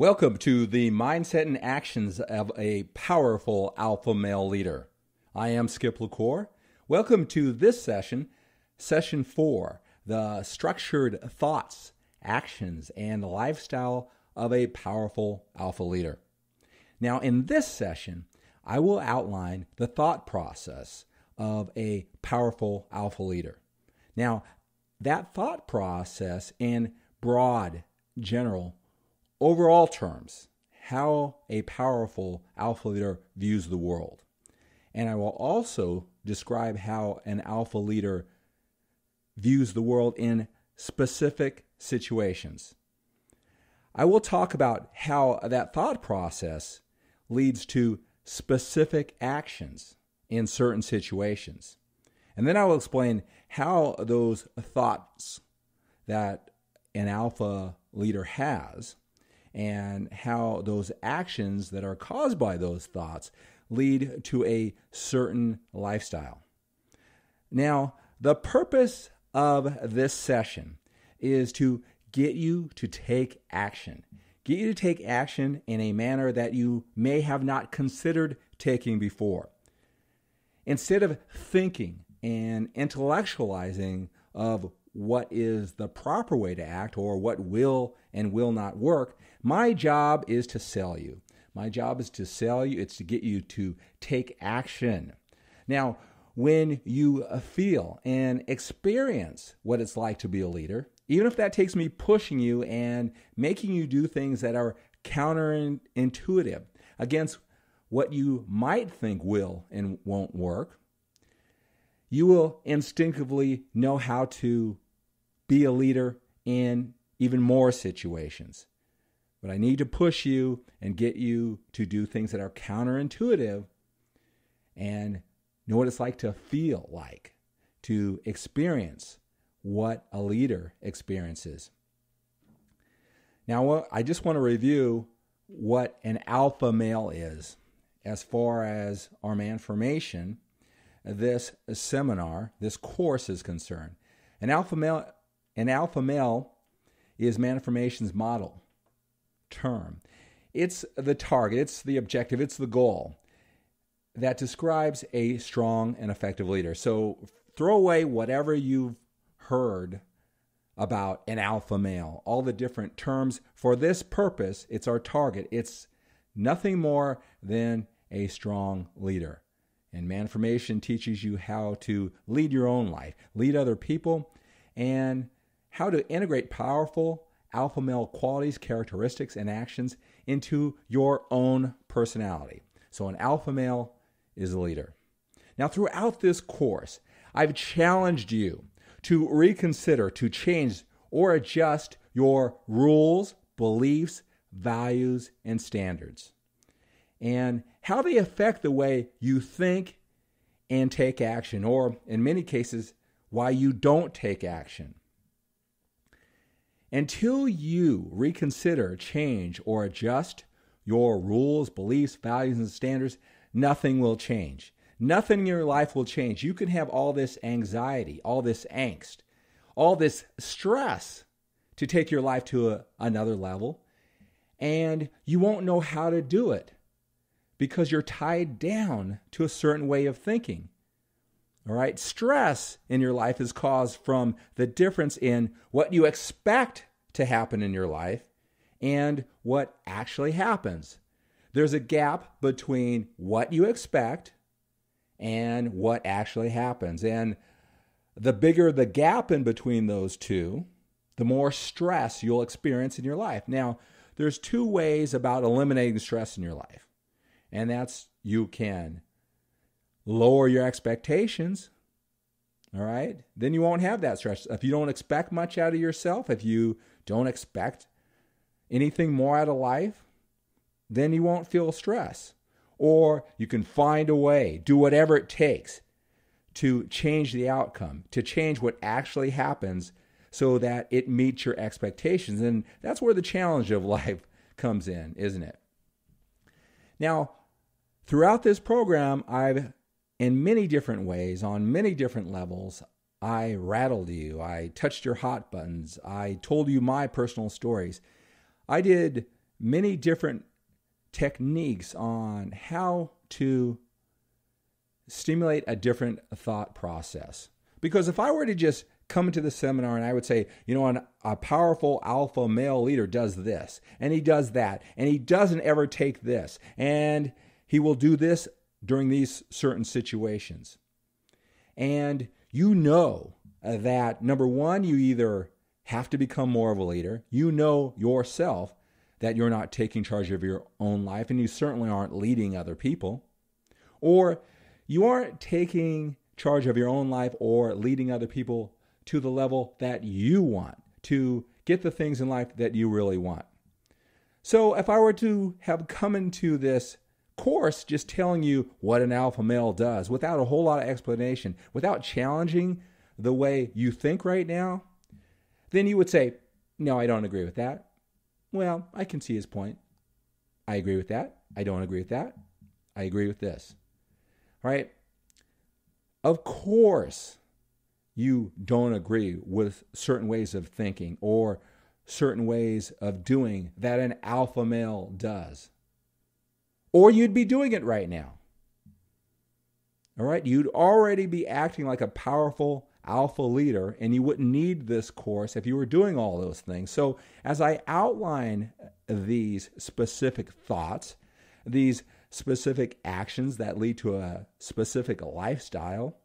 Welcome to the Mindset and Actions of a Powerful Alpha Male Leader. I am Skip LaCour. Welcome to this session, Session 4, the Structured Thoughts, Actions, and Lifestyle of a Powerful Alpha Leader. Now, in this session, I will outline the thought process of a powerful alpha leader. Now, that thought process in broad, general, overall terms, how a powerful alpha leader views the world. And I will also describe how an alpha leader views the world in specific situations. I will talk about how that thought process leads to specific actions in certain situations. And then I will explain how those thoughts that an alpha leader has and how those actions that are caused by those thoughts lead to a certain lifestyle. Now, the purpose of this session is to get you to take action. Get you to take action in a manner that you may have not considered taking before. Instead of thinking and intellectualizing of what is the proper way to act or what will and will not work, my job is to sell you. My job is to sell you. It's to get you to take action. Now, when you feel and experience what it's like to be a leader, even if that takes me pushing you and making you do things that are counterintuitive against what you might think will and won't work, you will instinctively know how to be a leader in even more situations. But I need to push you and get you to do things that are counterintuitive and know what it's like to feel like, to experience what a leader experiences. Now, I just want to review what an alpha male is. As far as our Manformation, this seminar, this course is concerned, an alpha male is Manformation's model term. It's the target, it's the objective, it's the goal that describes a strong and effective leader. So throw away whatever you've heard about an alpha male, all the different terms. For this purpose, it's our target. It's nothing more than a strong leader. And Manformation teaches you how to lead your own life, lead other people, and how to integrate powerful alpha male qualities, characteristics, and actions into your own personality. So an alpha male is a leader. Now, throughout this course, I've challenged you to reconsider, to change, or adjust your rules, beliefs, values, and standards, and how they affect the way you think and take action, or in many cases, why you don't take action. Until you reconsider, change, or adjust your rules, beliefs, values, and standards, nothing will change. Nothing in your life will change. You can have all this anxiety, all this angst, all this stress to take your life to another level, and you won't know how to do it because you're tied down to a certain way of thinking. All right? Stress in your life is caused from the difference in what you expect to happen in your life and what actually happens. There's a gap between what you expect and what actually happens. And the bigger the gap in between those two, the more stress you'll experience in your life. Now, there's two ways about eliminating stress in your life. And that's, you can lower your expectations, all right? Then you won't have that stress. If you don't expect much out of yourself, if you don't expect anything more out of life, then you won't feel stress. Or you can find a way, do whatever it takes to change the outcome, to change what actually happens so that it meets your expectations. And that's where the challenge of life comes in, isn't it? Now, throughout this program, I've, in many different ways, on many different levels, I rattled you, I touched your hot buttons, I told you my personal stories. I did many different techniques on how to stimulate a different thought process. Because if I were to just come into the seminar and I would say, you know, a powerful alpha male leader does this, and he does that, and he doesn't ever take this, and he will do this during these certain situations. And you know that, number one, you either have to become more of a leader. You know yourself that you're not taking charge of your own life, and you certainly aren't leading other people. Or you aren't taking charge of your own life or leading other people to the level that you want, to get the things in life that you really want. So if I were to have come into this course just telling you what an alpha male does, without a whole lot of explanation, without challenging the way you think right now, then you would say, no, I don't agree with that. Well, I can see his point. I agree with that. I don't agree with that. I agree with this. All right? Of course, you don't agree with certain ways of thinking or certain ways of doing that an alpha male does. Or you'd be doing it right now. All right? You'd already be acting like a powerful alpha leader, and you wouldn't need this course if you were doing all those things. So as I outline these specific thoughts, these specific actions that lead to a specific lifestyle,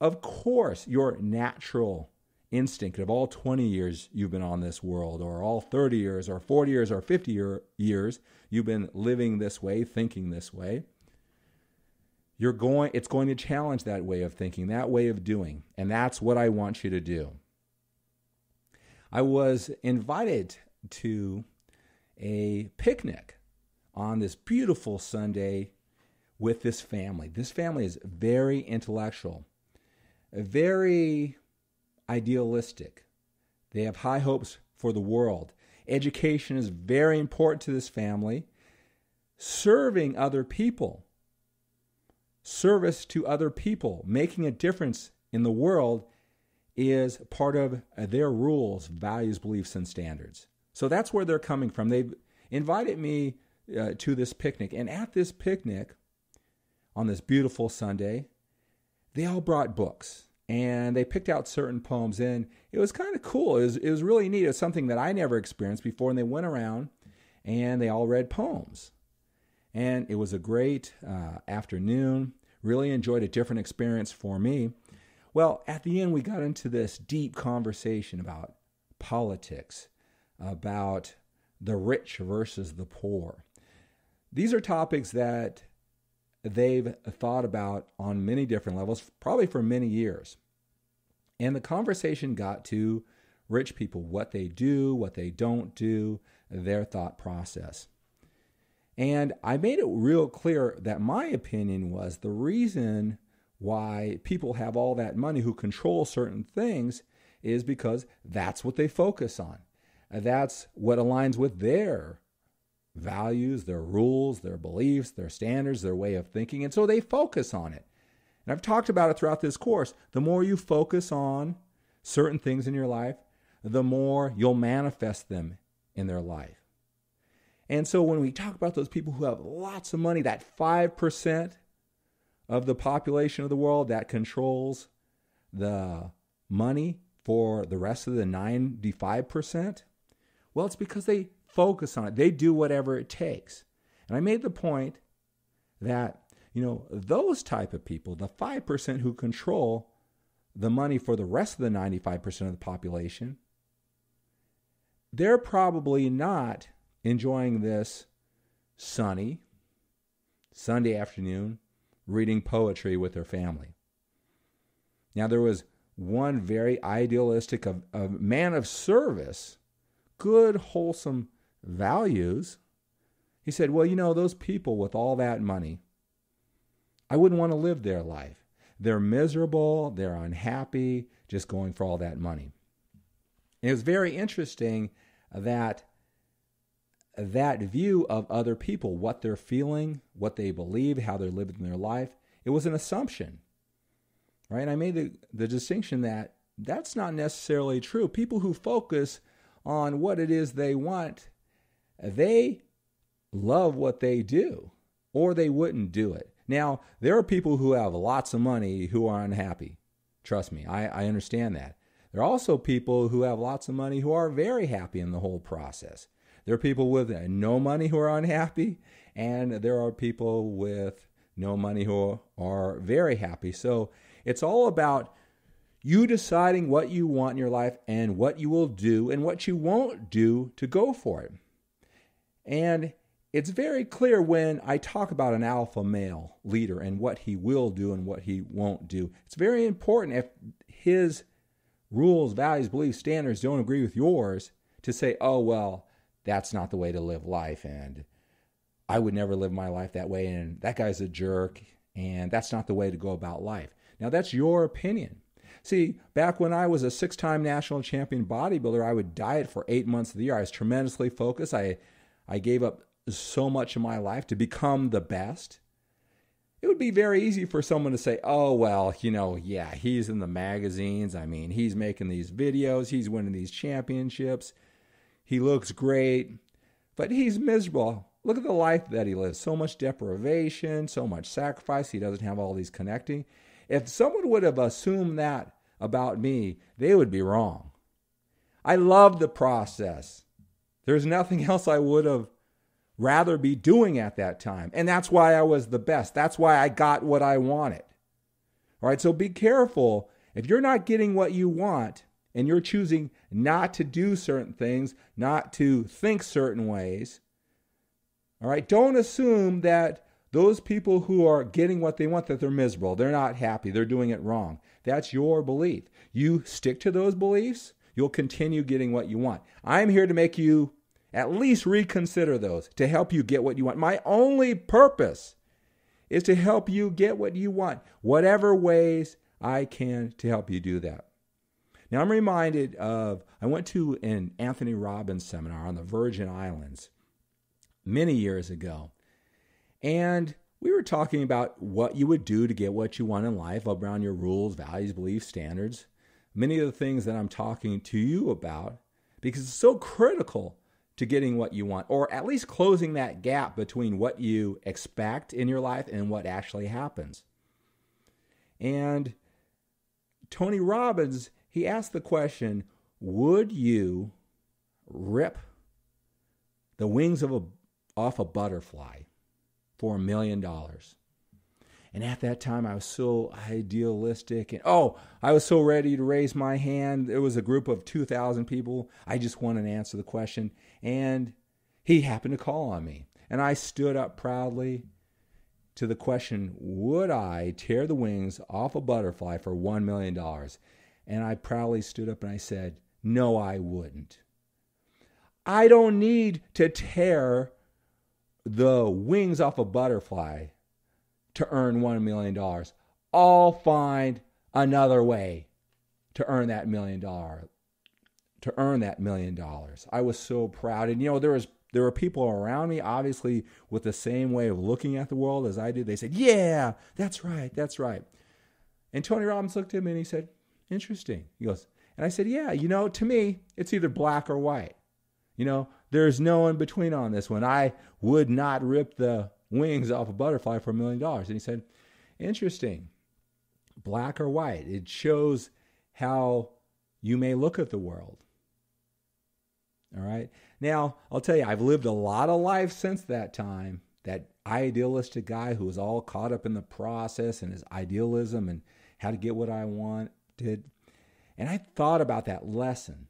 of course, your natural instinct of all 20 years you've been on this world, or all 30 years, or 40 years, or 50 years you've been living this way, thinking this way, it's going to challenge that way of thinking, that way of doing. And that's what I want you to do. I was invited to a picnic on this beautiful Sunday with this family. This family is very intellectual, very idealistic. They have high hopes for the world. Education is very important to this family. Serving other people, service to other people, making a difference in the world is part of their rules, values, beliefs, and standards. So that's where they're coming from. They've invited me to this picnic. And at this picnic, on this beautiful Sunday, they all brought books. And they picked out certain poems. And it was kind of cool. It was really neat. It was something that I never experienced before. And they went around and they all read poems. And it was a great afternoon. Really enjoyed a different experience for me. Well, at the end, we got into this deep conversation about politics, about the rich versus the poor. These are topics that they've thought about on many different levels, probably for many years. And the conversation got to rich people, what they do, what they don't do, their thought process. And I made it real clear that my opinion was the reason why people have all that money who control certain things is because that's what they focus on. That's what aligns with their values, their rules, their beliefs, their standards, their way of thinking. And so they focus on it. And I've talked about it throughout this course. The more you focus on certain things in your life, the more you'll manifest them in their life. And so when we talk about those people who have lots of money, that 5% of the population of the world that controls the money for the rest of the 95%, well, it's because they focus on it. They do whatever it takes. And I made the point that, you know, those type of people, the 5% who control the money for the rest of the 95% of the population, they're probably not enjoying this sunny Sunday afternoon, reading poetry with their family. Now, there was one very idealistic, a man of service, good, wholesome values. He said, well, you know, those people with all that money, I wouldn't want to live their life. They're miserable, they're unhappy, just going for all that money. And it was very interesting that view of other people, what they're feeling, what they believe, how they're living their life, it was an assumption, right? And I made the distinction that that's not necessarily true. People who focus on what it is they want, they love what they do, or they wouldn't do it. Now, there are people who have lots of money who are unhappy. Trust me, I understand that. There are also people who have lots of money who are very happy in the whole process. There are people with no money who are unhappy, and there are people with no money who are very happy. So it's all about you deciding what you want in your life and what you will do and what you won't do to go for it. And it's very clear when I talk about an alpha male leader and what he will do and what he won't do. It's very important, if his rules, values, beliefs, standards don't agree with yours, to say, oh, well, that's not the way to live life, and I would never live my life that way, and that guy's a jerk, and that's not the way to go about life. Now, that's your opinion. See, back when I was a six-time national champion bodybuilder, I would diet for 8 months of the year. I was tremendously focused. I gave up so much of my life to become the best. It would be very easy for someone to say, oh, well, you know, yeah, he's in the magazines. I mean, he's making these videos. He's winning these championships. He looks great, but he's miserable. Look at the life that he lives. So much deprivation, so much sacrifice. He doesn't have all these connecting. If someone would have assumed that about me, they would be wrong. I love the process. There's nothing else I would have rather be doing at that time. And that's why I was the best. That's why I got what I wanted. All right, so be careful. If you're not getting what you want and you're choosing not to do certain things, not to think certain ways, all right, don't assume that those people who are getting what they want, that they're miserable, they're not happy, they're doing it wrong. That's your belief. You stick to those beliefs, you'll continue getting what you want. I'm here to make you at least reconsider those, to help you get what you want. My only purpose is to help you get what you want, whatever ways I can to help you do that. Now, I'm reminded of, I went to an Anthony Robbins seminar on the Virgin Islands many years ago, and we were talking about what you would do to get what you want in life, around your rules, values, beliefs, standards, many of the things that I'm talking to you about, because it's so critical to getting what you want, or at least closing that gap between what you expect in your life and what actually happens. And Tony Robbins, he asked the question, would you rip the wings of off a butterfly for $1 million? And at that time, I was so idealistic. And I was so ready to raise my hand. It was a group of 2,000 people. I just wanted to answer the question. And he happened to call on me. And I stood up proudly to the question, would I tear the wings off a butterfly for $1 million? And I proudly stood up and I said, no, I wouldn't. I don't need to tear the wings off a butterfly to earn $1 million. I'll find another way to earn that $1 million. I was so proud. And, you know, there were people around me, obviously, with the same way of looking at the world as I did. They said, yeah, that's right, that's right. And Tony Robbins looked at me and he said, interesting. He goes, and I said, yeah, you know, to me, it's either black or white. You know, there's no in between on this one. I would not rip the wings off a butterfly for $1 million. And he said, interesting, black or white. It shows how you may look at the world. All right. Now, I'll tell you, I've lived a lot of life since that time, that idealistic guy who was all caught up in the process and his idealism and how to get what I wanted. And I thought about that lesson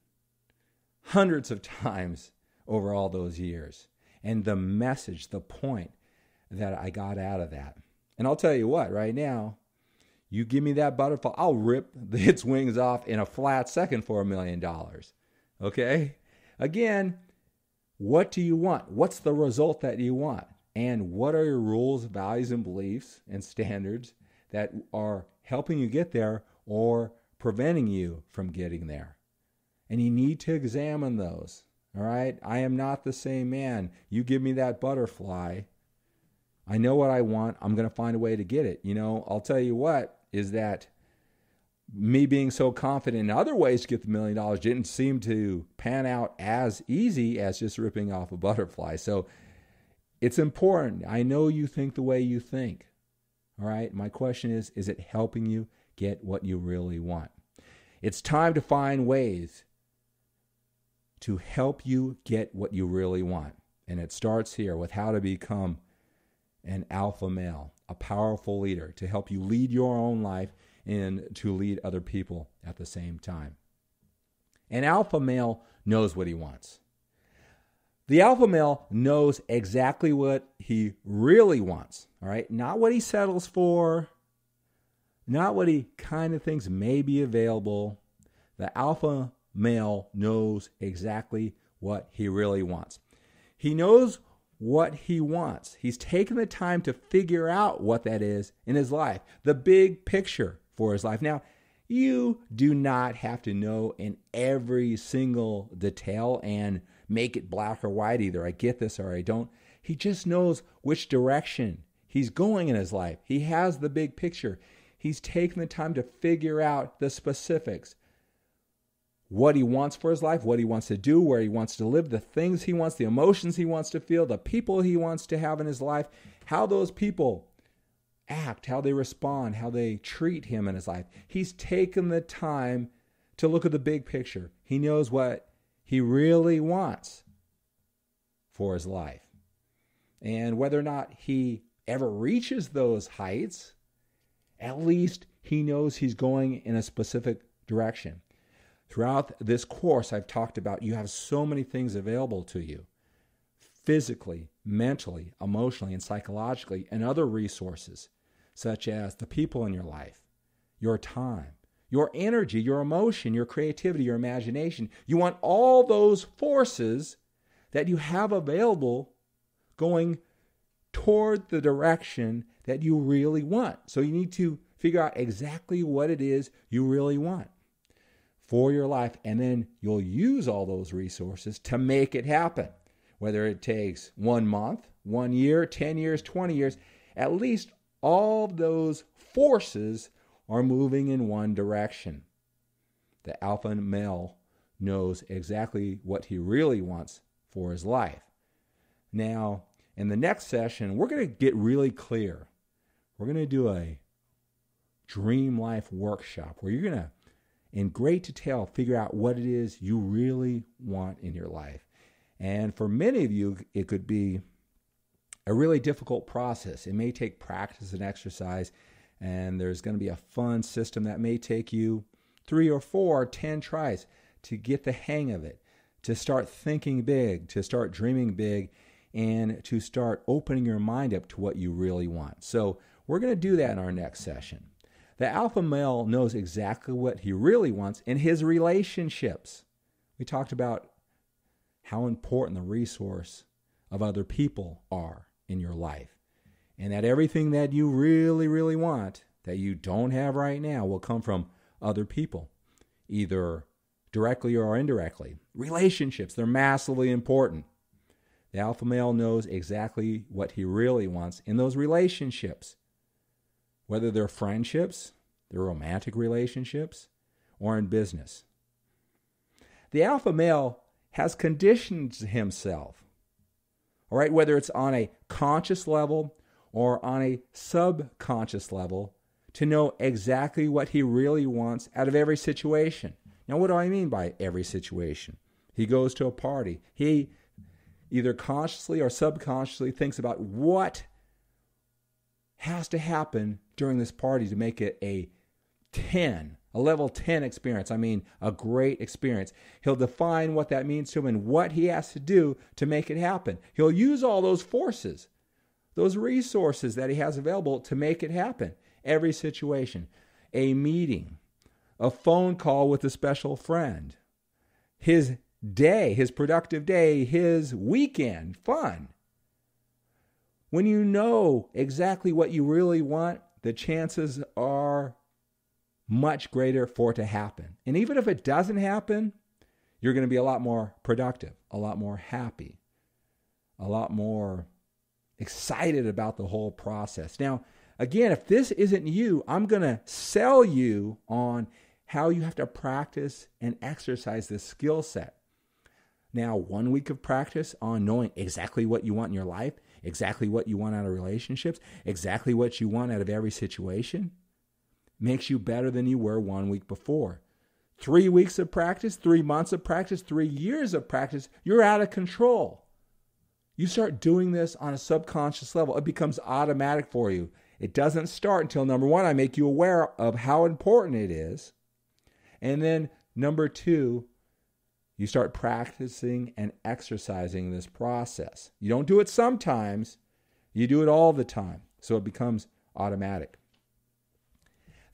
hundreds of times over all those years, and the message, the point that I got out of that. And I'll tell you what, right now, you give me that butterfly, I'll rip its wings off in a flat second for $1 million. Okay? Again, what do you want? What's the result that you want? And what are your rules, values, and beliefs and standards that are helping you get there or preventing you from getting there? And you need to examine those. All right? I am not the same man. You give me that butterfly, I know what I want. I'm going to find a way to get it. You know, I'll tell you what, is that me being so confident in other ways to get the $1 million didn't seem to pan out as easy as just ripping off a butterfly. So it's important. I know you think the way you think. All right. My question is it helping you get what you really want? It's time to find ways to help you get what you really want. And it starts here with how to become an alpha male, a powerful leader, to help you lead your own life and to lead other people at the same time. An alpha male knows what he wants. The alpha male knows exactly what he really wants, all right? Not what he settles for, not what he kind of thinks may be available. The alpha male knows exactly what he really wants. He knows what he wants. He's taken the time to figure out what that is in his life, the big picture for his life. Now, you do not have to know in every single detail and make it black or white either. I get this or I don't. He just knows which direction he's going in his life. He has the big picture. He's taken the time to figure out the specifics, what he wants for his life, what he wants to do, where he wants to live, the things he wants, the emotions he wants to feel, the people he wants to have in his life, how those people act, how they respond, how they treat him in his life. He's taken the time to look at the big picture. He knows what he really wants for his life. And whether or not he ever reaches those heights, at least he knows he's going in a specific direction. Throughout this course, I've talked about you have so many things available to you, physically, mentally, emotionally, and psychologically, and other resources, such as the people in your life, your time, your energy, your emotion, your creativity, your imagination. You want all those forces that you have available going toward the direction that you really want. So you need to figure out exactly what it is you really want for your life, and then you'll use all those resources to make it happen. Whether it takes 1 month, 1 year, 10 years, 20 years, at least all those forces are moving in one direction. The alpha male knows exactly what he really wants for his life. Now, in the next session, we're going to get really clear. We're going to do a dream life workshop where you're going to, in great detail, figure out what it is you really want in your life. And for many of you, it could be a really difficult process. It may take practice and exercise, and there's going to be a fun system that may take you 3 or 4 or 10 tries to get the hang of it, to start thinking big, to start dreaming big, and to start opening your mind up to what you really want. So we're going to do that in our next session. The alpha male knows exactly what he really wants in his relationships. We talked about how important the resource of other people are in your life, and that everything that you really, really want that you don't have right now will come from other people, either directly or indirectly. Relationships, they're massively important. The alpha male knows exactly what he really wants in those relationships, whether they're friendships, they're romantic relationships, or in business. The alpha male has conditioned himself, all right, whether it's on a conscious level or on a subconscious level, to know exactly what he really wants out of every situation. Now, what do I mean by every situation? He goes to a party. He either consciously or subconsciously thinks about what has to happen during this party to make it a 10, a level 10 experience. I mean, a great experience. He'll define what that means to him and what he has to do to make it happen. He'll use all those forces, those resources that he has available to make it happen. Every situation, a meeting, a phone call with a special friend, his day, his productive day, his weekend, fun. When you know exactly what you really want, the chances are much greater for it to happen. And even if it doesn't happen, you're going to be a lot more productive, a lot more happy, a lot more excited about the whole process. Now, Again, if this isn't you, I'm going to sell you on how you have to practice and exercise this skill set. Now, 1 week of practice on knowing exactly what you want in your life, exactly what you want out of relationships, exactly what you want out of every situation, makes you better than you were 1 week before. 3 weeks of practice, 3 months of practice, 3 years of practice, you're out of control. You start doing this on a subconscious level. It becomes automatic for you. It doesn't start until, number one, I make you aware of how important it is. And then, number two, you start practicing and exercising this process. You don't do it sometimes. You do it all the time. So it becomes automatic.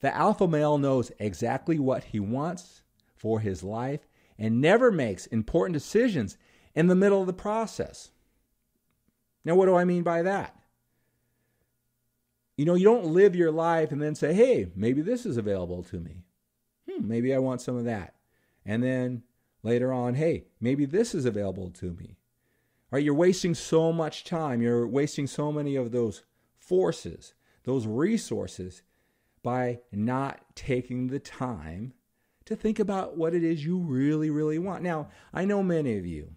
The alpha male knows exactly what he wants for his life and never makes important decisions in the middle of the process. Now, what do I mean by that? You know, you don't live your life and then say, hey, maybe this is available to me. Maybe I want some of that. And then later on, hey, maybe this is available to me. All right, you're wasting so much time. You're wasting so many of those forces, those resources, by not taking the time to think about what it is you really, really want. Now, I know many of you,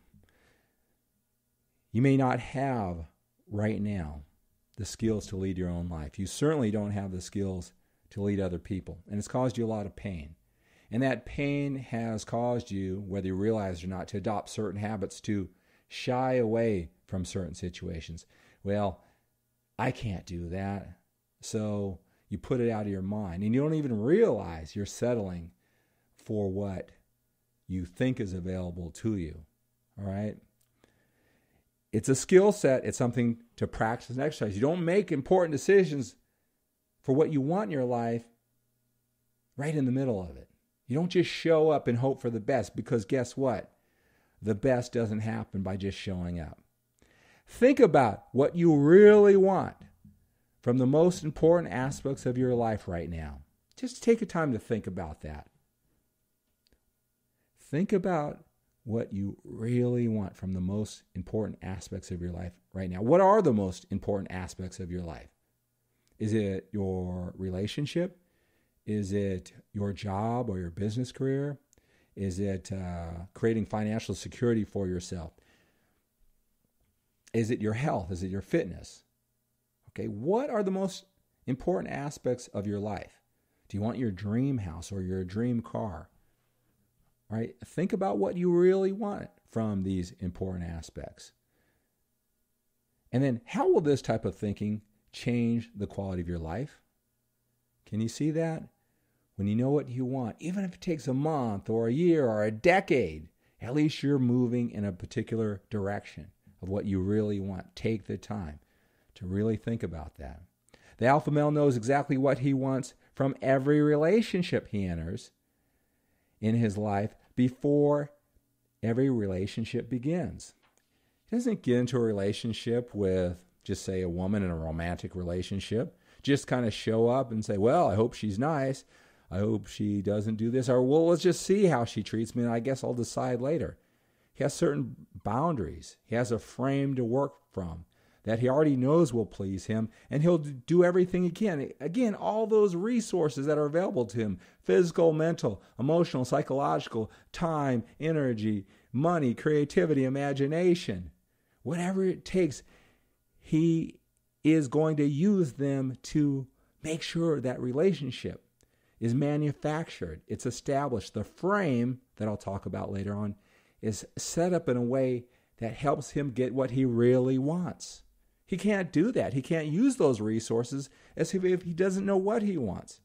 you may not have right now the skills to lead your own life. You certainly don't have the skills to lead other people. And it's caused you a lot of pain. And that pain has caused you, whether you realize it or not, to adopt certain habits, to shy away from certain situations. Well, I can't do that. So you put it out of your mind. And you don't even realize you're settling for what you think is available to you. All right? It's a skill set. It's something to practice and exercise. You don't make important decisions for what you want in your life right in the middle of it. You don't just show up and hope for the best, because guess what? The best doesn't happen by just showing up. Think about what you really want from the most important aspects of your life right now. Just take a time to think about that. Think about what you really want from the most important aspects of your life right now. What are the most important aspects of your life? Is it your relationship? Is it your job or your business career? Is it creating financial security for yourself? Is it your health? Is it your fitness? Okay, what are the most important aspects of your life? Do you want your dream house or your dream car? All right, think about what you really want from these important aspects. And then how will this type of thinking change the quality of your life? Can you see that? When you know what you want, even if it takes a month or a year or a decade, at least you're moving in a particular direction of what you really want. Take the time to really think about that. The alpha male knows exactly what he wants from every relationship he enters in his life before every relationship begins. He doesn't get into a relationship with, just say, a woman in a romantic relationship. Just kind of show up and say, well, I hope she's nice. I hope she doesn't do this. Or, well, let's just see how she treats me, and I guess I'll decide later. He has certain boundaries. He has a frame to work from that he already knows will please him, and he'll do everything he can. Again, all those resources that are available to him, physical, mental, emotional, psychological, time, energy, money, creativity, imagination, whatever it takes, he is going to use them to make sure that relationship is manufactured, it's established. The frame that I'll talk about later on is set up in a way that helps him get what he really wants. He can't do that. He can't use those resources as if he doesn't know what he wants.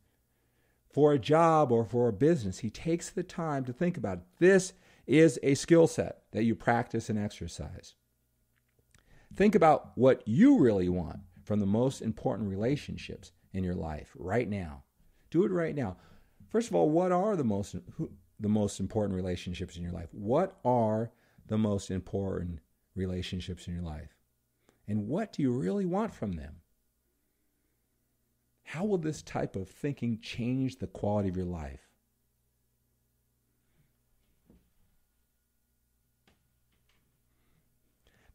For a job or for a business, he takes the time to think about it. This is a skill set that you practice and exercise. Think about what you really want from the most important relationships in your life right now. Do it right now. First of all, what are the most important relationships in your life? What are the most important relationships in your life? And what do you really want from them? How will this type of thinking change the quality of your life?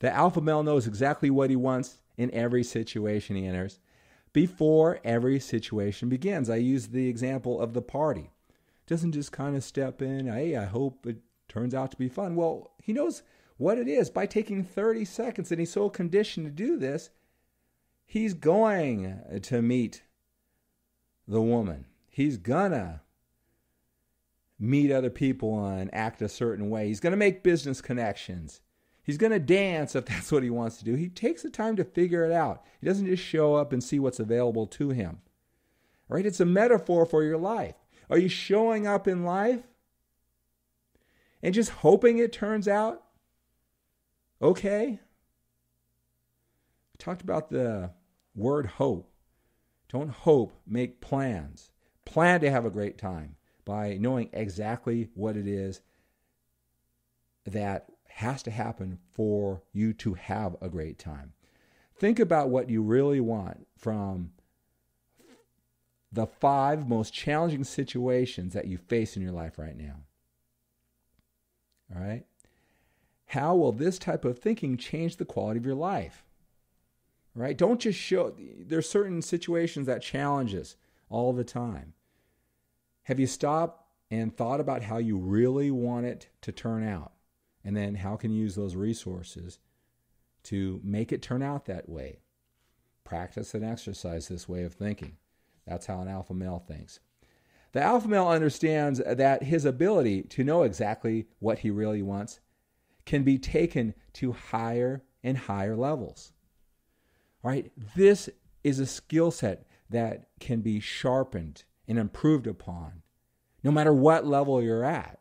The alpha male knows exactly what he wants in every situation he enters before every situation begins. I use the example of the party. Doesn't just kind of step in, hey, I hope it turns out to be fun. Well, he knows what it is by taking 30 seconds, and he's so conditioned to do this, he's going to meet the woman. He's gonna meet other people and act a certain way. He's going to make business connections. He's going to dance if that's what he wants to do. He takes the time to figure it out. He doesn't just show up and see what's available to him. All right? It's a metaphor for your life. Are you showing up in life and just hoping it turns out okay? I talked about the word hope. Don't hope, make plans. Plan to have a great time by knowing exactly what it is that has to happen for you to have a great time. Think about what you really want from the 5 most challenging situations that you face in your life right now. All right? How will this type of thinking change the quality of your life? All right? Don't just show, there's certain situations that challenge us all the time. Have you stopped and thought about how you really want it to turn out? And then how can you use those resources to make it turn out that way? Practice and exercise this way of thinking. That's how an alpha male thinks. The alpha male understands that his ability to know exactly what he really wants can be taken to higher and higher levels. All right, this is a skill set that can be sharpened and improved upon, no matter what level you're at.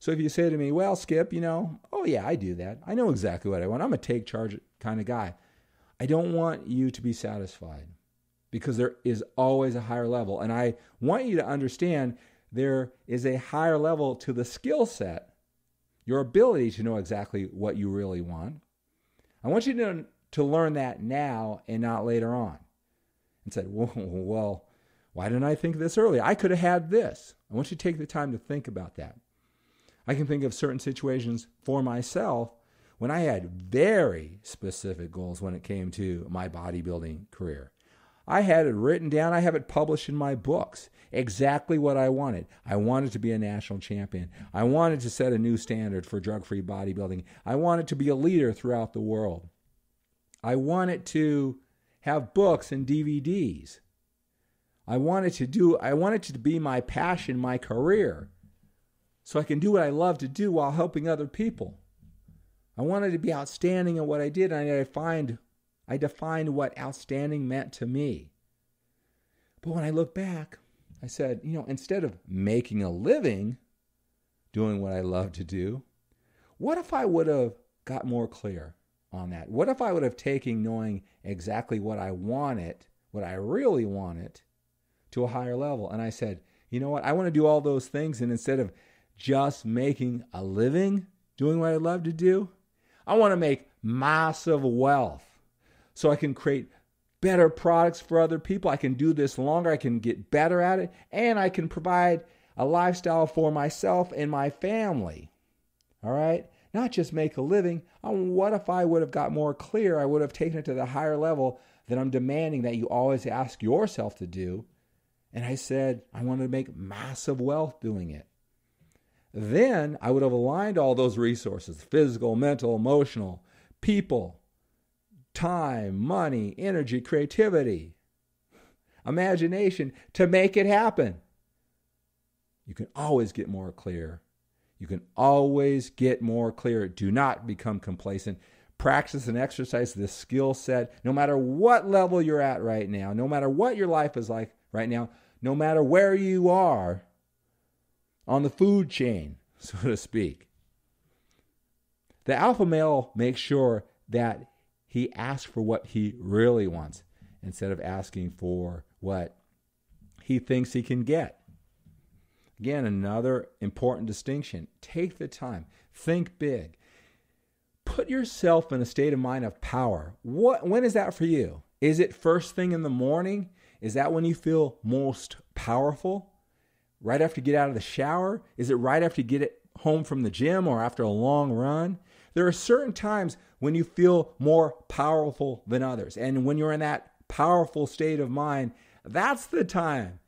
So if you say to me, well, Skip, oh yeah, I do that. I know exactly what I want. I'm a take charge kind of guy. I don't want you to be satisfied because there is always a higher level. And I want you to understand there is a higher level to the skill set, your ability to know exactly what you really want. I want you to learn that now and not later on. And said, well, why didn't I think of this earlier? I could have had this. I want you to take the time to think about that. I can think of certain situations for myself when I had very specific goals when it came to my bodybuilding career. I had it written down. I have it published in my books. Exactly what I wanted. I wanted to be a national champion. I wanted to set a new standard for drug-free bodybuilding. I wanted to be a leader throughout the world. I wanted to have books and DVDs. I wanted it to be my passion, my career, so I can do what I love to do while helping other people. I wanted to be outstanding at what I did, and I defined what outstanding meant to me. But when I look back, I said, instead of making a living doing what I love to do, what if I would have got more clear on that? What if I would have taken knowing exactly what I wanted, what I really wanted, to a higher level? And I said, I want to do all those things. And instead of just making a living, doing what I love to do, I want to make massive wealth so I can create better products for other people. I can do this longer. I can get better at it. And I can provide a lifestyle for myself and my family. All right? Not just make a living. What if I would have got more clear? I would have taken it to the higher level that I'm demanding that you always ask yourself to do. And I said, I wanted to make massive wealth doing it. Then I would have aligned all those resources, physical, mental, emotional, people, time, money, energy, creativity, imagination, to make it happen. You can always get more clear. You can always get more clear. Do not become complacent. Practice and exercise this skill set no matter what level you're at right now, no matter what your life is like right now, no matter where you are on the food chain, so to speak. The alpha male makes sure that he asks for what he really wants instead of asking for what he thinks he can get. Again, another important distinction. Take the time. Think big. Put yourself in a state of mind of power. When is that for you? Is it first thing in the morning? Is that when you feel most powerful? Right after you get out of the shower? Is it right after you get home from the gym or after a long run? There are certain times when you feel more powerful than others. And when you're in that powerful state of mind, that's the time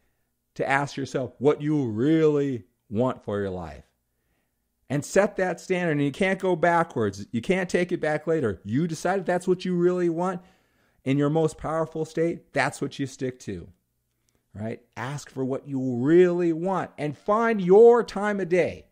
to ask yourself what you really want for your life. And set that standard, and you can't go backwards. You can't take it back later. You decided that's what you really want in your most powerful state. That's what you stick to, right? Ask for what you really want and find your time of day.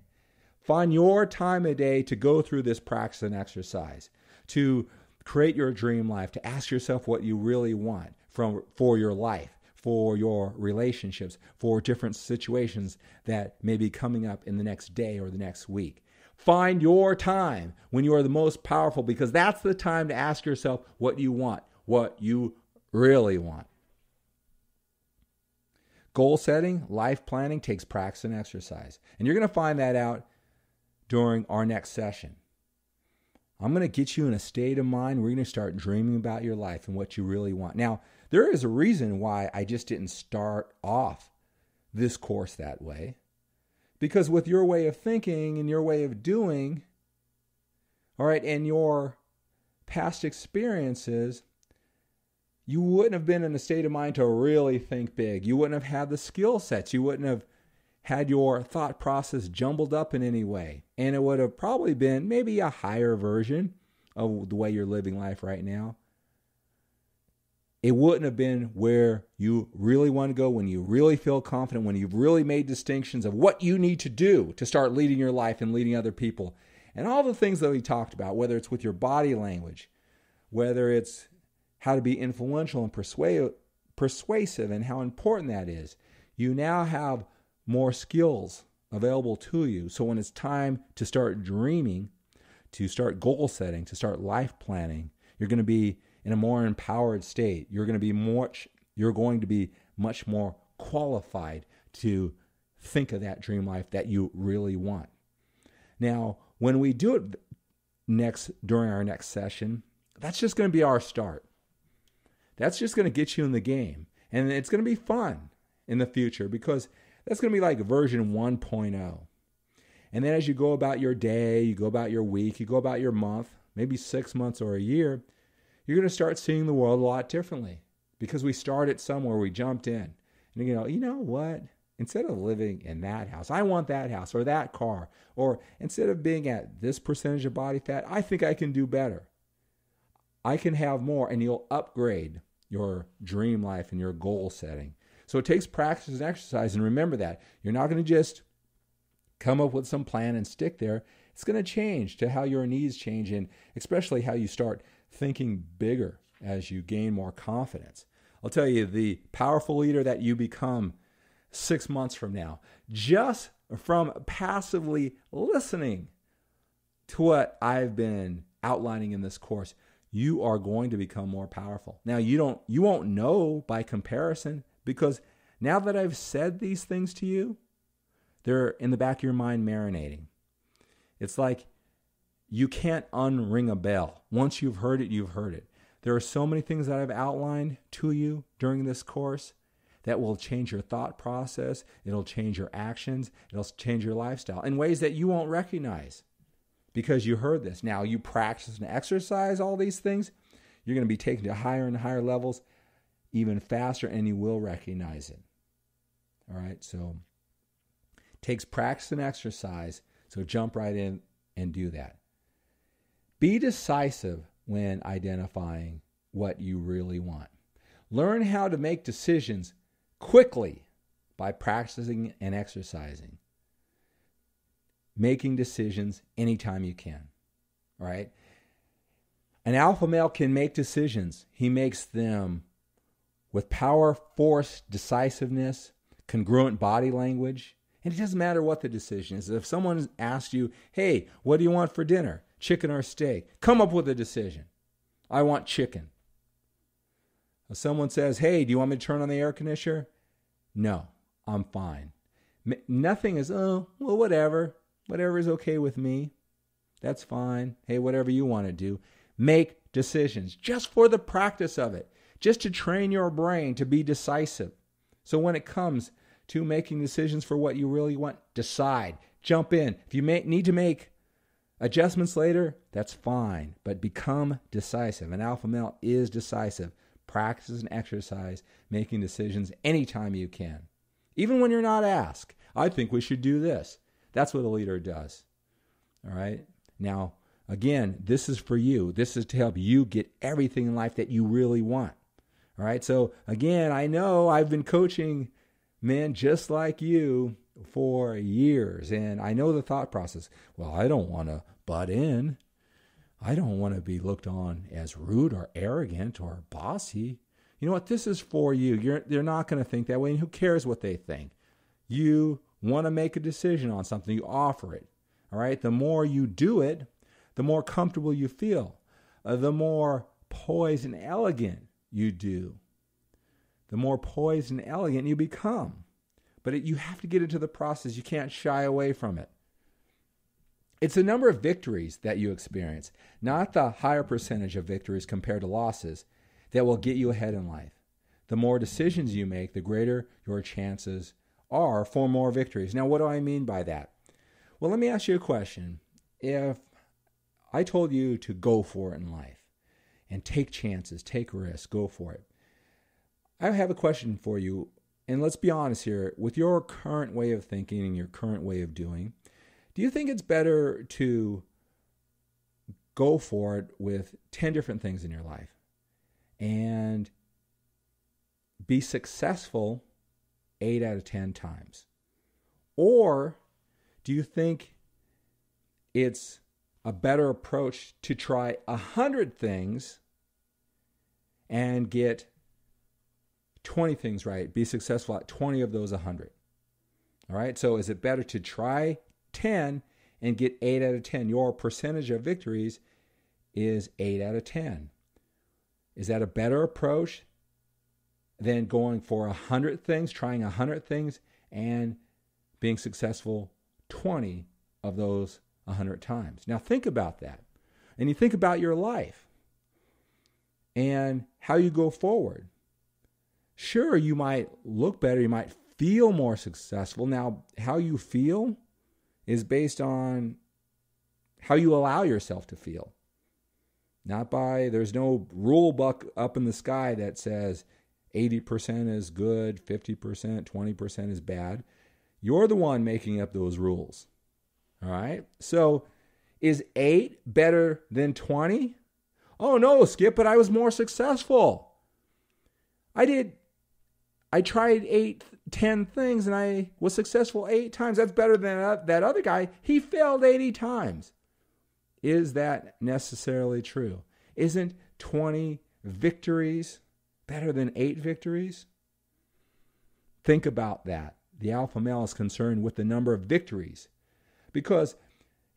Find your time of day to go through this practice and exercise, to create your dream life, to ask yourself what you really want for your life, for your relationships, for different situations that may be coming up in the next day or the next week. Find your time when you are the most powerful, because that's the time to ask yourself what you want, what you really want. Goal setting, life planning takes practice and exercise. And you're going to find that out during our next session. I'm going to get you in a state of mind where you're going to start dreaming about your life and what you really want. Now, there is a reason why I just didn't start off this course that way. Because with your way of thinking and your way of doing, all right, and your past experiences, you wouldn't have been in a state of mind to really think big. You wouldn't have had the skill sets. You wouldn't have had your thought process jumbled up in any way. And it would have probably been maybe a higher version of the way you're living life right now. It wouldn't have been where you really want to go, when you really feel confident, when you've really made distinctions of what you need to do to start leading your life and leading other people. And all the things that we talked about, whether it's with your body language, whether it's how to be influential and persuasive and how important that is. You now have more skills available to you. So when it's time to start dreaming, to start goal setting, to start life planning, you're going to be in a more empowered state. You're going to be much more qualified to think of that dream life that you really want. Now, when we do it during our next session, that's just going to be our start. That's just going to get you in the game. And it's going to be fun in the future, because that's going to be like version 1.0. And then as you go about your day, you go about your week, you go about your month, maybe 6 months or a year, you're going to start seeing the world a lot differently, because we started somewhere, we jumped in. And you know what? Instead of living in that house, I want that house or that car. Or instead of being at this percentage of body fat, I think I can do better. I can have more, and you'll upgrade your dream life and your goal setting. So it takes practice and exercise, and remember that. You're not going to just come up with some plan and stick there. It's going to change to how your needs change, and especially how you start thinking bigger as you gain more confidence. I'll tell you, the powerful leader that you become 6 months from now, just from passively listening to what I've been outlining in this course, you are going to become more powerful. Now, you won't know by comparison, because now that I've said these things to you, they're in the back of your mind marinating. It's like you can't unring a bell. Once you've heard it, you've heard it. There are so many things that I've outlined to you during this course that will change your thought process. It'll change your actions. It'll change your lifestyle in ways that you won't recognize, because you heard this. Now you practice and exercise all these things, you're going to be taken to higher and higher levels even faster, and you will recognize it. All right, so it takes practice and exercise, so jump right in and do that. Be decisive when identifying what you really want. Learn how to make decisions quickly by practicing and exercising. Making decisions anytime you can, all right? An alpha male can make decisions. He makes them with power, force, decisiveness, congruent body language. And it doesn't matter what the decision is. If someone asks you, hey, what do you want for dinner? Chicken or steak? Come up with a decision. I want chicken. If someone says, hey, do you want me to turn on the air conditioner? No, I'm fine. Nothing is, oh, well, whatever. Whatever is okay with me, that's fine. Hey, whatever you want to do. Make decisions just for the practice of it, just to train your brain to be decisive. So when it comes to making decisions for what you really want, decide, jump in. If you need to make adjustments later, that's fine, but become decisive. An alpha male is decisive. Practice and exercise making decisions anytime you can. Even when you're not asked, I think we should do this. That's what a leader does. All right? Now, again, this is for you. This is to help you get everything in life that you really want. All right? So, again, I know I've been coaching men just like you for years, and I know the thought process. Well, I don't want to butt in. I don't want to be looked on as rude or arrogant or bossy. You know what? This is for you. They're not going to think that way, and who cares what they think? You want to make a decision on something. You offer it. All right? The more you do it, the more comfortable you feel. The more poised and elegant you do. The more poised and elegant you become. But you have to get into the process. You can't shy away from it. It's the number of victories that you experience, not the higher percentage of victories compared to losses, that will get you ahead in life. The more decisions you make, the greater your chances are for more victories. Now, what do I mean by that? Well, let me ask you a question. If I told you to go for it in life and take chances, take risks, go for it, I have a question for you, and let's be honest here. With your current way of thinking and your current way of doing, do you think it's better to go for it with 10 different things in your life and be successful 8 out of 10 times? Or do you think it's a better approach to try 100 things and get 20 things right, be successful at 20 of those 100? All right, so is it better to try 10 and get 8 out of 10? Your percentage of victories is 8 out of 10. Is that a better approach than going for 100 things, trying 100 things, and being successful 20 of those 100 times? Now think about that. And you think about your life and how you go forward. Sure, you might look better, you might feel more successful. Now, how you feel is based on how you allow yourself to feel. Not by, there's no rule book up in the sky that says 80% is good, 50%, 20% is bad. You're the one making up those rules. All right? So is 8 better than 20? Oh no, Skip, but I was more successful. I tried 10 things, and I was successful 8 times. That's better than that other guy. He failed 80 times. Is that necessarily true? Isn't 20 victories better than 8 victories? Think about that. The alpha male is concerned with the number of victories. Because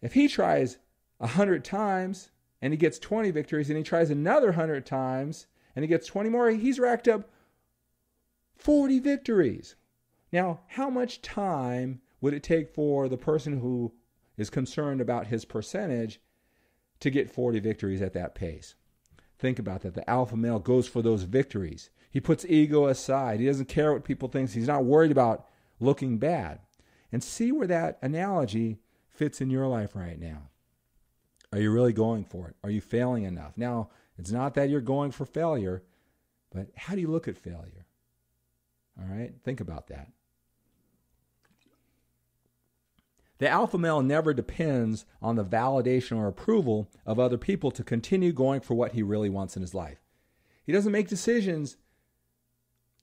if he tries 100 times, and he gets 20 victories, and he tries another 100 times, and he gets 20 more, he's racked up 40 victories. Now, how much time would it take for the person who is concerned about his percentage to get 40 victories at that pace? Think about that. The alpha male goes for those victories. He puts ego aside. He doesn't care what people think. He's not worried about looking bad. And see where that analogy fits in your life right now. Are you really going for it? Are you failing enough? Now, it's not that you're going for failure, but how do you look at failure? All right, think about that. The alpha male never depends on the validation or approval of other people to continue going for what he really wants in his life. He doesn't make decisions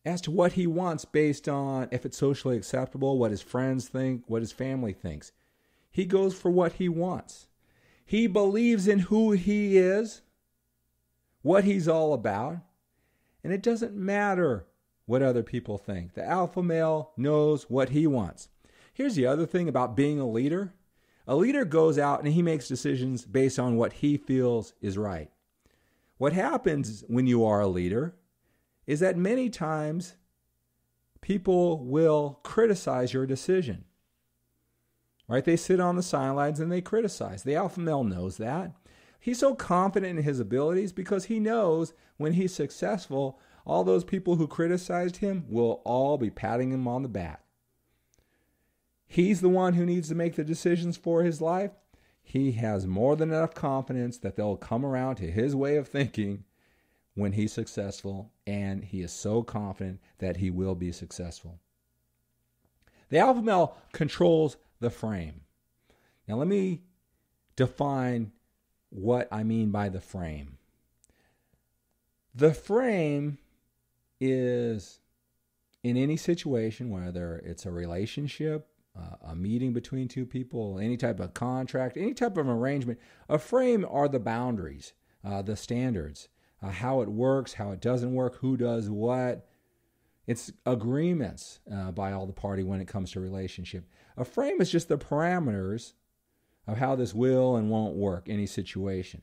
as to what he wants based on if it's socially acceptable, what his friends think, what his family thinks. He goes for what he wants. He believes in who he is, what he's all about, and it doesn't matter what other people think. The alpha male knows what he wants. Here's the other thing about being a leader. A leader goes out and he makes decisions based on what he feels is right. What happens when you are a leader is that many times people will criticize your decision. Right? They sit on the sidelines and they criticize. The alpha male knows that. He's so confident in his abilities because he knows when he's successful, all those people who criticized him will all be patting him on the back. He's the one who needs to make the decisions for his life. He has more than enough confidence that they'll come around to his way of thinking when he's successful, and he is so confident that he will be successful. The alpha male controls the frame. Now let me define what I mean by the frame. The frame is, in any situation, whether it's a relationship, a meeting between two people, any type of contract, any type of arrangement, a frame are the boundaries, the standards, how it works, how it doesn't work, who does what. It's agreements by all the party when it comes to relationship. A frame is just the parameters of how this will and won't work, any situation.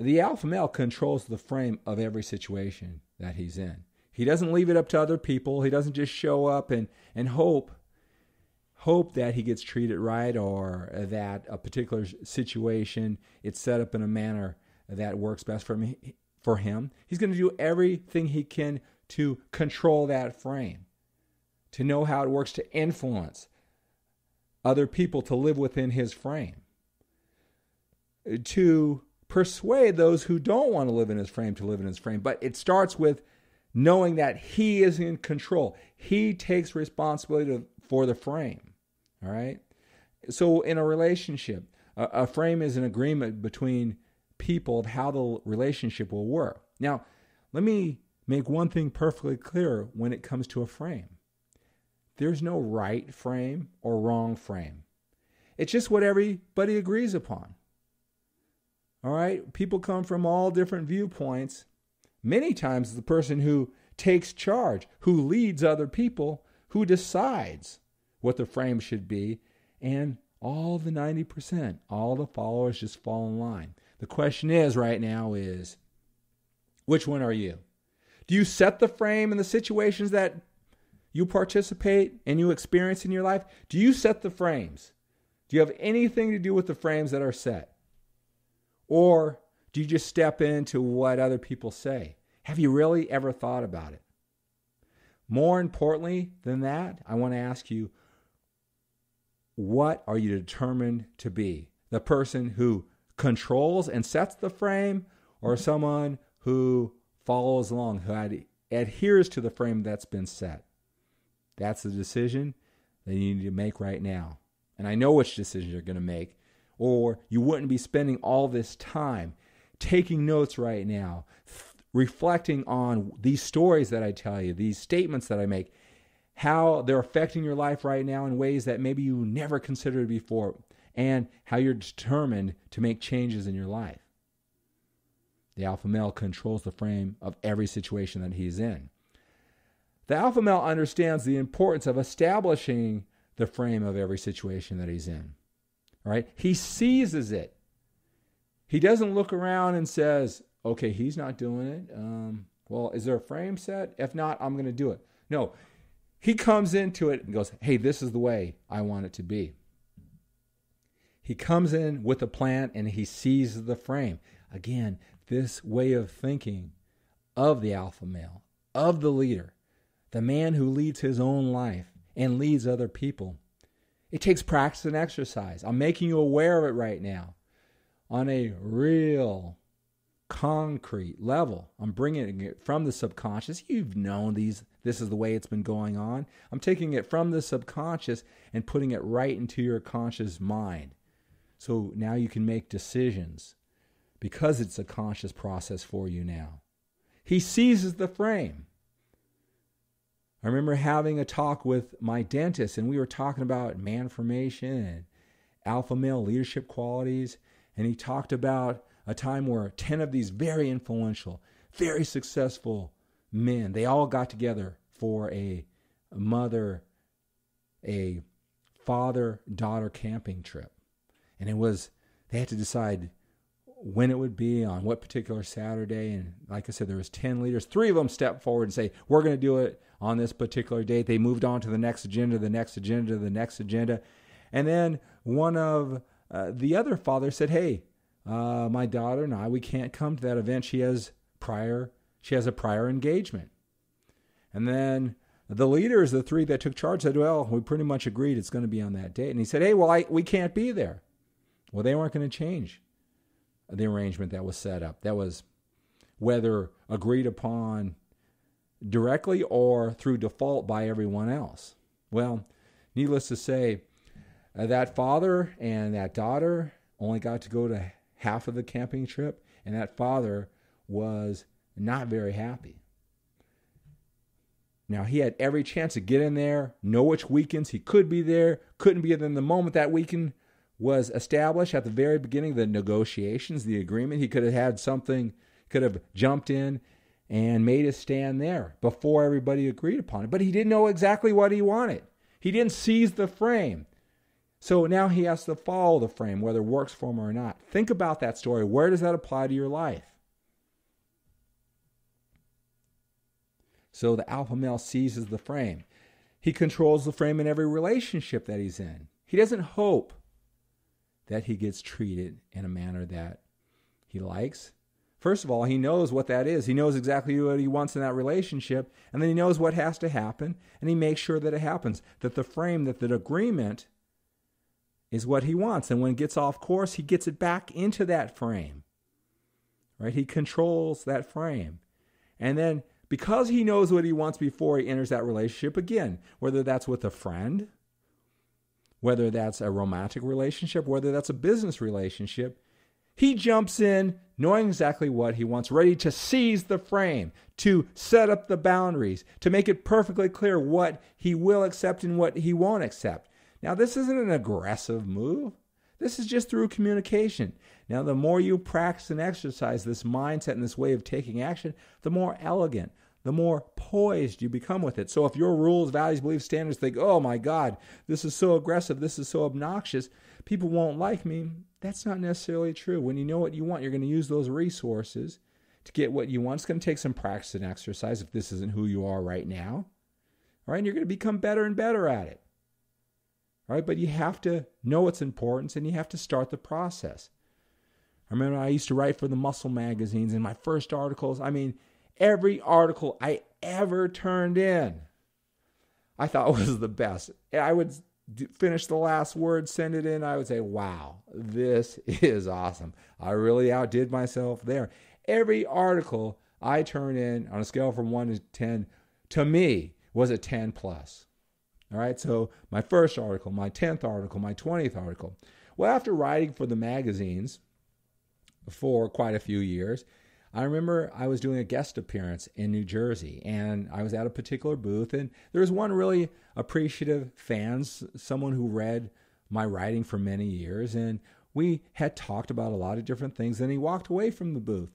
The alpha male controls the frame of every situation that he's in. He doesn't leave it up to other people. He doesn't just show up and hope that he gets treated right, or that a particular situation it's set up in a manner that works best for him. He's going to do everything he can to control that frame, to know how it works, to influence other people to live within his frame, to persuade those who don't want to live in his frame to live in his frame. But it starts with knowing that he is in control. He takes responsibility for the frame, all right? So in a relationship, a frame is an agreement between people of how the relationship will work. Now, let me make one thing perfectly clear when it comes to a frame. There's no right frame or wrong frame. It's just what everybody agrees upon. All right, people come from all different viewpoints. Many times the person who takes charge, who leads other people, who decides what the frame should be, and all the 90%, all the followers just fall in line. The question is right now is, which one are you? Do you set the frame in the situations that you participate and you experience in your life? Do you set the frames? Do you have anything to do with the frames that are set? Or do you just step into what other people say? Have you really ever thought about it? More importantly than that, I want to ask you, what are you determined to be? The person who controls and sets the frame, or someone who follows along, who adheres to the frame that's been set? That's the decision that you need to make right now. And I know which decision you're going to make, or you wouldn't be spending all this time taking notes right now, reflecting on these stories that I tell you, these statements that I make, how they're affecting your life right now in ways that maybe you never considered before, and how you're determined to make changes in your life. The alpha male controls the frame of every situation that he's in. The alpha male understands the importance of establishing the frame of every situation that he's in. All right? He seizes it. He doesn't look around and says, okay, he's not doing it. Well, is there a frame set? If not, I'm going to do it. No, he comes into it and goes, hey, this is the way I want it to be. He comes in with a plan and he seizes the frame. Again, this way of thinking of the alpha male, of the leader, the man who leads his own life and leads other people. It takes practice and exercise. I'm making you aware of it right now on a real concrete level. I'm bringing it from the subconscious. You've known these. This is the way it's been going on. I'm taking it from the subconscious and putting it right into your conscious mind. So now you can make decisions because it's a conscious process for you now. He seizes the frame. I remember having a talk with my dentist, and we were talking about manformation and alpha male leadership qualities, and he talked about a time where 10 of these very influential, very successful men, they all got together for a father-daughter camping trip. And they had to decide when it would be, on what particular Saturday. And like I said, there was 10 leaders. 3 of them stepped forward and say, we're going to do it on this particular date. They moved on to the next agenda, the next agenda, the next agenda. And then one of the other fathers said, hey, my daughter and I, we can't come to that event. She has a prior engagement. And then the leaders, the 3 that took charge, said, well, we pretty much agreed it's going to be on that date. And he said, hey, well, we can't be there. Well, they weren't going to change the arrangement that was set up. That was whether agreed upon directly or through default by everyone else. Well, needless to say, that father and that daughter only got to go to half of the camping trip, and that father was not very happy. Now, he had every chance to get in there, know which weekends he could be there, couldn't be there. In the moment that weekend was established at the very beginning of the negotiations, the agreement, he could have had something, could have jumped in and made his stand there before everybody agreed upon it. But he didn't know exactly what he wanted. He didn't seize the frame. So now he has to follow the frame, whether it works for him or not. Think about that story. Where does that apply to your life? So the alpha male seizes the frame. He controls the frame in every relationship that he's in. He doesn't hope that he gets treated in a manner that he likes. First of all, he knows what that is. He knows exactly what he wants in that relationship, and then he knows what has to happen, and he makes sure that it happens, that the frame, that the agreement is what he wants. And when it gets off course, he gets it back into that frame, right? He controls that frame. And then because he knows what he wants before he enters that relationship again, whether that's with a friend, whether that's a romantic relationship, whether that's a business relationship, he jumps in knowing exactly what he wants, ready to seize the frame, to set up the boundaries, to make it perfectly clear what he will accept and what he won't accept. Now, this isn't an aggressive move. This is just through communication. Now, the more you practice and exercise this mindset and this way of taking action, the more elegant, the more poised you become with it. So if your rules, values, beliefs, standards think, oh my God, this is so aggressive, this is so obnoxious, people won't like me, that's not necessarily true. When you know what you want, you're going to use those resources to get what you want. It's going to take some practice and exercise if this isn't who you are right now. All right, and you're going to become better and better at it. All right, but you have to know its importance and you have to start the process. I remember I used to write for the muscle magazines, and my first articles, I mean, every article I ever turned in, I thought was the best. I would finish the last word, send it in. I would say, wow, this is awesome. I really outdid myself there. Every article I turned in on a scale from 1 to 10, to me, was a 10 plus. All right, so my first article, my 10th article, my 20th article. Well, after writing for the magazines for quite a few years, I remember I was doing a guest appearance in New Jersey, and I was at a particular booth, and there was one really appreciative fan, someone who read my writing for many years, and we had talked about a lot of different things, and he walked away from the booth.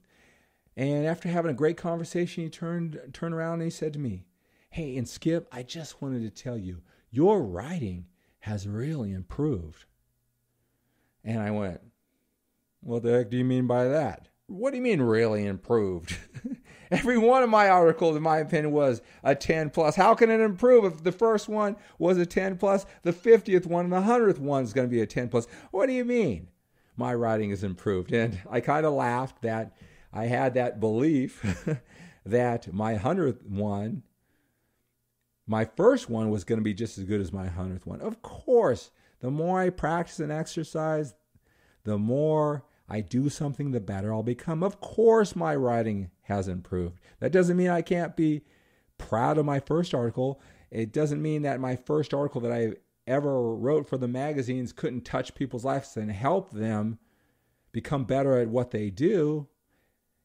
And after having a great conversation, he turned around and he said to me, hey, and Skip, I just wanted to tell you, your writing has really improved. And I went, what the heck do you mean by that? What do you mean really improved? Every one of my articles, in my opinion, was a 10 plus. How can it improve if the first one was a 10 plus, the 50th one and the 100th one is going to be a 10 plus? What do you mean my writing has improved? And I kind of laughed that I had that belief that my 100th one, my first one was going to be just as good as my 100th one. Of course, the more I practice and exercise, the more I do something, the better I'll become. Of course, my writing has improved. That doesn't mean I can't be proud of my first article. It doesn't mean that my first article that I ever wrote for the magazines couldn't touch people's lives and help them become better at what they do.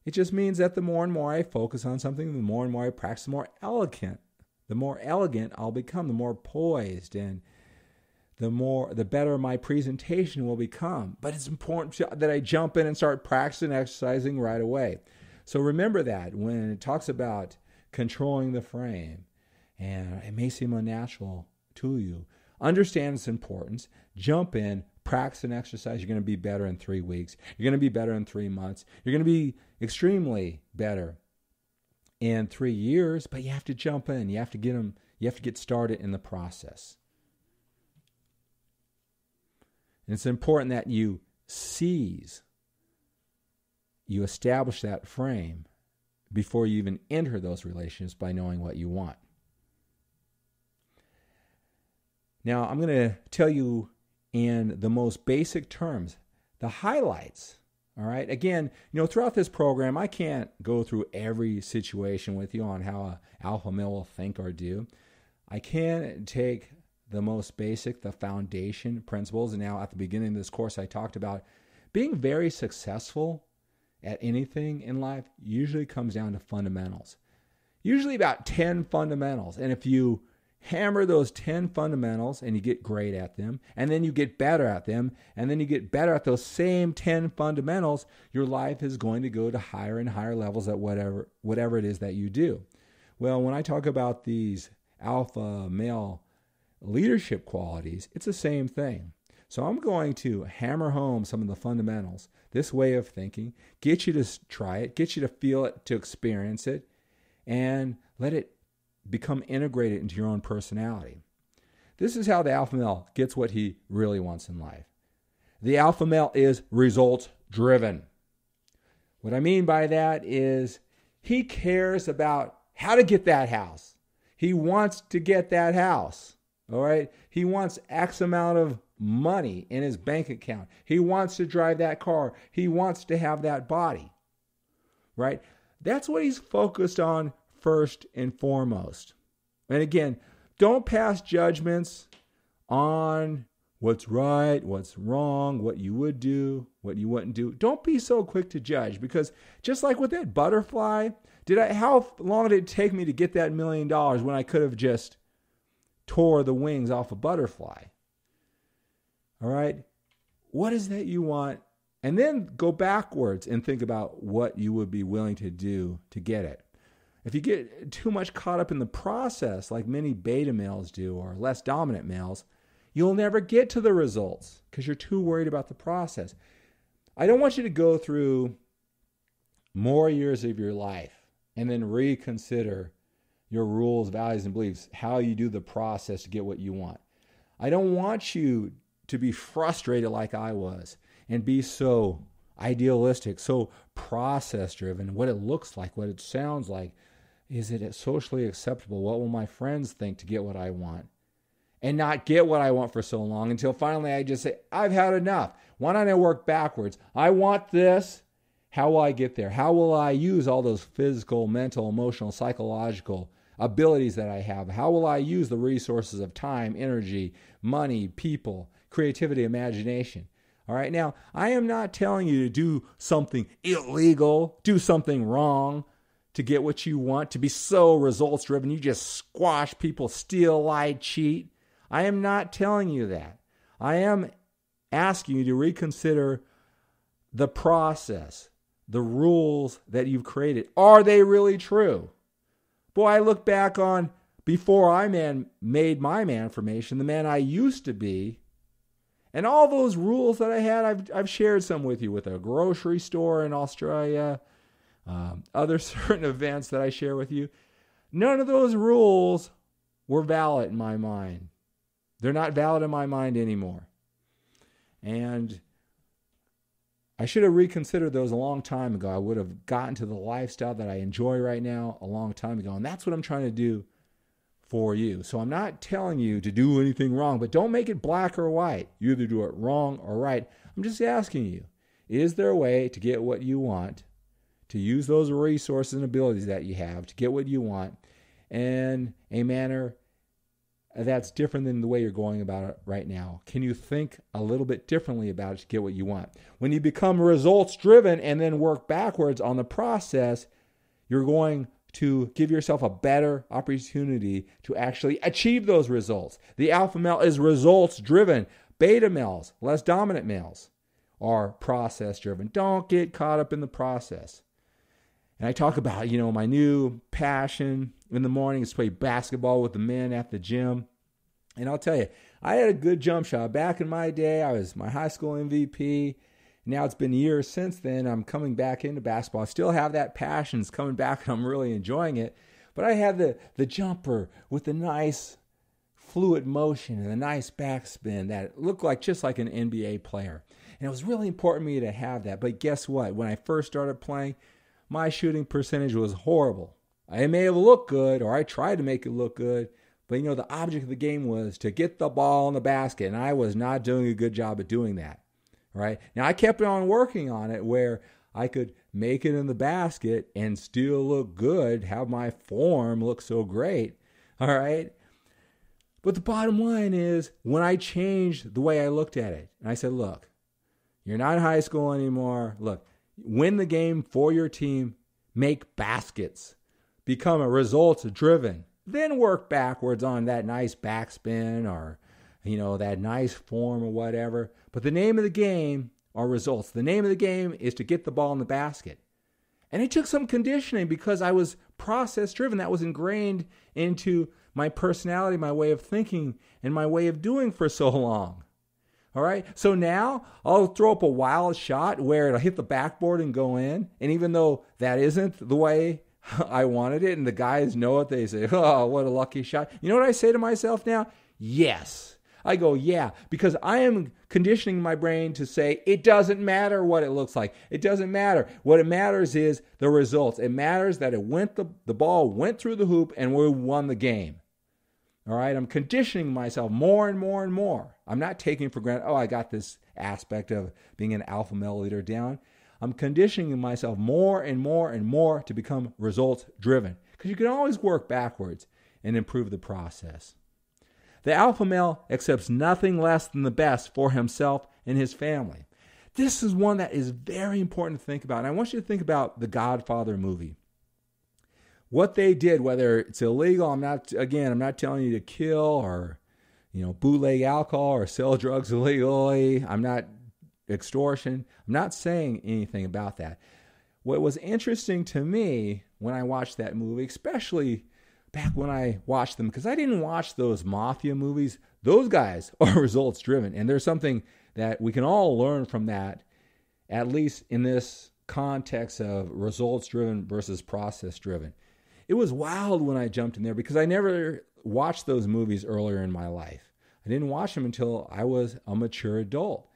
It just means that the more and more I focus on something, the more and more I practice, the more elegant I'll become, the more poised and the better my presentation will become. But it's important that I jump in and start practicing exercising right away. So remember that when it talks about controlling the frame, and it may seem unnatural to you, understand its importance, jump in, practice and exercise. You're going to be better in 3 weeks. You're going to be better in 3 months. You're going to be extremely better in 3 years, but you have to jump in. You have to get started in the process. And it's important that you seize, you establish that frame before you even enter those relationships by knowing what you want. Now, I'm going to tell you in the most basic terms the highlights All right. Again, throughout this program, I can't go through every situation with you on how an alpha male will think or do. I can take the most basic, the foundation principles. And now at the beginning of this course, I talked about being very successful at anything in life usually comes down to fundamentals, usually about 10 fundamentals. And if you hammer those 10 fundamentals and you get great at them, and then you get better at them, and then you get better at those same 10 fundamentals, your life is going to go to higher and higher levels at whatever it is that you do. Well, when I talk about these alpha male leadership qualities, it's the same thing. So I'm going to hammer home some of the fundamentals, this way of thinking, get you to try it, get you to feel it, to experience it, and let it become integrated into your own personality. This is how the alpha male gets what he really wants in life. The alpha male is results driven. What I mean by that is he cares about how to get that house. He wants to get that house. All right. He wants X amount of money in his bank account. He wants to drive that car. He wants to have that body. Right. That's what he's focused on first and foremost. And again, don't pass judgments on what's right, what's wrong, what you would do, what you wouldn't do. Don't be so quick to judge, because just like with that butterfly, how long did it take me to get that $1 million when I could have just tore the wings off a butterfly? All right. What is that you want? And then go backwards and think about what you would be willing to do to get it. If you get too much caught up in the process, like many beta males do, or less dominant males, you'll never get to the results because you're too worried about the process. I don't want you to go through more years of your life and then reconsider your rules, values, and beliefs, how you do the process to get what you want. I don't want you to be frustrated like I was and be so idealistic, so process-driven, what it looks like, what it sounds like. Is it socially acceptable? What will my friends think to get what I want? And not get what I want for so long until finally I just say, I've had enough. Why don't I work backwards? I want this. How will I get there? How will I use all those physical, mental, emotional, psychological abilities that I have? How will I use the resources of time, energy, money, people, creativity, imagination? All right, now, I am not telling you to do something illegal, do something wrong to get what you want, to be so results-driven. You just squash people, steal, lie, cheat. I am not telling you that. I am asking you to reconsider the process, the rules that you've created. Are they really true? Boy, I look back on before I made my Manformation, the man I used to be, and all those rules that I had, I've shared some with you, with a grocery store in Australia, other certain events that I share with you. None of those rules were valid in my mind. They're not valid in my mind anymore. And I should have reconsidered those a long time ago. I would have gotten to the lifestyle that I enjoy right now a long time ago. And that's what I'm trying to do for you. So I'm not telling you to do anything wrong, but don't make it black or white. You either do it wrong or right. I'm just asking you, is there a way to get what you want, to use those resources and abilities that you have to get what you want in a manner that's different than the way you're going about it right now? Can you think a little bit differently about it to get what you want? When you become results driven and then work backwards on the process, you're going to give yourself a better opportunity to actually achieve those results. The alpha male is results driven. Beta males, less dominant males, are process driven. Don't get caught up in the process. And I talk about, my new passion in the morning is to play basketball with the men at the gym. And I'll tell you, I had a good jump shot back in my day. I was my high school MVP. Now it's been years since then. I'm coming back into basketball. I still have that passion. It's coming back and I'm really enjoying it. But I had the jumper with the nice fluid motion and a nice backspin that looked like just like an NBA player. And it was really important to me to have that. But guess what? When I first started playing, my shooting percentage was horrible. I may have looked good, or I tried to make it look good. But the object of the game was to get the ball in the basket. And I was not doing a good job at doing that. right? Now, I kept on working on it where I could make it in the basket and still look good, have my form look so great, all right? But the bottom line is when I changed the way I looked at it, and I said, look, you're not in high school anymore. Look, win the game for your team, make baskets, become a results-driven, then work backwards on that nice backspin or, you know, that nice form or whatever. But the name of the game are results. The name of the game is to get the ball in the basket. And it took some conditioning because I was process-driven. That was ingrained into my personality, my way of thinking, and my way of doing for so long. All right? So now I'll throw up a wild shot where it'll hit the backboard and go in. And even though that isn't the way I wanted it, and the guys know it, they say, oh, what a lucky shot. You know what I say to myself now? Yes. I go, yeah, because I am conditioning my brain to say it doesn't matter what it looks like. It doesn't matter. What it matters is the results. It matters that it went the ball went through the hoop and we won the game. All right, I'm conditioning myself more and more and more. I'm not taking for granted, oh, I got this aspect of being an alpha male leader down. I'm conditioning myself more and more and more to become results driven because you can always work backwards and improve the process. The alpha male accepts nothing less than the best for himself and his family. This is one that is very important to think about. And I want you to think about the Godfather movie. What they did, whether it's illegal, I'm not telling you to kill or, you know, bootleg alcohol or sell drugs illegally. I'm not extortion. I'm not saying anything about that. What was interesting to me when I watched that movie, especially back when I watched them, because I didn't watch those mafia movies. Those guys are results driven. And there's something that we can all learn from that, at least in this context of results driven versus process driven. It was wild when I jumped in there because I never watched those movies earlier in my life. I didn't watch them until I was a mature adult.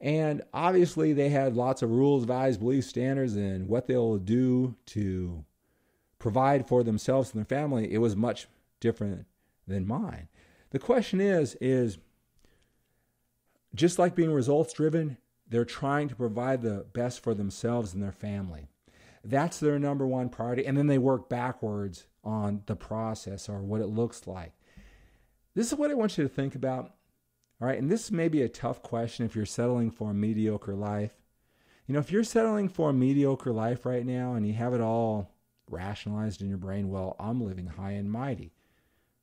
And obviously they had lots of rules, values, beliefs, standards, and what they'll do to provide for themselves and their family. It was much different than mine. The question is just like being results driven, they're trying to provide the best for themselves and their family. That's their number one priority. And then they work backwards on the process or what it looks like. This is what I want you to think about. All right. And this may be a tough question if you're settling for a mediocre life. You know, if you're settling for a mediocre life right now and you have it all rationalized in your brain, well, I'm living high and mighty,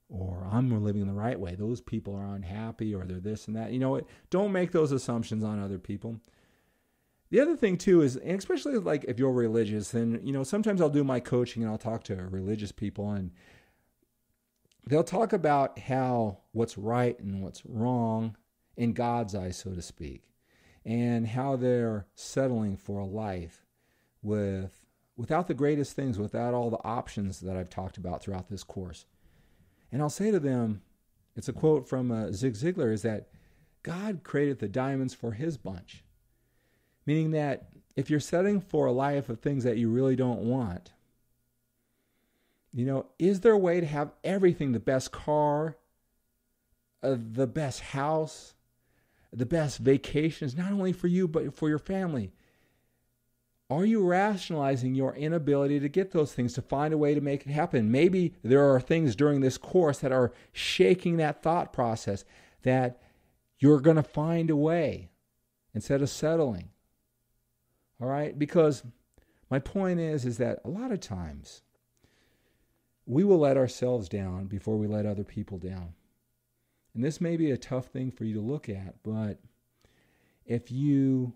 or I'm living the right way. Those people are unhappy, or they're this and that. You know what? Don't make those assumptions on other people. The other thing too is, and especially like if you're religious, then, you know, sometimes I'll do my coaching and I'll talk to religious people and they'll talk about how what's right and what's wrong in God's eyes, so to speak, and how they're settling for a life without the greatest things, without all the options that I've talked about throughout this course. And I'll say to them, it's a quote from Zig Ziglar, is that God created the diamonds for his bunch. Meaning that if you're settling for a life of things that you really don't want, you know, is there a way to have everything, the best car, the best house, the best vacations, not only for you, but for your family? Are you rationalizing your inability to get those things, to find a way to make it happen? Maybe there are things during this course that are shaking that thought process, that you're going to find a way instead of settling. All right? Because my point is that a lot of times we will let ourselves down before we let other people down. And this may be a tough thing for you to look at, but if you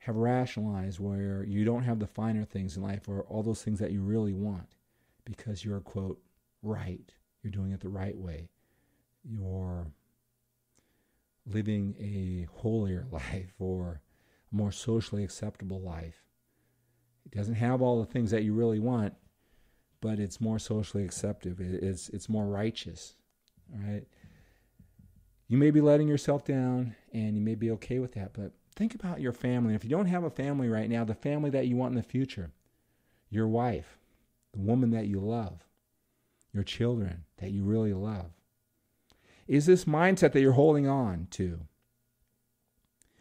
have rationalized where you don't have the finer things in life or all those things that you really want because you're, quote, right. You're doing it the right way. You're living a holier life or a more socially acceptable life. It doesn't have all the things that you really want, but it's more socially acceptable. It's more righteous, all right? You may be letting yourself down and you may be okay with that, but think about your family. If you don't have a family right now, the family that you want in the future, your wife, the woman that you love, your children that you really love. Is this mindset that you're holding on to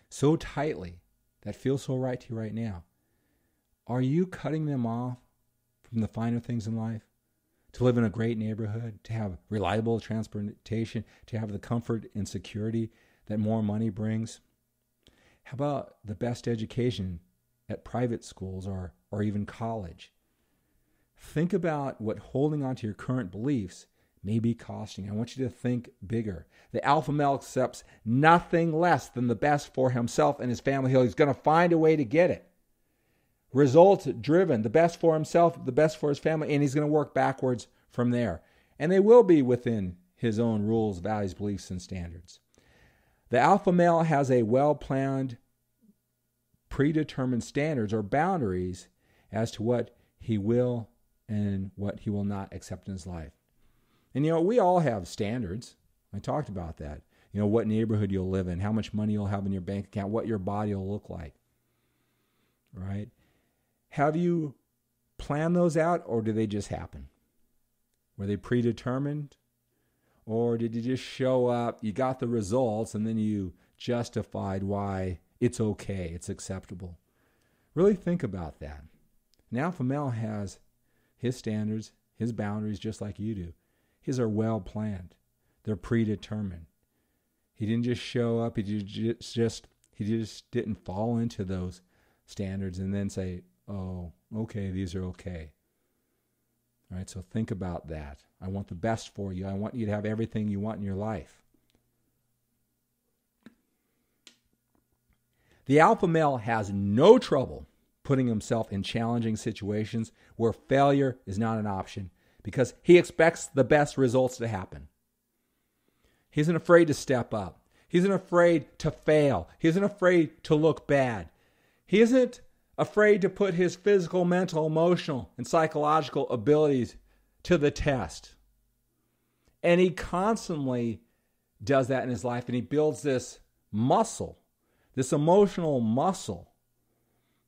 so tightly that feel so right to you right now, are you cutting them off from the finer things in life? To live in a great neighborhood, to have reliable transportation, to have the comfort and security that more money brings? How about the best education at private schools or even college? Think about what holding on to your current beliefs may be costing. I want you to think bigger. The alpha male accepts nothing less than the best for himself and his family. He's going to find a way to get it. Results driven, the best for himself, the best for his family, and he's going to work backwards from there. And they will be within his own rules, values, beliefs, and standards. The alpha male has a well-planned, predetermined standards or boundaries as to what he will and what he will not accept in his life. And, we all have standards. I talked about that. What neighborhood you'll live in, how much money you'll have in your bank account, what your body will look like, right? Have you planned those out, or do they just happen? Were they predetermined? Or did you just show up, you got the results, and then you justified why it's okay, it's acceptable? Really think about that. Now, alpha male has his standards, his boundaries, just like you do. His are well planned. They're predetermined. He didn't just show up. He just didn't fall into those standards and then say, "Oh, okay, these are okay." All right, so think about that. I want the best for you. I want you to have everything you want in your life. The alpha male has no trouble putting himself in challenging situations where failure is not an option, because he expects the best results to happen. He isn't afraid to step up. He isn't afraid to fail. He isn't afraid to look bad. He isn't afraid to put his physical, mental, emotional, and psychological abilities to the test. And he constantly does that in his life, and he builds this muscle, this emotional muscle,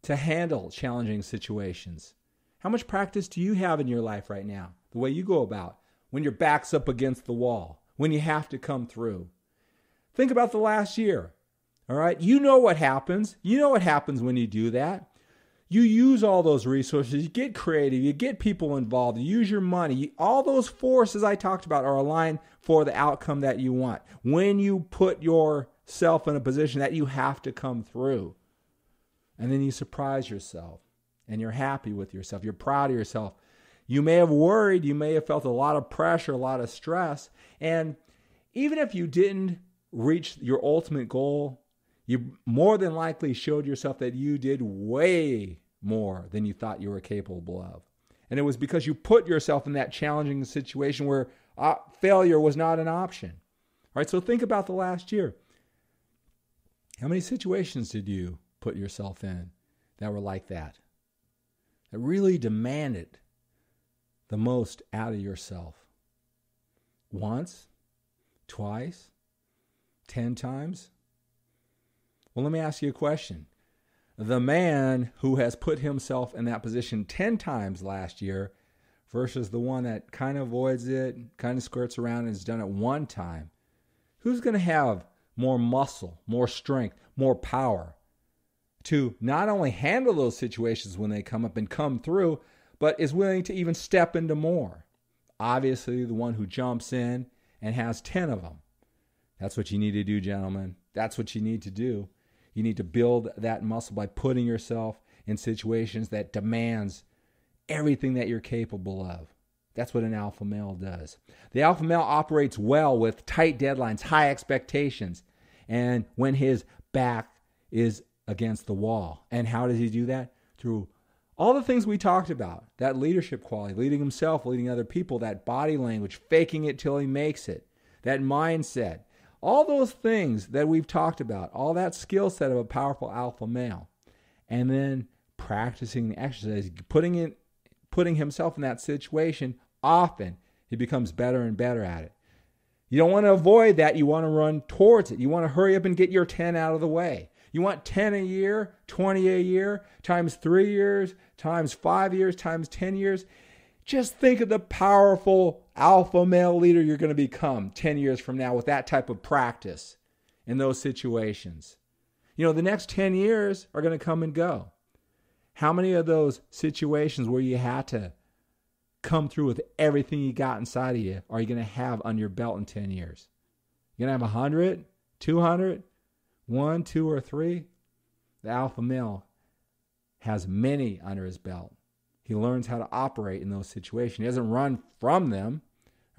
to handle challenging situations. How much practice do you have in your life right now? The way you go about when your back's up against the wall, when you have to come through. Think about the last year, all right? You know what happens. You know what happens when you do that. You use all those resources. You get creative. You get people involved. You use your money. All those forces I talked about are aligned for the outcome that you want. When you put yourself in a position that you have to come through, and then you surprise yourself. And you're happy with yourself. You're proud of yourself. You may have worried. You may have felt a lot of pressure, a lot of stress. And even if you didn't reach your ultimate goal, you more than likely showed yourself that you did way more than you thought you were capable of. And it was because you put yourself in that challenging situation where failure was not an option. All right, so think about the last year. How many situations did you put yourself in that were like that? That really demanded the most out of yourself? Once, twice, 10 times? Well, let me ask you a question. The man who has put himself in that position 10 times last year versus the one that kind of avoids it, kind of skirts around and has done it one time, who's going to have more muscle, more strength, more power to not only handle those situations when they come up and come through, but is willing to even step into more? Obviously, the one who jumps in and has 10 of them. That's what you need to do, gentlemen. That's what you need to do. You need to build that muscle by putting yourself in situations that demands everything that you're capable of. That's what an alpha male does. The alpha male operates well with tight deadlines, high expectations, and when his back is against the wall. And how does he do that? Through all the things we talked about, that leadership quality, leading himself, leading other people, that body language, faking it till he makes it, that mindset, all those things that we've talked about, all that skill set of a powerful alpha male. And then practicing the exercise, putting himself in that situation, often he becomes better and better at it. You don't want to avoid that. You want to run towards it. You want to hurry up and get your 10 out of the way. You want 10 a year, 20 a year, times 3 years, times 5 years, times 10 years. Just think of the powerful alpha male leader you're going to become 10 years from now with that type of practice in those situations. You know, the next 10 years are going to come and go. How many of those situations where you had to come through with everything you got inside of you are you going to have on your belt in 10 years? You're going to have 100, 200, 1, 2, or 3? The alpha male has many under his belt. He learns how to operate in those situations. He doesn't run from them.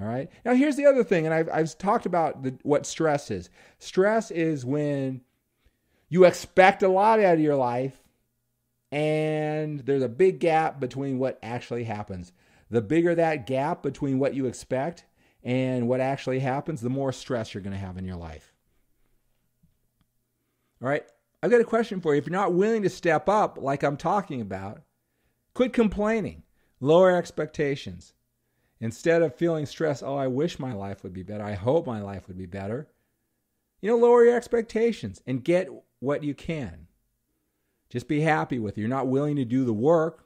All right. Now, here's the other thing, and I've talked about what stress is. Stress is when you expect a lot out of your life, and there's a big gap between what actually happens. The bigger that gap between what you expect and what actually happens, the more stress you're going to have in your life. All right. I've got a question for you. If you're not willing to step up like I'm talking about, quit complaining, lower expectations. Instead of feeling stressed, oh, I wish my life would be better, I hope my life would be better, you know, lower your expectations and get what you can. Just be happy with it. You're not willing to do the work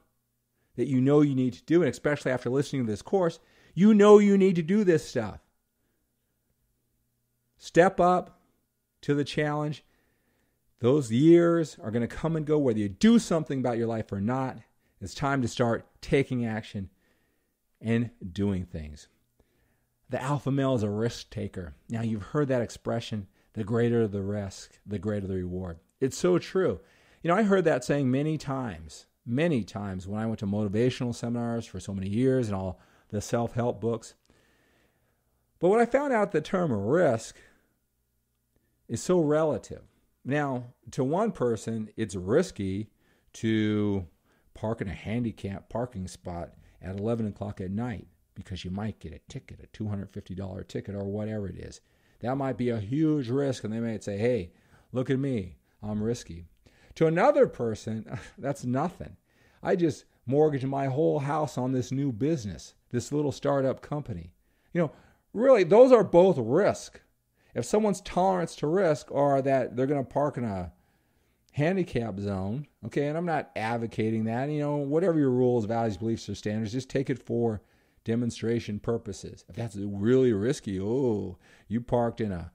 that you know you need to do, and especially after listening to this course, you know you need to do this stuff. Step up to the challenge. Those years are going to come and go whether you do something about your life or not. It's time to start taking action and doing things. The alpha male is a risk taker. Now, you've heard that expression, the greater the risk, the greater the reward. It's so true. You know, I heard that saying many times when I went to motivational seminars for so many years and all the self-help books. But what I found out, the term risk is so relative. Now, to one person, it's risky to park in a handicapped parking spot at 11 o'clock at night because you might get a ticket, a $250 ticket or whatever it is. That might be a huge risk, and they might say, hey, look at me, I'm risky. To another person, that's nothing. I just mortgaged my whole house on this new business, this little startup company. You know, really, those are both risk. If someone's tolerance to risk are that they're going to park in a handicap zone, okay, and I'm not advocating that, you know, whatever your rules, values, beliefs, or standards, just take it for demonstration purposes. If that's really risky, oh, you parked in a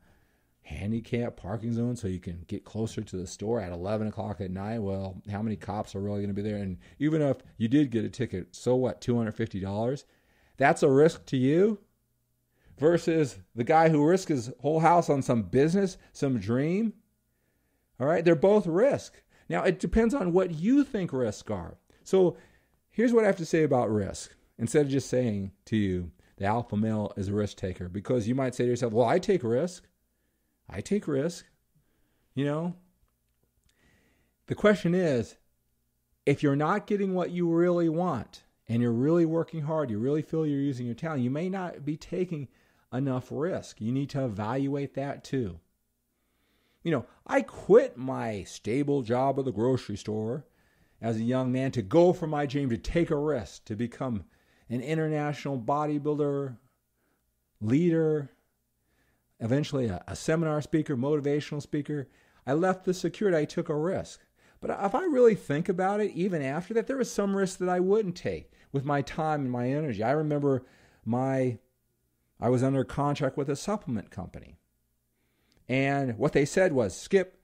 handicap parking zone so you can get closer to the store at 11 o'clock at night, well, how many cops are really going to be there? And even if you did get a ticket, so what, $250? That's a risk to you versus the guy who risks his whole house on some business, some dream. All right, they're both risk. Now, it depends on what you think risks are. So here's what I have to say about risk. Instead of just saying to you, the alpha male is a risk taker, because you might say to yourself, well, I take risk. You know, the question is, if you're not getting what you really want and you're really working hard, you really feel you're using your talent, you may not be taking enough risk. You need to evaluate that too. You know, I quit my stable job at the grocery store as a young man to go for my dream, to take a risk, to become an international bodybuilder, leader, eventually a seminar speaker, motivational speaker. I left the security. I took a risk. But if I really think about it, even after that, there was some risk that I wouldn't take with my time and my energy. I remember I was under contract with a supplement company. And what they said was, Skip,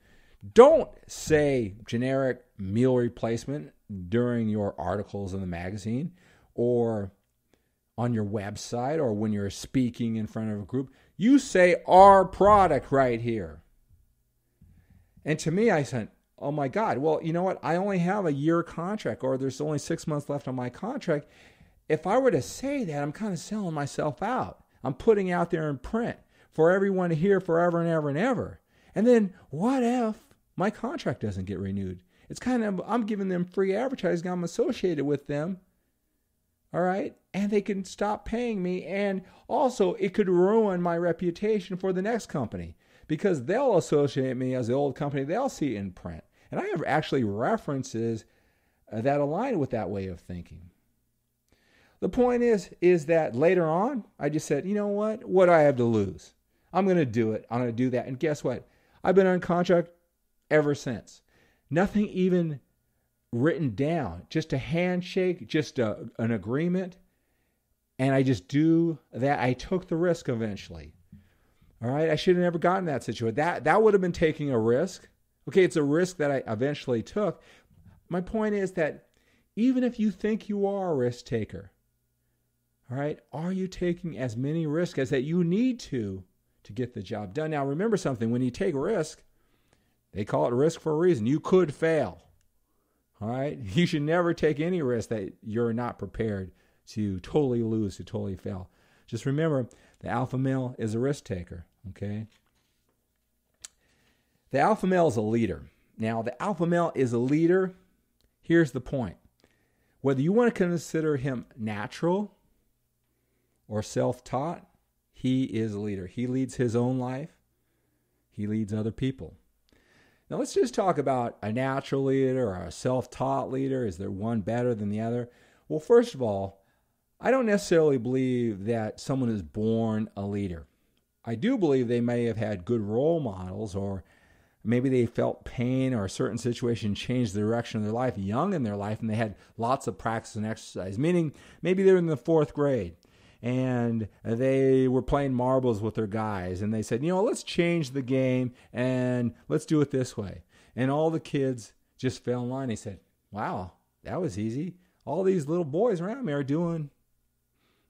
don't say generic meal replacement during your articles in the magazine or on your website or when you're speaking in front of a group. You say our product right here. And to me, I said, oh my God, well, you know what? I only have a year contract, or there's only 6 months left on my contract. If I were to say that, I'm kind of selling myself out. I'm putting out there in print for everyone to hear forever and ever and ever. And then what if my contract doesn't get renewed? It's kind of, I'm giving them free advertising. I'm associated with them. All right. And they can stop paying me. And also it could ruin my reputation for the next company because they'll associate me as the old company. They'll see it in print. And I have actually references that align with that way of thinking. The point is that later on, I just said, you know what do I have to lose? I'm going to do it. I'm going to do that. And guess what? I've been on contract ever since. Nothing even written down. Just a handshake, just an agreement. And I just do that. I took the risk eventually. All right. I should have never gotten that situation. That would have been taking a risk. Okay, it's a risk that I eventually took. My point is that even if you think you are a risk taker, all right, are you taking as many risks as that you need to get the job done? Now, remember something. When you take risk, they call it risk for a reason. You could fail, all right? You should never take any risk that you're not prepared to totally lose, to totally fail. Just remember, the alpha male is a risk taker, okay? The alpha male is a leader. Now, the alpha male is a leader. Here's the point. Whether you want to consider him natural or self-taught, he is a leader. He leads his own life. He leads other people. Now, let's just talk about a natural leader or a self-taught leader. Is there one better than the other? Well, first of all, I don't necessarily believe that someone is born a leader. I do believe they may have had good role models, or maybe they felt pain or a certain situation changed the direction of their life young in their life, and they had lots of practice and exercise, meaning maybe they were in the 4th grade and they were playing marbles with their guys, and they said, you know, let's change the game and let's do it this way. And all the kids just fell in line. They said, wow, that was easy. All these little boys around me are doing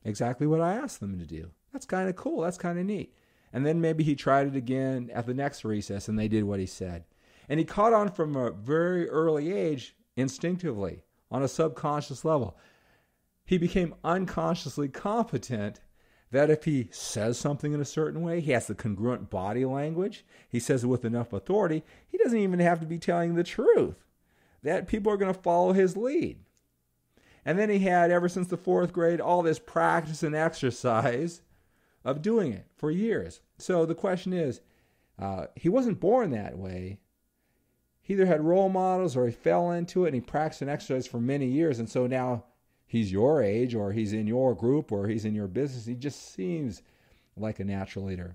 exactly what I asked them to do. That's kind of cool. That's kind of neat. And then maybe he tried it again at the next recess, and they did what he said. And he caught on from a very early age instinctively on a subconscious level. He became unconsciously competent that if he says something in a certain way, he has the congruent body language, he says it with enough authority, he doesn't even have to be telling the truth, that people are going to follow his lead. And then he had, ever since the 4th grade, all this practice and exercise of doing it for years. So the question is, he wasn't born that way. He either had role models or he fell into it and he practiced and exercised for many years. And so now he's your age, or he's in your group, or he's in your business. He just seems like a natural leader.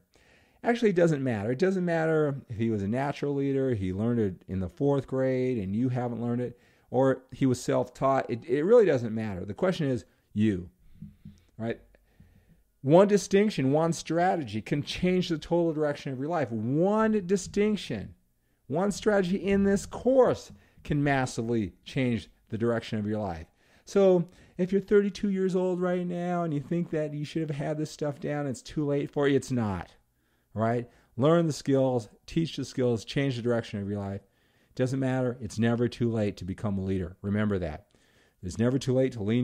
Actually, it doesn't matter. It doesn't matter if he was a natural leader, he learned it in the 4th grade and you haven't learned it, or he was self-taught. It really doesn't matter. The question is you, right? One distinction, one strategy can change the total direction of your life. One distinction, one strategy in this course can massively change the direction of your life. So if you're 32 years old right now and you think that you should have had this stuff down, it's too late for you, it's not, right? Learn the skills, teach the skills, change the direction of your life. It doesn't matter. It's never too late to become a leader. Remember that. It's never too late to lead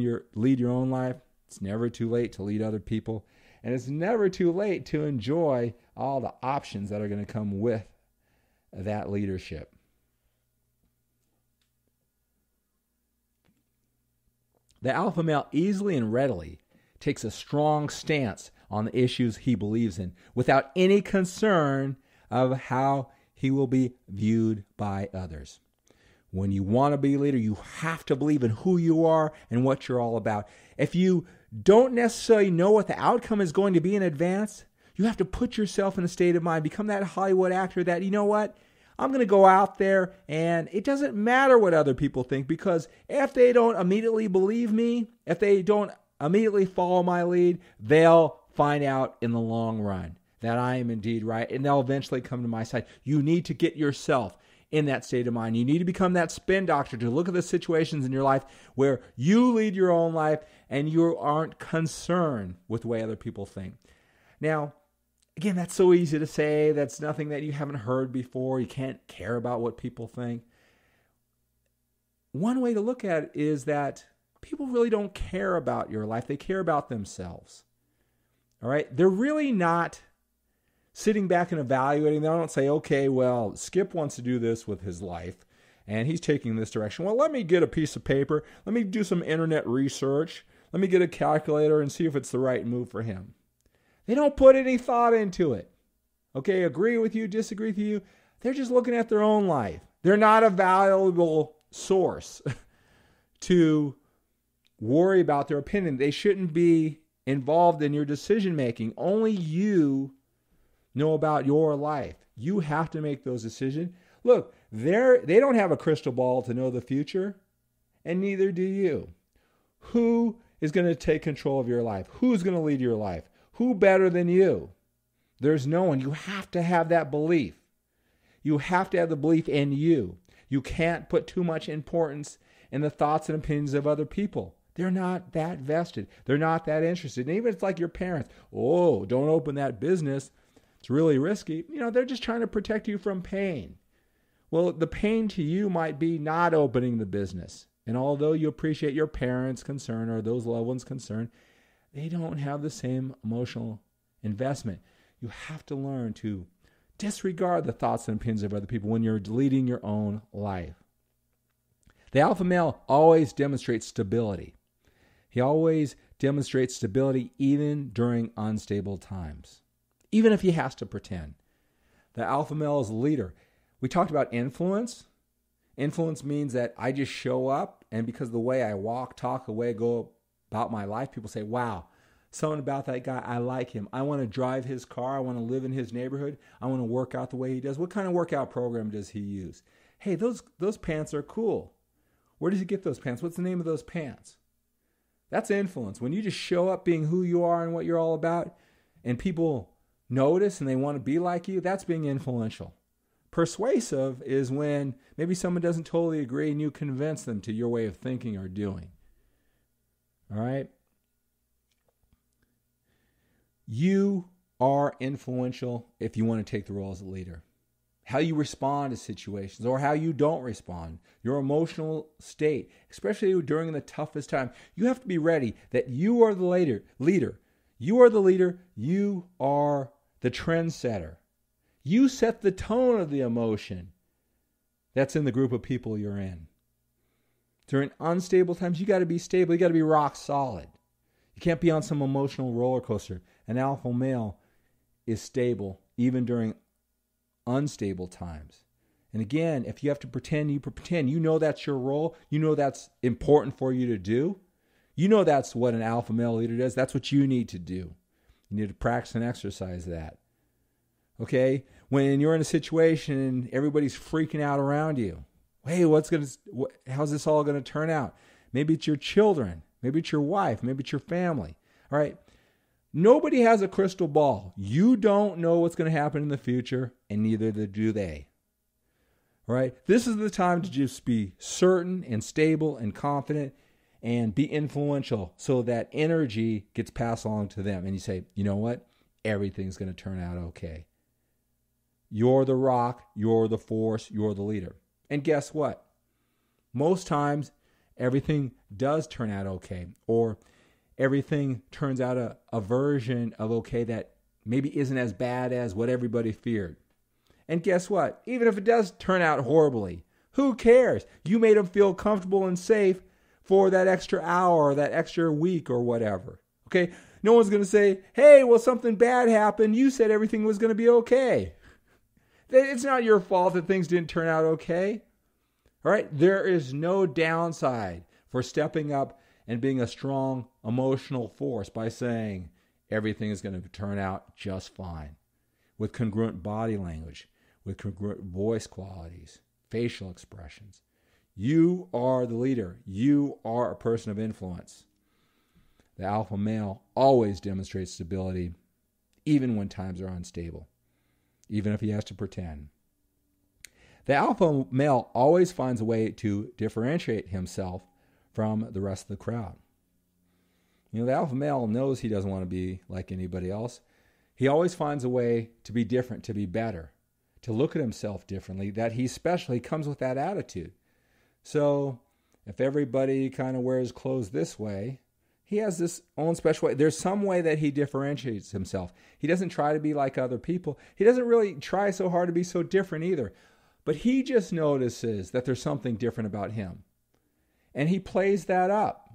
your own life. It's never too late to lead other people. And it's never too late to enjoy all the options that are going to come with that leadership. The alpha male easily and readily takes a strong stance on the issues he believes in without any concern of how he will be viewed by others. When you want to be a leader, you have to believe in who you are and what you're all about. If you don't necessarily know what the outcome is going to be in advance, you have to put yourself in a state of mind, become that Hollywood actor that, you know what, I'm going to go out there and it doesn't matter what other people think, because if they don't immediately believe me, if they don't immediately follow my lead, they'll find out in the long run that I am indeed right, and they'll eventually come to my side. You need to get yourself in that state of mind. You need to become that spin doctor to look at the situations in your life where you lead your own life and you aren't concerned with the way other people think. Now, again, that's so easy to say. That's nothing that you haven't heard before. You can't care about what people think. One way to look at it is that people really don't care about your life. They care about themselves. All right? They're really not sitting back and evaluating. They don't say, okay, well, Skip wants to do this with his life, and he's taking this direction. Well, let me get a piece of paper. Let me do some internet research. Let me get a calculator and see if it's the right move for him. They don't put any thought into it. Okay, agree with you, disagree with you. They're just looking at their own life. They're not a valuable source to worry about their opinion. They shouldn't be involved in your decision-making. Only you know about your life. You have to make those decisions. Look, they don't have a crystal ball to know the future, and neither do you. Who is going to take control of your life? Who's going to lead your life? Who better than you? There's no one. You have to have that belief. You have to have the belief in you. You can't put too much importance in the thoughts and opinions of other people. They're not that vested. They're not that interested. And even if it's like your parents, oh, don't open that business. It's really risky. You know, they're just trying to protect you from pain. Well, the pain to you might be not opening the business. And although you appreciate your parents' concern or those loved ones' concern, they don't have the same emotional investment. You have to learn to disregard the thoughts and opinions of other people when you're leading your own life. The alpha male always demonstrates stability. He always demonstrates stability even during unstable times, even if he has to pretend. The alpha male is a leader. We talked about influence. Influence means that I just show up, and because of the way I walk, talk, the way I go about my life, people say, wow, something about that guy, I like him. I want to drive his car. I want to live in his neighborhood. I want to work out the way he does. What kind of workout program does he use? Hey, those pants are cool. Where does he get those pants? What's the name of those pants? That's influence. When you just show up being who you are and what you're all about, and people notice and they want to be like you, that's being influential. Persuasive is when maybe someone doesn't totally agree and you convince them to your way of thinking or doing. All right? You are influential if you want to take the role as a leader. How you respond to situations or how you don't respond, your emotional state, especially during the toughest time. You have to be ready that you are the leader. You are the leader. You are the trendsetter. You set the tone of the emotion that's in the group of people you're in. During unstable times, you got to be stable. You got to be rock solid. You can't be on some emotional roller coaster. An alpha male is stable even during unstable times. And again, if you have to pretend, you pretend. You know that's your role. You know that's important for you to do. You know that's what an alpha male leader does. That's what you need to do. You need to practice and exercise that. Okay? When you're in a situation and everybody's freaking out around you, hey, how's this all going to turn out? Maybe it's your children. Maybe it's your wife. Maybe it's your family. All right? Nobody has a crystal ball. You don't know what's going to happen in the future, and neither do they. All right? This is the time to just be certain and stable and confident and be influential so that energy gets passed along to them. And you say, you know what? Everything's going to turn out okay. You're the rock. You're the force. You're the leader. And guess what? Most times, everything does turn out okay, or everything turns out a version of okay that maybe isn't as bad as what everybody feared. And guess what? Even if it does turn out horribly, who cares? You made them feel comfortable and safe for that extra hour or that extra week or whatever. Okay? No one's going to say, hey, well, something bad happened. You said everything was going to be okay. It's not your fault that things didn't turn out okay. All right? There is no downside for stepping up and being a strong emotional force by saying everything is going to turn out just fine, with congruent body language, with congruent voice qualities, facial expressions. You are the leader. You are a person of influence. The alpha male always demonstrates stability, even when times are unstable, even if he has to pretend. The alpha male always finds a way to differentiate himself from the rest of the crowd. You know, the alpha male knows he doesn't want to be like anybody else. He always finds a way to be different, to be better, to look at himself differently, that he's special. He comes with that attitude. So if everybody kind of wears clothes this way, he has this own special way. There's some way that he differentiates himself. He doesn't try to be like other people. He doesn't really try so hard to be so different either. But he just notices that there's something different about him. And he plays that up.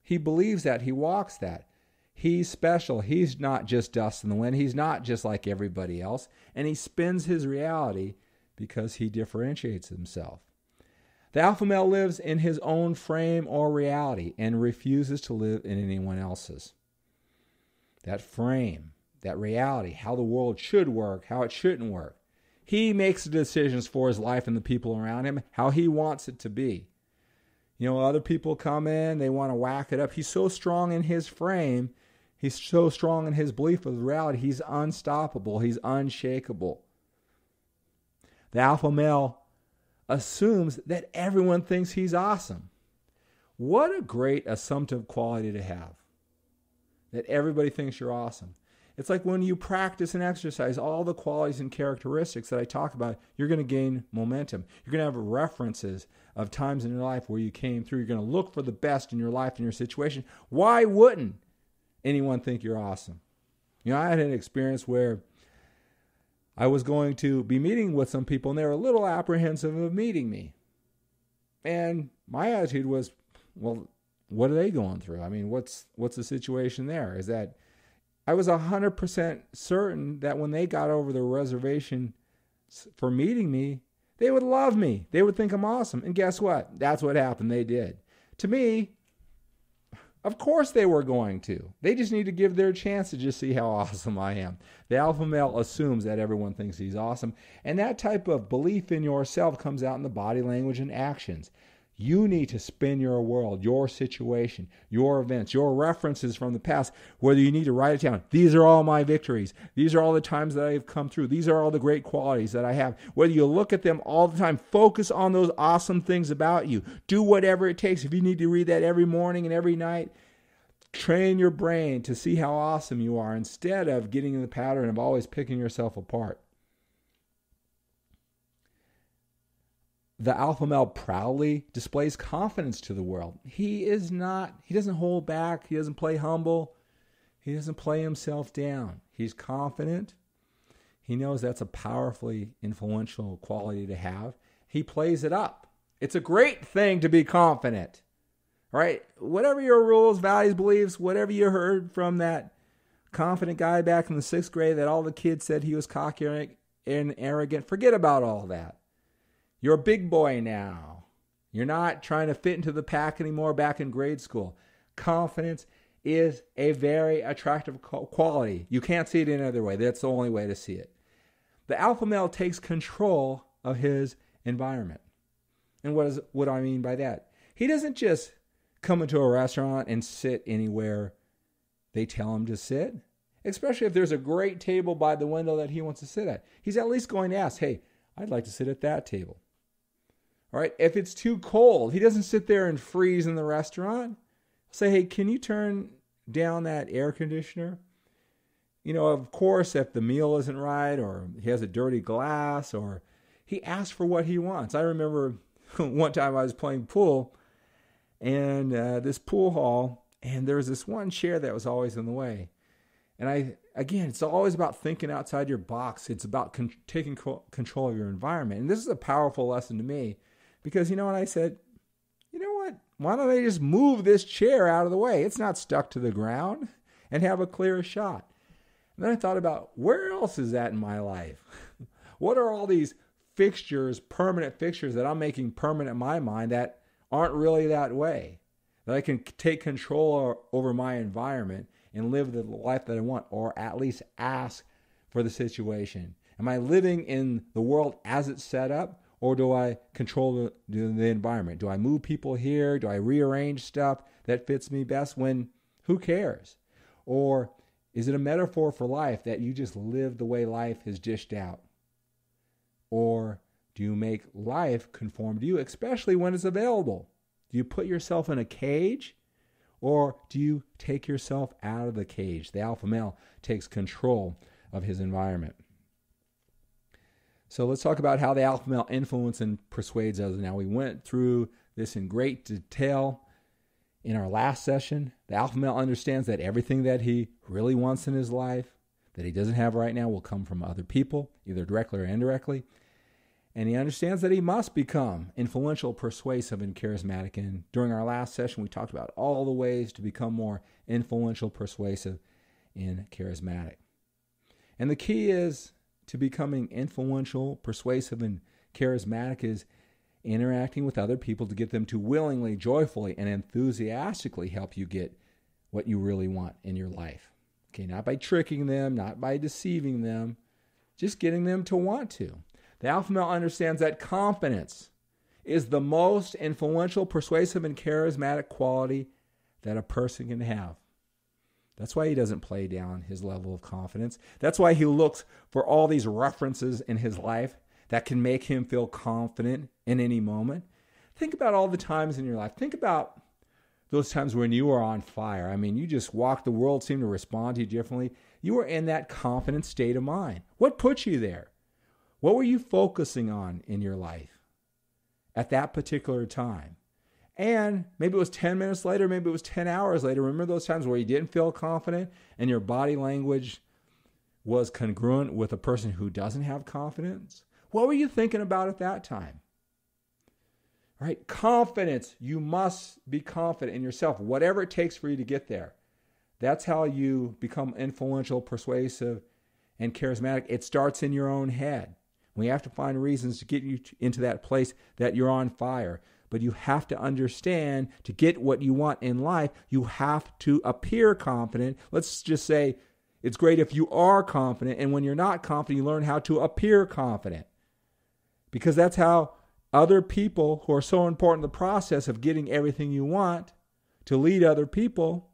He believes that. He walks that. He's special. He's not just dust in the wind. He's not just like everybody else. And he spins his reality because he differentiates himself. The alpha male lives in his own frame or reality and refuses to live in anyone else's. That frame, that reality, how the world should work, how it shouldn't work. He makes the decisions for his life and the people around him, how he wants it to be. You know, other people come in, they want to whack it up. He's so strong in his frame. He's so strong in his belief of the reality. He's unstoppable. He's unshakable. The alpha male assumes that everyone thinks he's awesome. What a great assumptive quality to have, that everybody thinks you're awesome. It's like when you practice and exercise all the qualities and characteristics that I talk about, you're going to gain momentum. You're going to have references of times in your life where you came through. You're going to look for the best in your life and your situation. Why wouldn't anyone think you're awesome? You know, I had an experience where I was going to be meeting with some people, and they were a little apprehensive of meeting me. And my attitude was, well, what are they going through? I mean, what's the situation there? Is that I was 100% certain that when they got over their reservation for meeting me, they would love me. They would think I'm awesome. And guess what? That's what happened. They did. To me, of course they were going to. They just need to give their chance to just see how awesome I am. The alpha male assumes that everyone thinks he's awesome. And that type of belief in yourself comes out in the body language and actions. You need to spin your world, your situation, your events, your references from the past, whether you need to write it down. These are all my victories. These are all the times that I've come through. These are all the great qualities that I have. Whether you look at them all the time, focus on those awesome things about you. Do whatever it takes. If you need to read that every morning and every night, train your brain to see how awesome you are instead of getting in the pattern of always picking yourself apart. The alpha male proudly displays confidence to the world. He doesn't hold back. He doesn't play humble. He doesn't play himself down. He's confident. He knows that's a powerfully influential quality to have. He plays it up. It's a great thing to be confident, right? Whatever your rules, values, beliefs, whatever you heard from that confident guy back in the 6th grade that all the kids said he was cocky and arrogant, forget about all that. You're a big boy now. You're not trying to fit into the pack anymore back in grade school. Confidence is a very attractive quality. You can't see it any other way. That's the only way to see it. The alpha male takes control of his environment. And what do I mean by that? He doesn't just come into a restaurant and sit anywhere they tell him to sit, especially if there's a great table by the window that he wants to sit at. He's at least going to ask, hey, I'd like to sit at that table. All right, if it's too cold, he doesn't sit there and freeze in the restaurant. Say, hey, can you turn down that air conditioner? You know, of course, if the meal isn't right or he has a dirty glass or he asks for what he wants. I remember one time I was playing pool and this pool hall, and there was this one chair that was always in the way. And again, it's always about thinking outside your box. It's about taking control of your environment. And this is a powerful lesson to me. Because you know what I said? You know what? Why don't I just move this chair out of the way? It's not stuck to the ground, and have a clear shot. And then I thought about, where else is that in my life? What are all these fixtures, permanent fixtures that I'm making permanent in my mind that aren't really that way? That I can take control over my environment and live the life that I want, or at least ask for the situation. Am I living in the world as it's set up? Or do I control the environment? Do I move people here? Do I rearrange stuff that fits me best when who cares? Or is it a metaphor for life that you just live the way life is dished out? Or do you make life conform to you, especially when it's available? Do you put yourself in a cage? Or do you take yourself out of the cage? The alpha male takes control of his environment. So let's talk about how the alpha male influences and persuades others. Now, we went through this in great detail in our last session. The alpha male understands that everything that he really wants in his life, that he doesn't have right now, will come from other people, either directly or indirectly. And he understands that he must become influential, persuasive, and charismatic. And during our last session, we talked about all the ways to become more influential, persuasive, and charismatic. And the key is to becoming influential, persuasive, and charismatic is interacting with other people to get them to willingly, joyfully, and enthusiastically help you get what you really want in your life. Okay, not by tricking them, not by deceiving them, just getting them to want to. The alpha male understands that confidence is the most influential, persuasive, and charismatic quality that a person can have. That's why he doesn't play down his level of confidence. That's why he looks for all these references in his life that can make him feel confident in any moment. Think about all the times in your life. Think about those times when you were on fire. I mean, you just walked, the world seemed to respond to you differently. You were in that confident state of mind. What put you there? What were you focusing on in your life at that particular time? And maybe it was 10 minutes later, maybe it was 10 hours later. Remember those times where you didn't feel confident and your body language was congruent with a person who doesn't have confidence? What were you thinking about at that time? All right, confidence. You must be confident in yourself, whatever it takes for you to get there. That's how you become influential, persuasive, and charismatic. It starts in your own head. We have to find reasons to get you into that place that you're on fire. But you have to understand, to get what you want in life, you have to appear confident. Let's just say it's great if you are confident, and when you're not confident, you learn how to appear confident. Because that's how other people who are so important in the process of getting everything you want to lead other people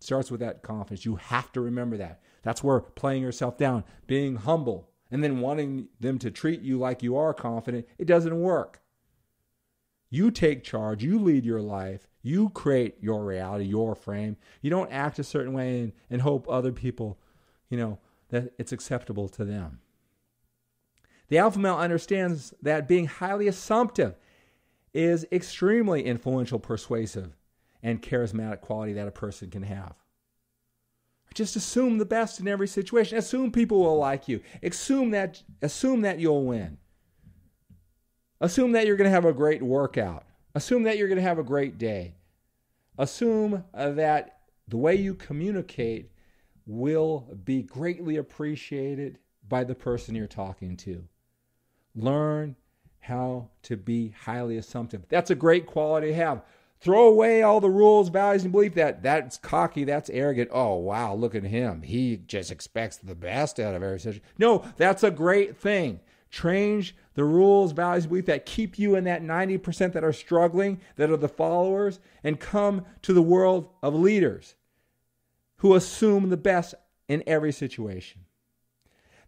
starts with that confidence. You have to remember that. That's where playing yourself down, being humble, and then wanting them to treat you like you are confident, it doesn't work. You take charge. You lead your life. You create your reality, your frame. You don't act a certain way and hope other people, that it's acceptable to them. The alpha male understands that being highly assumptive is extremely influential, persuasive, and charismatic quality that a person can have. Just assume the best in every situation. Assume people will like you. Assume that you'll win. Assume that you're going to have a great workout. Assume that you're going to have a great day. Assume that the way you communicate will be greatly appreciated by the person you're talking to. Learn how to be highly assumptive. That's a great quality to have. Throw away all the rules, values, and belief that's cocky, that's arrogant. Oh, wow, look at him. He just expects the best out of every situation. No, that's a great thing. Change the rules, values, belief that keep you in that 90% that are struggling, that are the followers, and come to the world of leaders who assume the best in every situation.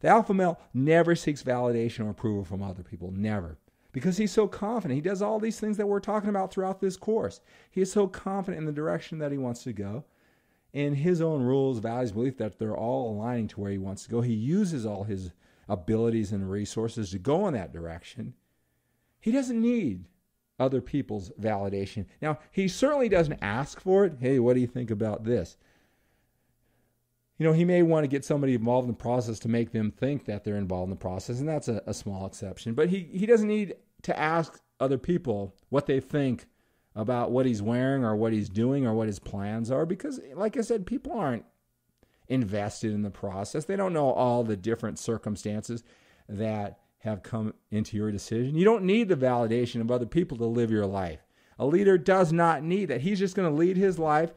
The alpha male never seeks validation or approval from other people, never. Because he's so confident. He does all these things that we're talking about throughout this course. He is so confident in the direction that he wants to go, in his own rules, values, belief that they're all aligning to where he wants to go. He uses all his abilities and resources to go in that direction. He doesn't need other people's validation. Now, he certainly doesn't ask for it. Hey, what do you think about this? He may want to get somebody involved in the process to make them think that they're involved in the process, and that's a small exception. But he doesn't need to ask other people what they think about what he's wearing or what he's doing or what his plans are, because, like I said, people aren't invested in the process. They don't know all the different circumstances that have come into your decision. You don't need the validation of other people to live your life. A leader does not need that. He's just going to lead his life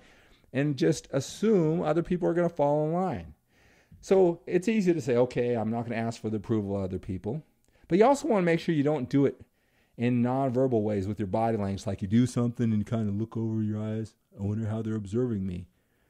and just assume other people are going to fall in line. So it's easy to say, okay, I'm not going to ask for the approval of other people. But you also want to make sure you don't do it in nonverbal ways with your body language, like you do something and kind of look over your eyes. I wonder how they're observing me.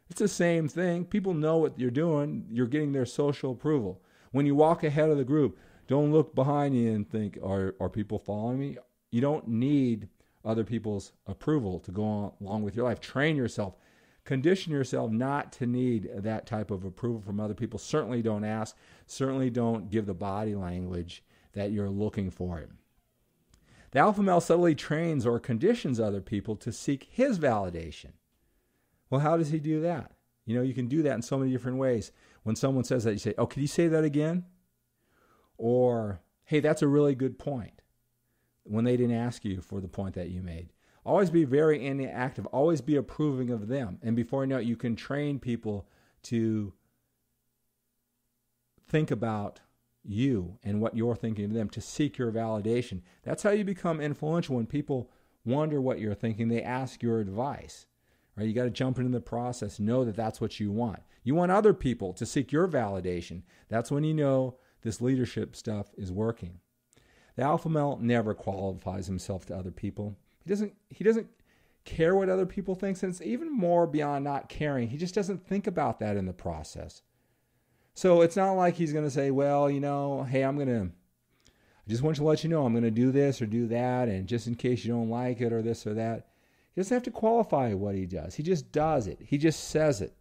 It's the same thing. People know what you're doing. You're getting their social approval. When you walk ahead of the group, don't look behind you and think, are people following me? You don't need other people's approval to go along with your life. Train yourself. Condition yourself not to need that type of approval from other people. Certainly don't ask. Certainly don't give the body language that you're looking for it. The alpha male subtly trains or conditions other people to seek his validation. Well, how does he do that? You can do that in so many different ways. When someone says that, you say, oh, can you say that again? Or, hey, that's a really good point. When they didn't ask you for the point that you made. Always be very active. Always be approving of them. And before you know it, you can train people to think about you and what you're thinking of them, to seek your validation. That's how you become influential. When people wonder what you're thinking, they ask your advice. Right? You got to jump into the process. Know that that's what you want. You want other people to seek your validation. That's when you know this leadership stuff is working. The alpha male never qualifies himself to other people. He doesn't care what other people think, and it's even more beyond not caring. He just doesn't think about that in the process. So it's not like he's going to say, well, hey, I just want to let you know I'm going to do this or do that, and just in case you don't like it or this or that. He doesn't have to qualify what he does. He just does it. He just says it.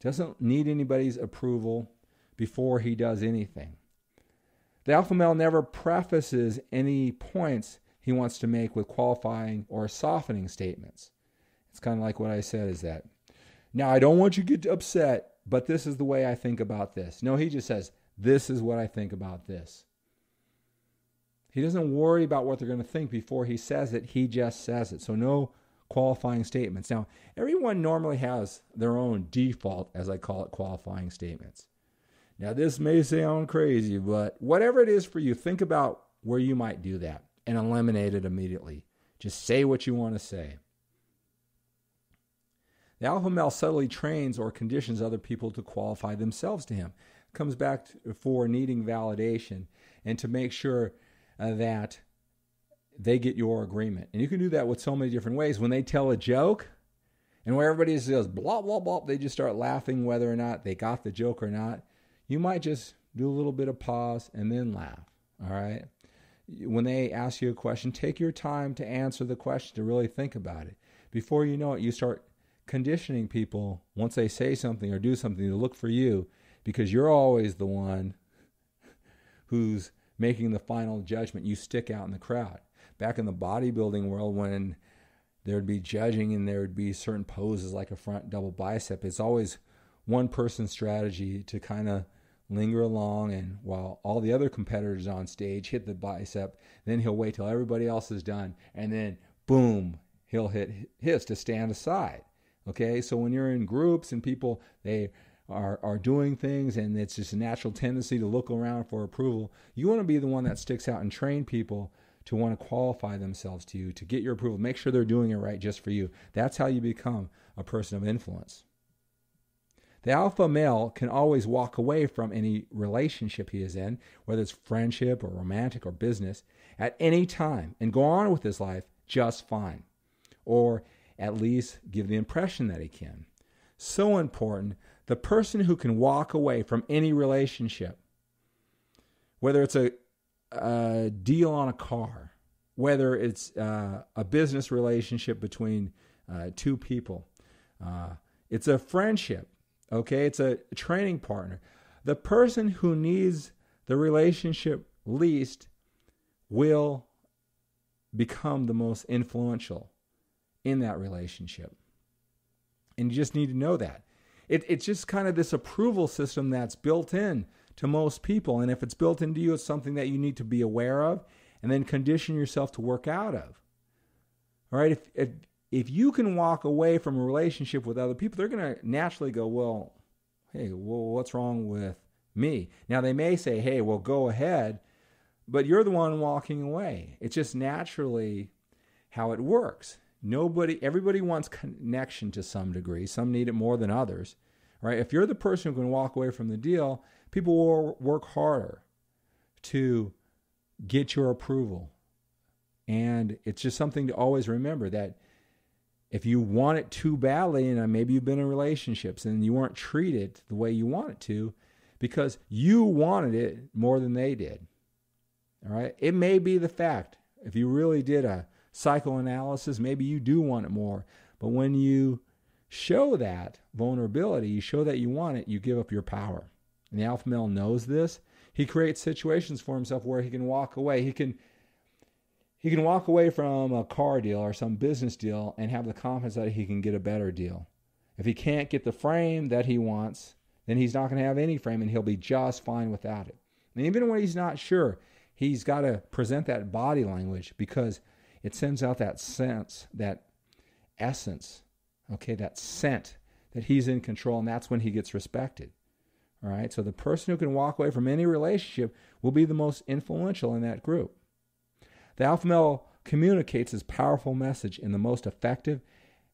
Doesn't need anybody's approval before he does anything. The alpha male never prefaces any points he wants to make with qualifying or softening statements. It's kind of like what I said is that, now I don't want you to get upset, but this is the way I think about this. No, he just says, this is what I think about this. He doesn't worry about what they're going to think before he says it. He just says it. So no qualifying statements. Now, everyone normally has their own default, as I call it, qualifying statements. Now, this may sound crazy, but whatever it is for you, think about where you might do that and eliminate it immediately. Just say what you want to say. The alpha male subtly trains or conditions other people to qualify themselves to him. It comes back for needing validation and to make sure that they get your agreement. And you can do that with so many different ways. When they tell a joke and where everybody says, blah, blah, blah, they just start laughing whether or not they got the joke or not. You might just do a little bit of pause and then laugh, all right? When they ask you a question, take your time to answer the question, to really think about it. Before you know it, you start conditioning people once they say something or do something to look for you, because you're always the one who's making the final judgment. You stick out in the crowd. Back in the bodybuilding world, when there'd be judging and there'd be certain poses like a front double bicep, it's always one person's strategy to kind of linger along, and while all the other competitors on stage hit the bicep, then he'll wait till everybody else is done, and then boom, he'll hit his to stand aside. Okay, so when you're in groups and people, they are doing things, and it's just a natural tendency to look around for approval. You want to be the one that sticks out and train people to want to qualify themselves to you, to get your approval, make sure they're doing it right just for you. That's how you become a person of influence. The alpha male can always walk away from any relationship he is in, whether it's friendship or romantic or business, at any time and go on with his life just fine, or at least give the impression that he can. So important, the person who can walk away from any relationship, whether it's a deal on a car, whether it's a business relationship between two people, it's a friendship, okay? It's a training partner. The person who needs the relationship least will become the most influential in that relationship. And you just need to know that. It's just kind of this approval system that's built in to most people. And if it's built into you, it's something that you need to be aware of and then condition yourself to work out of. All right, if you can walk away from a relationship with other people, they're going to naturally go, well, hey, well, what's wrong with me? Now, they may say, hey, well, go ahead, but you're the one walking away. It's just naturally how it works. Everybody wants connection to some degree. Some need it more than others, right? If you're the person who can walk away from the deal, people will work harder to get your approval. And it's just something to always remember, that if you want it too badly, and maybe you've been in relationships and you weren't treated the way you want it to because you wanted it more than they did, all right? It may be the fact, if you really did a psychoanalysis, maybe you do want it more. But when you show that vulnerability, you show that you want it, you give up your power. And the alpha male knows this. He creates situations for himself where he can walk away. He can walk away from a car deal or some business deal and have the confidence that he can get a better deal. If he can't get the frame that he wants, then he's not going to have any frame, and he'll be just fine without it. And even when he's not sure, he's got to present that body language, because it sends out that sense, that essence, okay, that scent that he's in control, and that's when he gets respected, all right? So the person who can walk away from any relationship will be the most influential in that group. The alpha male communicates his powerful message in the most effective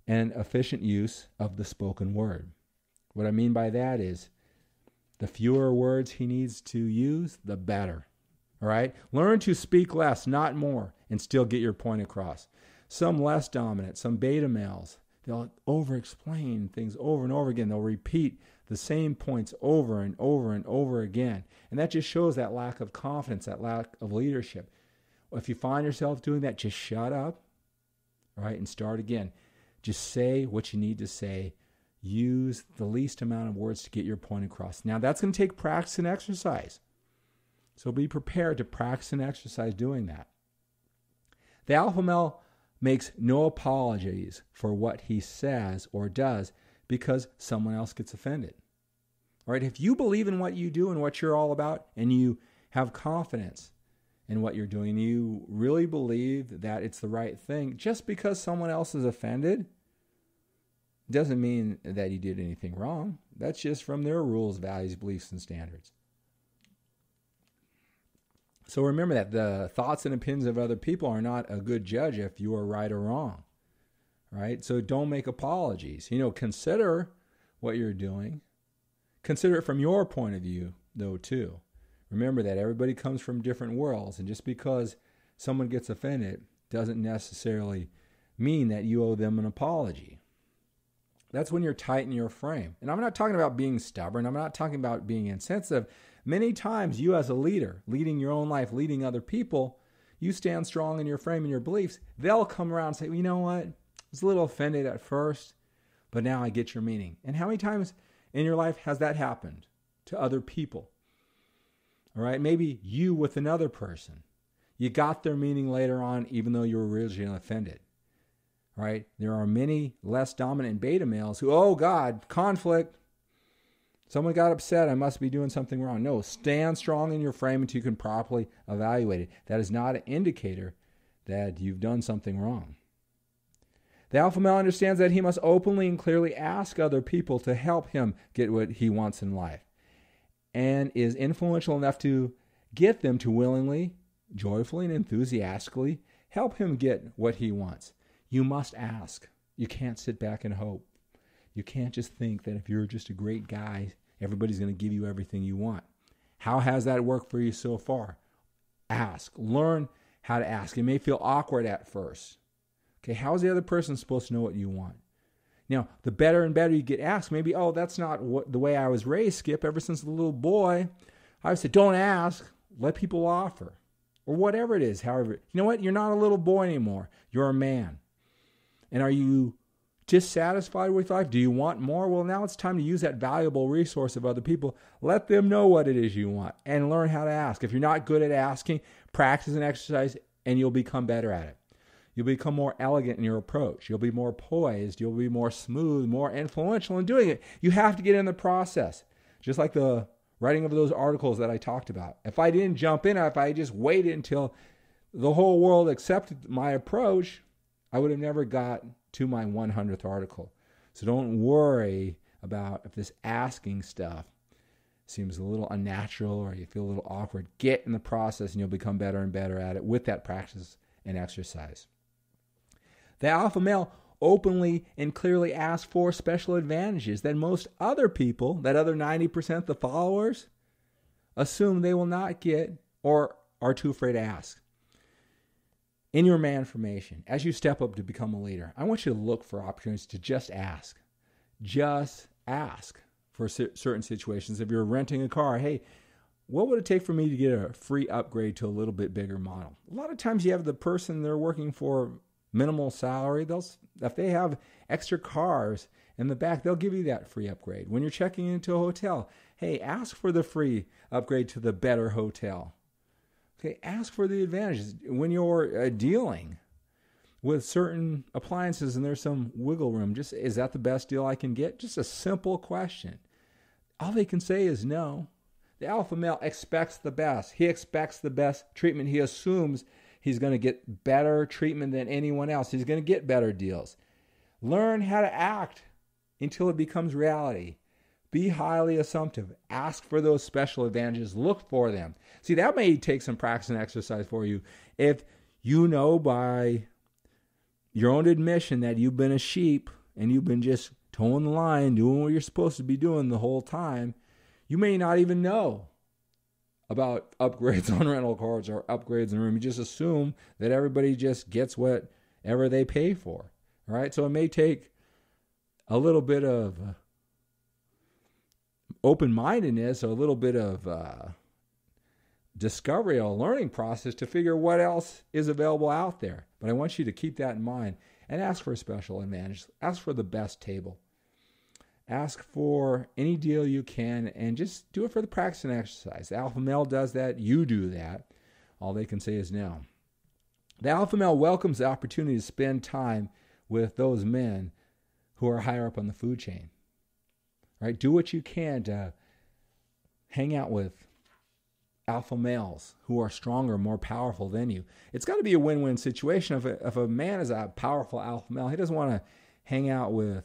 and efficient use of the spoken word. What I mean by that is the fewer words he needs to use, the better. All right? Learn to speak less, not more, and still get your point across. Some less dominant, some beta males They'll over-explain things over and over again. They'll repeat the same points over and over and over again. And that just shows that lack of confidence, that lack of leadership. If you find yourself doing that, just shut up, right, and start again. Just say what you need to say. Use the least amount of words to get your point across. Now, that's going to take practice and exercise. So be prepared to practice and exercise doing that. The alpha male makes no apologies for what he says or does because someone else gets offended. All right, if you believe in what you do and what you're all about, and you have confidence in what you're doing, you really believe that it's the right thing, just because someone else is offended doesn't mean that you did anything wrong. That's just from their rules, values, beliefs, and standards. So remember that the thoughts and opinions of other people are not a good judge if you are right or wrong, right? So don't make apologies. You know, consider what you're doing. Consider it from your point of view, though, too. Remember that everybody comes from different worlds, and just because someone gets offended doesn't necessarily mean that you owe them an apology. That's when you're tight in your frame. And I'm not talking about being stubborn. I'm not talking about being insensitive. Many times you as a leader, leading your own life, leading other people, you stand strong in your frame and your beliefs. They'll come around and say, well, you know what? I was a little offended at first, but now I get your meaning. And how many times in your life has that happened to other people? All right, maybe you with another person. You got their meaning later on, even though you were originally offended. All right, there are many less dominant beta males who, oh God, conflict. Someone got upset. I must be doing something wrong. No, stand strong in your frame until you can properly evaluate it. That is not an indicator that you've done something wrong. The alpha male understands that he must openly and clearly ask other people to help him get what he wants in life, and is influential enough to get them to willingly, joyfully, and enthusiastically help him get what he wants. You must ask. You can't sit back and hope. You can't just think that if you're just a great guy, everybody's going to give you everything you want. How has that worked for you so far? Ask. Learn how to ask. It may feel awkward at first. Okay, how is the other person supposed to know what you want? Now, the better and better you get asked, maybe, oh, that's not the way I was raised, Skip. Ever since a little boy, I said, don't ask. Let people offer. Or whatever it is, however. You know what? You're not a little boy anymore. You're a man. And are you dissatisfied with life? Do you want more? Well, now it's time to use that valuable resource of other people. Let them know what it is you want and learn how to ask. If you're not good at asking, practice and exercise, and you'll become better at it. You'll become more elegant in your approach. You'll be more poised. You'll be more smooth, more influential in doing it. You have to get in the process. Just like the writing of those articles that I talked about. If I didn't jump in, if I just waited until the whole world accepted my approach, I would have never got to my 100th article. So don't worry about if this asking stuff seems a little unnatural or you feel a little awkward. Get in the process and you'll become better and better at it with that practice and exercise. The alpha male openly and clearly asks for special advantages that most other people, that other 90%, the followers, assume they will not get or are too afraid to ask. In your Manformation, as you step up to become a leader, I want you to look for opportunities to just ask. Just ask for certain situations. If you're renting a car, hey, what would it take for me to get a free upgrade to a little bit bigger model? A lot of times you have the person they're working for minimal salary. If they have extra cars in the back, they'll give you that free upgrade. When you're checking into a hotel, hey, ask for the free upgrade to the better hotel. Okay, ask for the advantages. When you're dealing with certain appliances and there's some wiggle room, just, is that the best deal I can get? Just a simple question. All they can say is no. The alpha male expects the best. He expects the best treatment. He assumes he's going to get better treatment than anyone else. He's going to get better deals. Learn how to act until it becomes reality. Be highly assumptive. Ask for those special advantages. Look for them. See, that may take some practice and exercise for you. If you know by your own admission that you've been a sheep and you've been just toeing the line, doing what you're supposed to be doing the whole time, you may not even know about upgrades on rental cars or upgrades in a room. You just assume that everybody just gets whatever they pay for. All right? So it may take a little bit of open-mindedness, a little bit of discovery, a learning process to figure what else is available out there. But I want you to keep that in mind and ask for a special advantage. Ask for the best table. Ask for any deal you can, and just do it for the practice and exercise. The alpha male does that. You do that. All they can say is no. The alpha male welcomes the opportunity to spend time with those men who are higher up on the food chain. Right? Do what you can to hang out with alpha males who are stronger, more powerful than you. It's got to be a win-win situation. If a man is a powerful alpha male, he doesn't want to hang out with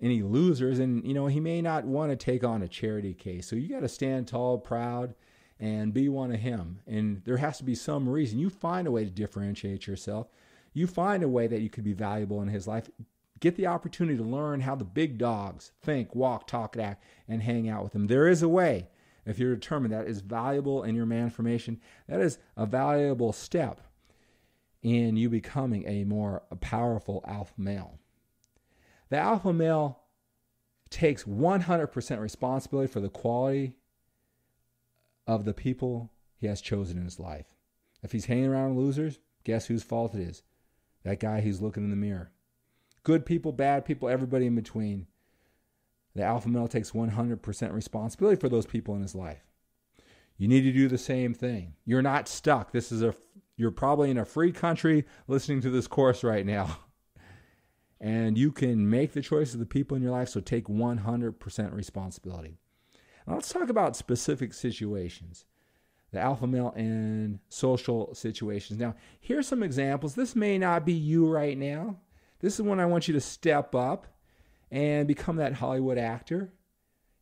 any losers, and you know he may not want to take on a charity case. So you got to stand tall, proud, and be one of him. And there has to be some reason. You find a way to differentiate yourself. You find a way that you could be valuable in his life. Get the opportunity to learn how the big dogs think, walk, talk, and act, and hang out with them. There is a way. If you're determined, that is valuable in your Manformation. That is a valuable step in you becoming a more powerful alpha male. The alpha male takes 100% responsibility for the quality of the people he has chosen in his life. If he's hanging around losers, guess whose fault it is? That guy who's looking in the mirror. Good people, bad people, everybody in between. The alpha male takes 100% responsibility for those people in his life. You need to do the same thing. You're not stuck. You're probably in a free country listening to this course right now. And you can make the choice of the people in your life, so take 100% responsibility. Now let's talk about specific situations. The alpha male in social situations. Now, here's some examples. This may not be you right now. This is when I want you to step up and become that Hollywood actor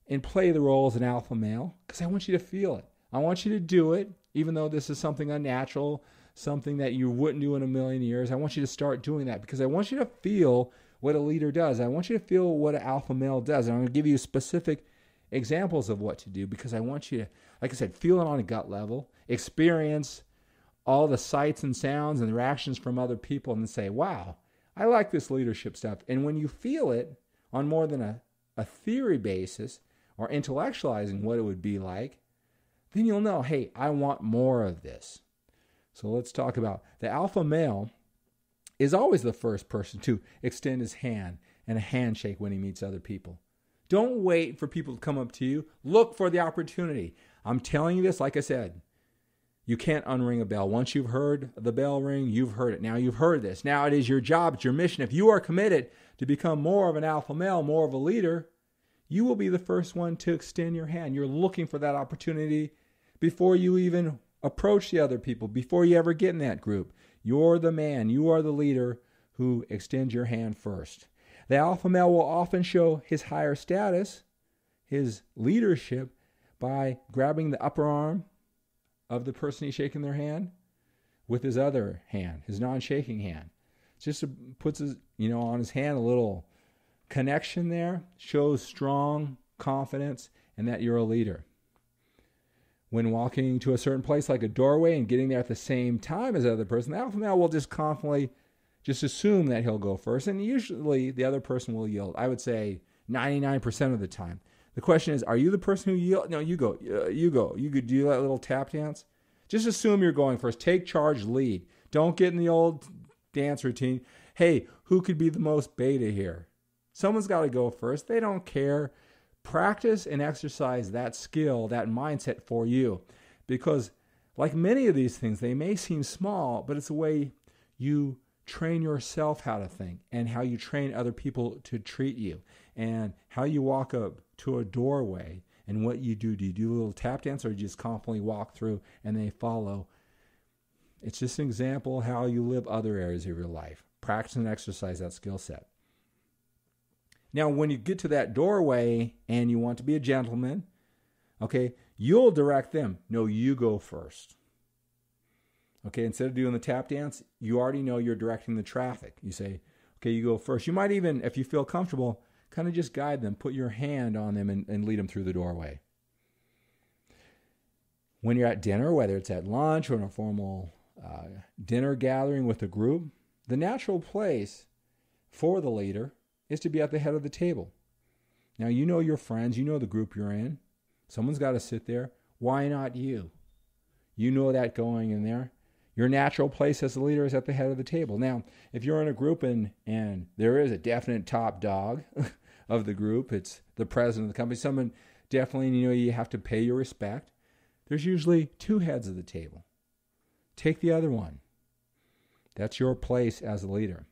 and play the role as an alpha male, because I want you to feel it. I want you to do it, even though this is something unnatural, something that you wouldn't do in a million years. I want you to start doing that because I want you to feel what a leader does. I want you to feel what an alpha male does. And I'm going to give you specific examples of what to do because I want you to, like I said, feel it on a gut level, experience all the sights and sounds and reactions from other people and say, wow, I like this leadership stuff. And when you feel it on more than a theory basis or intellectualizing what it would be like, then you'll know, hey, I want more of this. So let's talk about the alpha male is always the first person to extend his hand and a handshake when he meets other people. Don't wait for people to come up to you. Look for the opportunity. I'm telling you this, like I said, you can't unring a bell. Once you've heard the bell ring, you've heard it. Now you've heard this. Now it is your job, it's your mission. If you are committed to become more of an alpha male, more of a leader, you will be the first one to extend your hand. You're looking for that opportunity before you even approach the other people, before you ever get in that group. You're the man, you are the leader who extends your hand first. The alpha male will often show his higher status, his leadership, by grabbing the upper arm of the person he's shaking their hand with his other hand, his non-shaking hand. Just puts his, on his hand a little connection there, shows strong confidence and that you're a leader. When walking to a certain place like a doorway and getting there at the same time as the other person, the alpha male will just confidently just assume that he'll go first, and usually the other person will yield. I would say 99% of the time. The question is, are you the person who yields? No, you go. You go. You could do that little tap dance. Just assume you're going first. Take charge, lead. Don't get in the old dance routine. Hey, who could be the most beta here? Someone's got to go first. They don't care. Practice and exercise that skill, that mindset for you. Because like many of these things, they may seem small, but it's a way you train yourself how to think and how you train other people to treat you and how you walk up to a doorway and what you do. Do you do a little tap dance or do you just confidently walk through and they follow? It's just an example of how you live other areas of your life. Practice and exercise that skill set. Now, when you get to that doorway and you want to be a gentleman, okay, you'll direct them. No, you go first. Okay, instead of doing the tap dance, you already know you're directing the traffic. You say, okay, you go first. You might even, if you feel comfortable, kind of just guide them, put your hand on them and lead them through the doorway. When you're at dinner, whether it's at lunch or in a formal dinner gathering with a group, the natural place for the leader is to be at the head of the table. Now, you know your friends, you know the group you're in. Someone's got to sit there. Why not you? You know that going in there. Your natural place as a leader is at the head of the table. Now, if you're in a group and there is a definite top dog of the group, it's the president of the company, someone definitely, you know, you have to pay your respect. There's usually two heads of the table. Take the other one. That's your place as a leader.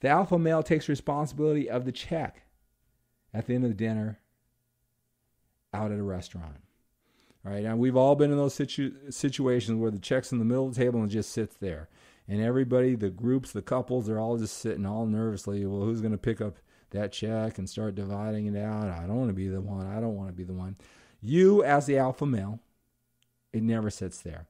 The alpha male takes responsibility of the check at the end of the dinner out at a restaurant. All right, and we've all been in those situations where the check's in the middle of the table and just sits there. And everybody, the groups, the couples, they're all just sitting all nervously. Well, who's going to pick up that check and start dividing it out? I don't want to be the one. I don't want to be the one. You, as the alpha male, it never sits there.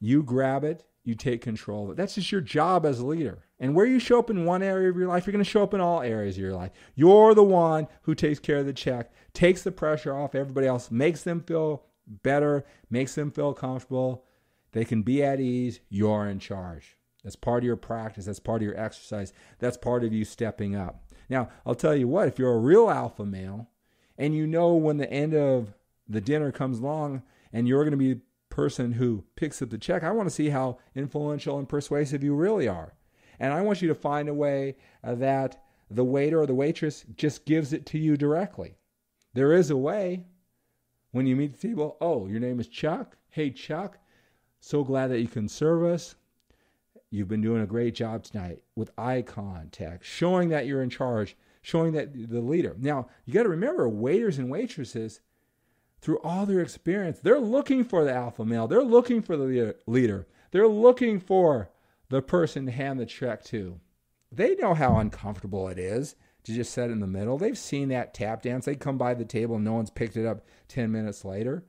You grab it. You take control of it. That's just your job as a leader. And where you show up in one area of your life, you're going to show up in all areas of your life. You're the one who takes care of the check, takes the pressure off everybody else, makes them feel better, makes them feel comfortable. They can be at ease. You're in charge. That's part of your practice. That's part of your exercise. That's part of you stepping up. Now, I'll tell you what, if you're a real alpha male and you know when the end of the dinner comes along and you're going to be person who picks up the check, I want to see how influential and persuasive you really are. And I want you to find a way that the waiter or the waitress just gives it to you directly. There is a way when you meet the table. Oh, your name is Chuck. Hey, Chuck. So glad that you can serve us. You've been doing a great job tonight with eye contact, showing that you're in charge, showing that the leader. Now, you got to remember, waiters and waitresses, through all their experience, they're looking for the alpha male. They're looking for the leader. They're looking for the person to hand the check to. They know how uncomfortable it is to just sit in the middle. They've seen that tap dance. They come by the table and no one's picked it up 10 minutes later.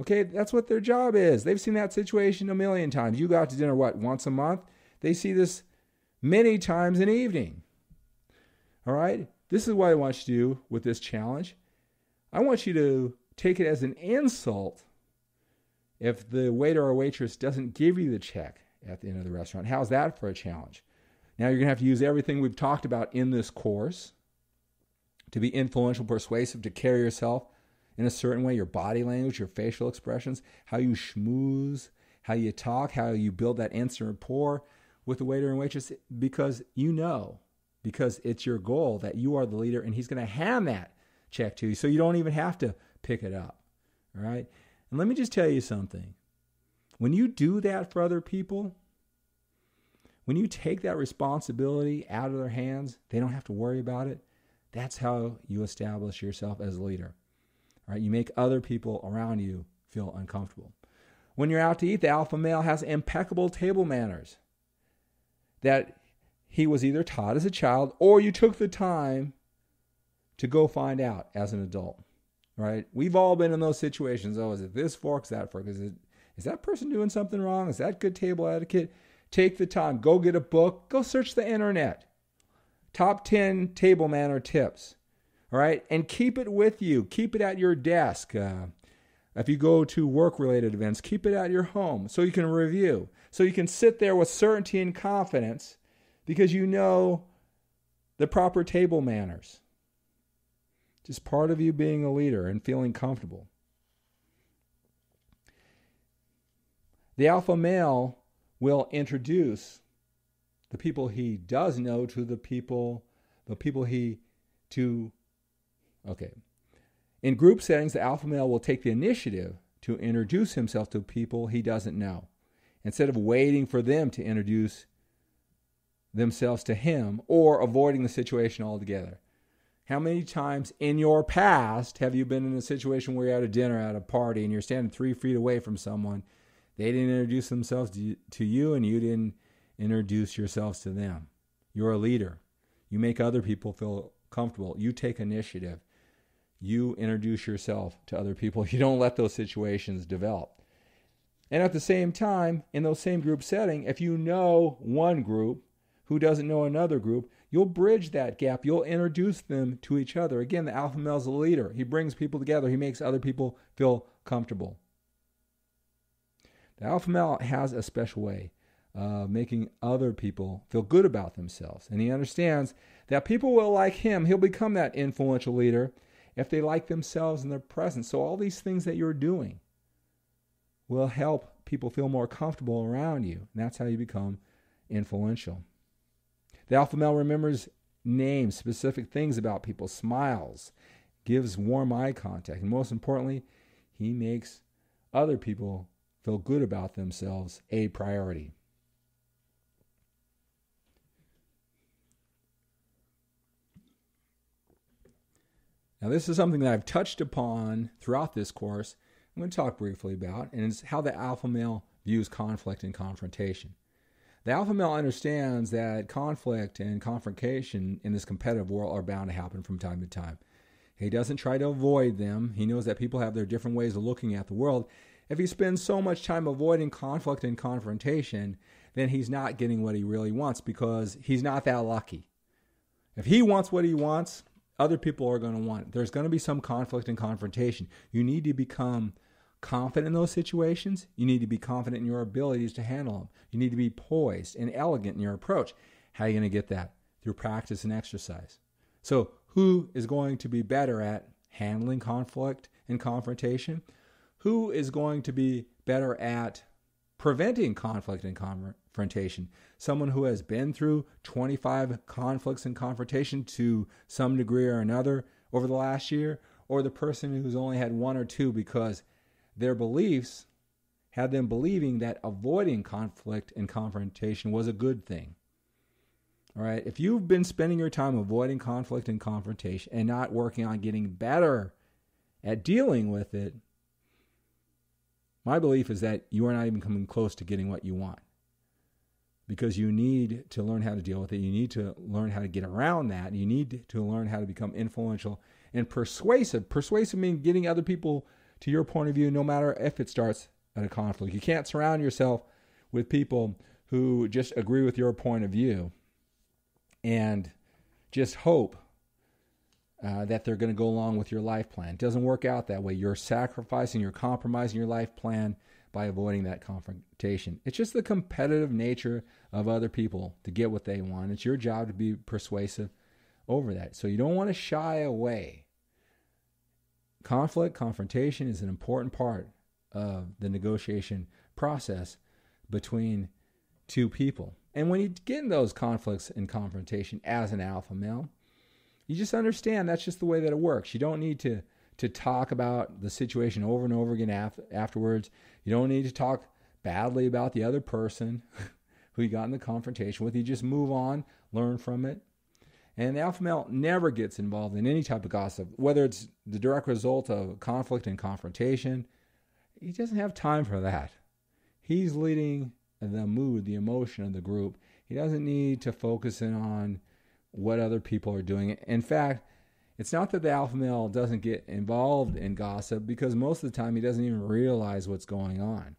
Okay, that's what their job is. They've seen that situation a million times. You go out to dinner, what, once a month? They see this many times an evening. All right, this is what I want you to do with this challenge. I want you to take it as an insult if the waiter or waitress doesn't give you the check at the end of the restaurant. How's that for a challenge? Now you're going to have to use everything we've talked about in this course to be influential, persuasive, to carry yourself in a certain way, your body language, your facial expressions, how you schmooze, how you talk, how you build that instant rapport with the waiter and waitress, because you know, because it's your goal that you are the leader and he's going to hand that check to you. So you don't even have to pick it up, all right? And let me just tell you something. When you do that for other people, when you take that responsibility out of their hands, they don't have to worry about it. That's how you establish yourself as a leader, all right? You make other people around you feel uncomfortable. When you're out to eat, the alpha male has impeccable table manners that he was either taught as a child or you took the time to go find out as an adult. Right? We've all been in those situations. Oh, is it this fork? Is that fork? Is that person doing something wrong? Is that good table etiquette? Take the time. Go get a book. Go search the internet. Top 10 table manner tips. All right? And keep it with you. Keep it at your desk. If you go to work-related events, keep it at your home so you can review. So you can sit there with certainty and confidence because you know the proper table manners. Just part of you being a leader and feeling comfortable. The alpha male will introduce the people he does know to the people. In group settings, the alpha male will take the initiative to introduce himself to people he doesn't know, instead of waiting for them to introduce themselves to him or avoiding the situation altogether. How many times in your past have you been in a situation where you're at a dinner, at a party, and you're standing 3 feet away from someone? They didn't introduce themselves to you, and you didn't introduce yourselves to them. You're a leader. You make other people feel comfortable. You take initiative. You introduce yourself to other people. You don't let those situations develop. And at the same time, in those same group setting, if you know one group who doesn't know another group, you'll bridge that gap. You'll introduce them to each other. Again, the alpha male is a leader. He brings people together. He makes other people feel comfortable. The alpha male has a special way of making other people feel good about themselves. And he understands that people will like him. He'll become that influential leader if they like themselves in their presence. So all these things that you're doing will help people feel more comfortable around you. And that's how you become influential. The alpha male remembers names, specific things about people, smiles, gives warm eye contact. And most importantly, he makes other people feel good about themselves a priority. Now, this is something that I've touched upon throughout this course. I'm going to talk briefly about, and it's how the alpha male views conflict and confrontation. The alpha male understands that conflict and confrontation in this competitive world are bound to happen from time to time. He doesn't try to avoid them. He knows that people have their different ways of looking at the world. If he spends so much time avoiding conflict and confrontation, then he's not getting what he really wants because he's not that lucky. If he wants what he wants, other people are going to want it. There's going to be some conflict and confrontation. You need to become confident in those situations. You need to be confident in your abilities to handle them. You need to be poised and elegant in your approach. How are you going to get that? Through practice and exercise. So who is going to be better at handling conflict and confrontation? Who is going to be better at preventing conflict and confrontation? Someone who has been through 25 conflicts and confrontation to some degree or another over the last year, or the person who's only had one or two because their beliefs had them believing that avoiding conflict and confrontation was a good thing. All right, if you've been spending your time avoiding conflict and confrontation and not working on getting better at dealing with it, my belief is that you are not even coming close to getting what you want, because you need to learn how to deal with it. You need to learn how to get around that. You need to learn how to become influential and persuasive. Persuasive means getting other people to your point of view, no matter if it starts at a conflict. You can't surround yourself with people who just agree with your point of view and just hope that they're going to go along with your life plan. It doesn't work out that way. You're sacrificing, you're compromising your life plan by avoiding that confrontation. It's just the competitive nature of other people to get what they want. It's your job to be persuasive over that. So you don't want to shy away. Conflict, confrontation is an important part of the negotiation process between two people. And when you get in those conflicts and confrontation as an alpha male, you just understand that's just the way that it works. You don't need to talk about the situation over and over again afterwards. You don't need to talk badly about the other person who you got in the confrontation with. You just move on, learn from it. And the alpha male never gets involved in any type of gossip, whether it's the direct result of conflict and confrontation. He doesn't have time for that. He's leading the mood, the emotion of the group. He doesn't need to focus in on what other people are doing. In fact, it's not that the alpha male doesn't get involved in gossip, because most of the time he doesn't even realize what's going on.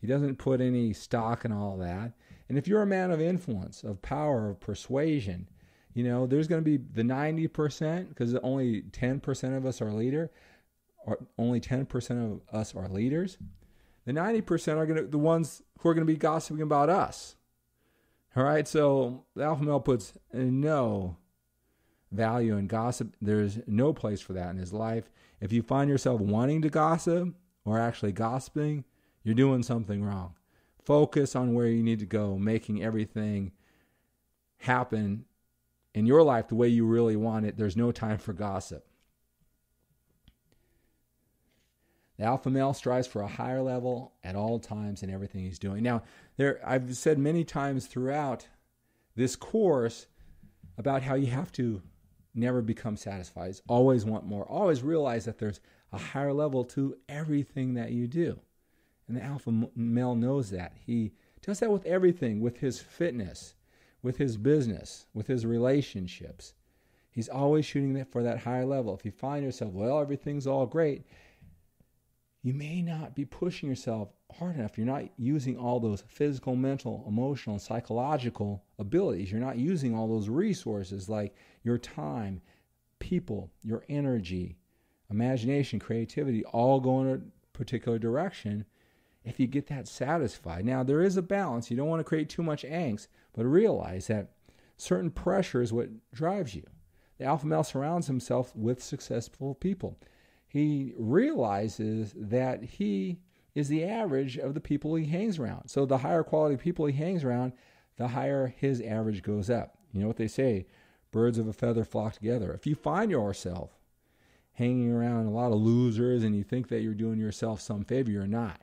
He doesn't put any stock in all that. And if you're a man of influence, of power, of persuasion, you know, there's going to be the 90%, because only 10% of us are leader, or only 10% of us are leaders. The 90% are going to the ones who are going to be gossiping about us. All right, so the alpha male puts no value in gossip. There's no place for that in his life. If you find yourself wanting to gossip or actually gossiping, you're doing something wrong. Focus on where you need to go, making everything happen in your life the way you really want it. There's no time for gossip. The alpha male strives for a higher level at all times in everything he's doing. Now, I've said many times throughout this course about how you have to never become satisfied. Always want more. Always realize that there's a higher level to everything that you do. And the alpha male knows that. He does that with everything, with his fitness, with his business, with his relationships. He's always shooting for that higher level. If you find yourself, well, everything's all great, you may not be pushing yourself hard enough. You're not using all those physical, mental, emotional, and psychological abilities. You're not using all those resources like your time, people, your energy, imagination, creativity, all going in a particular direction. if you get that satisfied. Now, there is a balance. You don't want to create too much angst, but realize that certain pressure is what drives you. The alpha male surrounds himself with successful people. He realizes that he is the average of the people he hangs around. So the higher quality people he hangs around, the higher his average goes up. You know what they say, birds of a feather flock together. If you find yourself hanging around a lot of losers and you think that you're doing yourself some favor, you're not.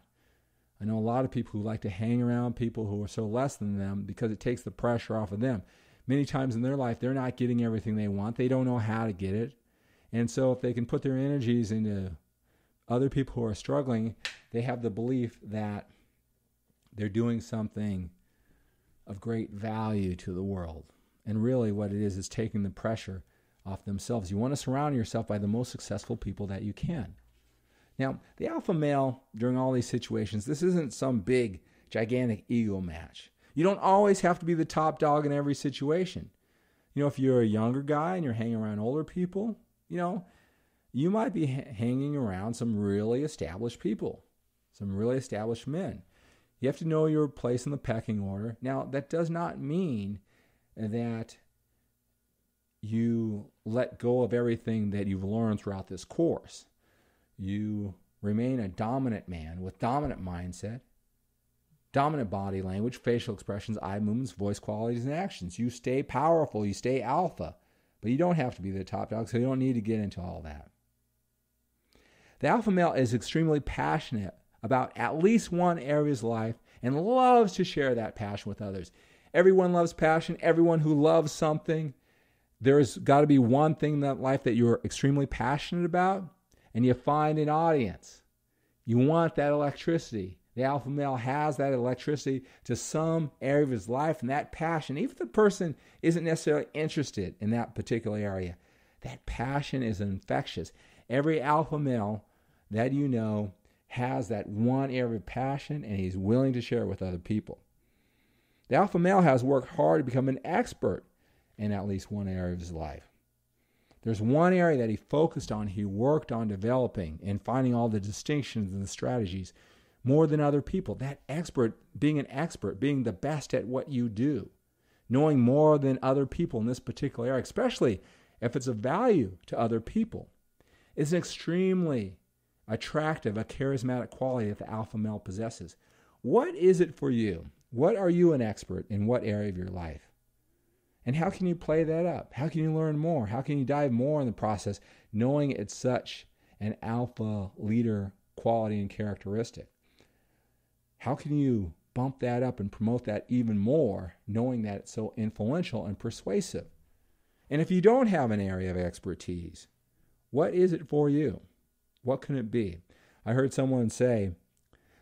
I know a lot of people who like to hang around people who are so less than them because it takes the pressure off of them. Many times in their life, they're not getting everything they want. They don't know how to get it. And so if they can put their energies into other people who are struggling, they have the belief that they're doing something of great value to the world. And really what it is taking the pressure off themselves. You want to surround yourself by the most successful people that you can. Now, the alpha male, during all these situations, this isn't some big, gigantic ego match. You don't always have to be the top dog in every situation. You know, if you're a younger guy and you're hanging around older people, you know, you might be hanging around some really established people, some really established men. You have to know your place in the pecking order. Now, that does not mean that you let go of everything that you've learned throughout this course. You remain a dominant man with dominant mindset, dominant body language, facial expressions, eye movements, voice qualities, and actions. You stay powerful. You stay alpha. But you don't have to be the top dog, so you don't need to get into all that. The alpha male is extremely passionate about at least one area of his life and loves to share that passion with others. Everyone loves passion. Everyone who loves something, there's got to be one thing in that life that you're extremely passionate about, and you find an audience. You want that electricity. The alpha male has that electricity to some area of his life, and that passion, even if the person isn't necessarily interested in that particular area, that passion is infectious. Every alpha male that you know has that one area of passion, and he's willing to share it with other people. The alpha male has worked hard to become an expert in at least one area of his life. There's one area that he focused on, he worked on developing and finding all the distinctions and the strategies more than other people. That expert, being the best at what you do, knowing more than other people in this particular area, especially if it's of value to other people, is an extremely attractive, a charismatic quality that the alpha male possesses. What is it for you? What are you an expert in what area of your life? And how can you play that up? How can you learn more? How can you dive more in the process, knowing it's such an alpha leader quality and characteristic? How can you bump that up and promote that even more, knowing that it's so influential and persuasive? And if you don't have an area of expertise, what is it for you? What can it be? I heard someone say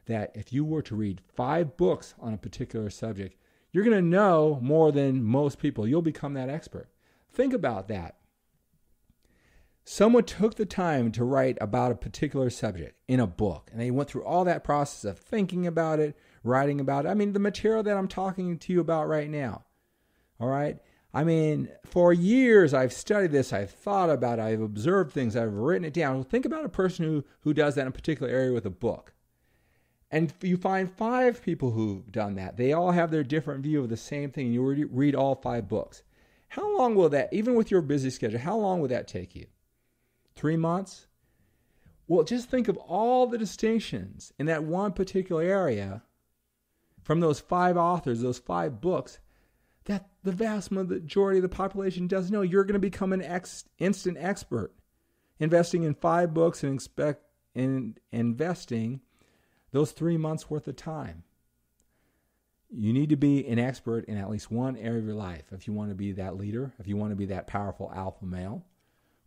that if you were to read 5 books on a particular subject, you're going to know more than most people. You'll become that expert. Think about that. Someone took the time to write about a particular subject in a book, and they went through all that process of thinking about it, writing about it. I mean, the material that I'm talking to you about right now, all right? I mean, for years I've studied this, I've thought about it, I've observed things, I've written it down. Think about a person who does that in a particular area with a book. And you find 5 people who've done that. They all have their different view of the same thing, and you read all 5 books. How long will that, even with your busy schedule, how long will that take you? 3 months? Well, just think of all the distinctions in that one particular area from those 5 authors, those 5 books, that the vast majority of the population doesn't know. You're going to become an instant expert, investing in 5 books and investing those 3 months worth of time. You need to be an expert in at least one area of your life if you want to be that leader, if you want to be that powerful alpha male.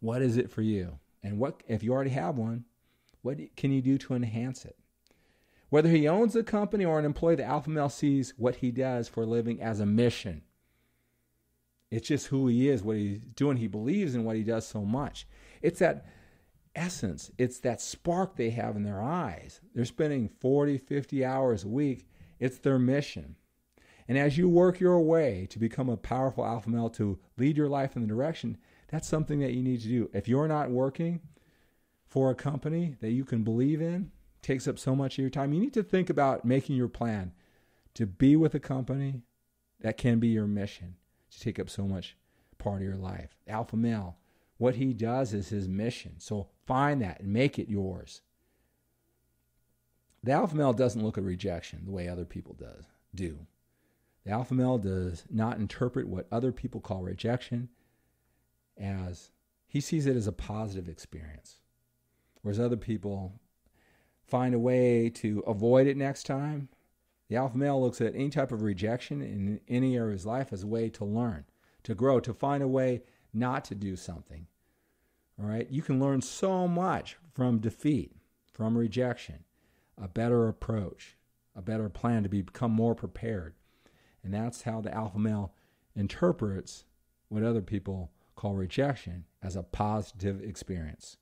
What is it for you? And what if you already have one, what can you do to enhance it? Whether he owns a company or an employee, the alpha male sees what he does for a living as a mission. It's just who he is, what he's doing. He believes in what he does so much. It's that essence. It's that spark they have in their eyes. They're spending 40, 50 hours a week. It's their mission. And as you work your way to become a powerful alpha male, to lead your life in the direction, that's something that you need to do. If you're not working for a company that you can believe in, takes up so much of your time. You need to think about making your plan to be with a company that can be your mission, to take up so much part of your life. Alpha male, what he does is his mission. So find that and make it yours. The alpha male doesn't look at rejection the way other people do. The alpha male does not interpret what other people call rejection as, he sees it as a positive experience. Whereas other people find a way to avoid it next time, the alpha male looks at any type of rejection in any area of his life as a way to learn, to grow, to find a way not to do something. All right? You can learn so much from defeat, from rejection, a better approach, a better plan to become more prepared. And that's how the alpha male interprets what other people call rejection as a positive experience.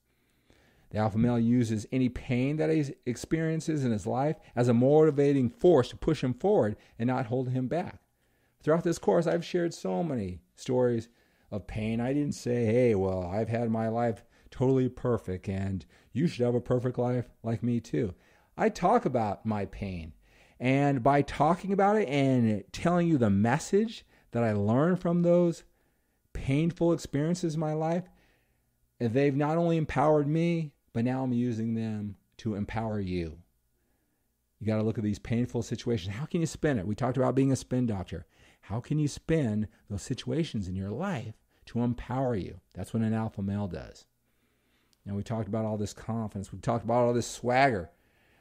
The alpha male uses any pain that he experiences in his life as a motivating force to push him forward and not hold him back. Throughout this course, I've shared so many stories of pain. I didn't say, hey, well, I've had my life totally perfect and you should have a perfect life like me too. I talk about my pain, and by talking about it and telling you the message that I learned from those painful experiences in my life, they've not only empowered me, but now I'm using them to empower you. You got to look at these painful situations. How can you spin it? We talked about being a spin doctor. How can you spin those situations in your life to empower you? That's what an alpha male does. And we talked about all this confidence. We talked about all this swagger,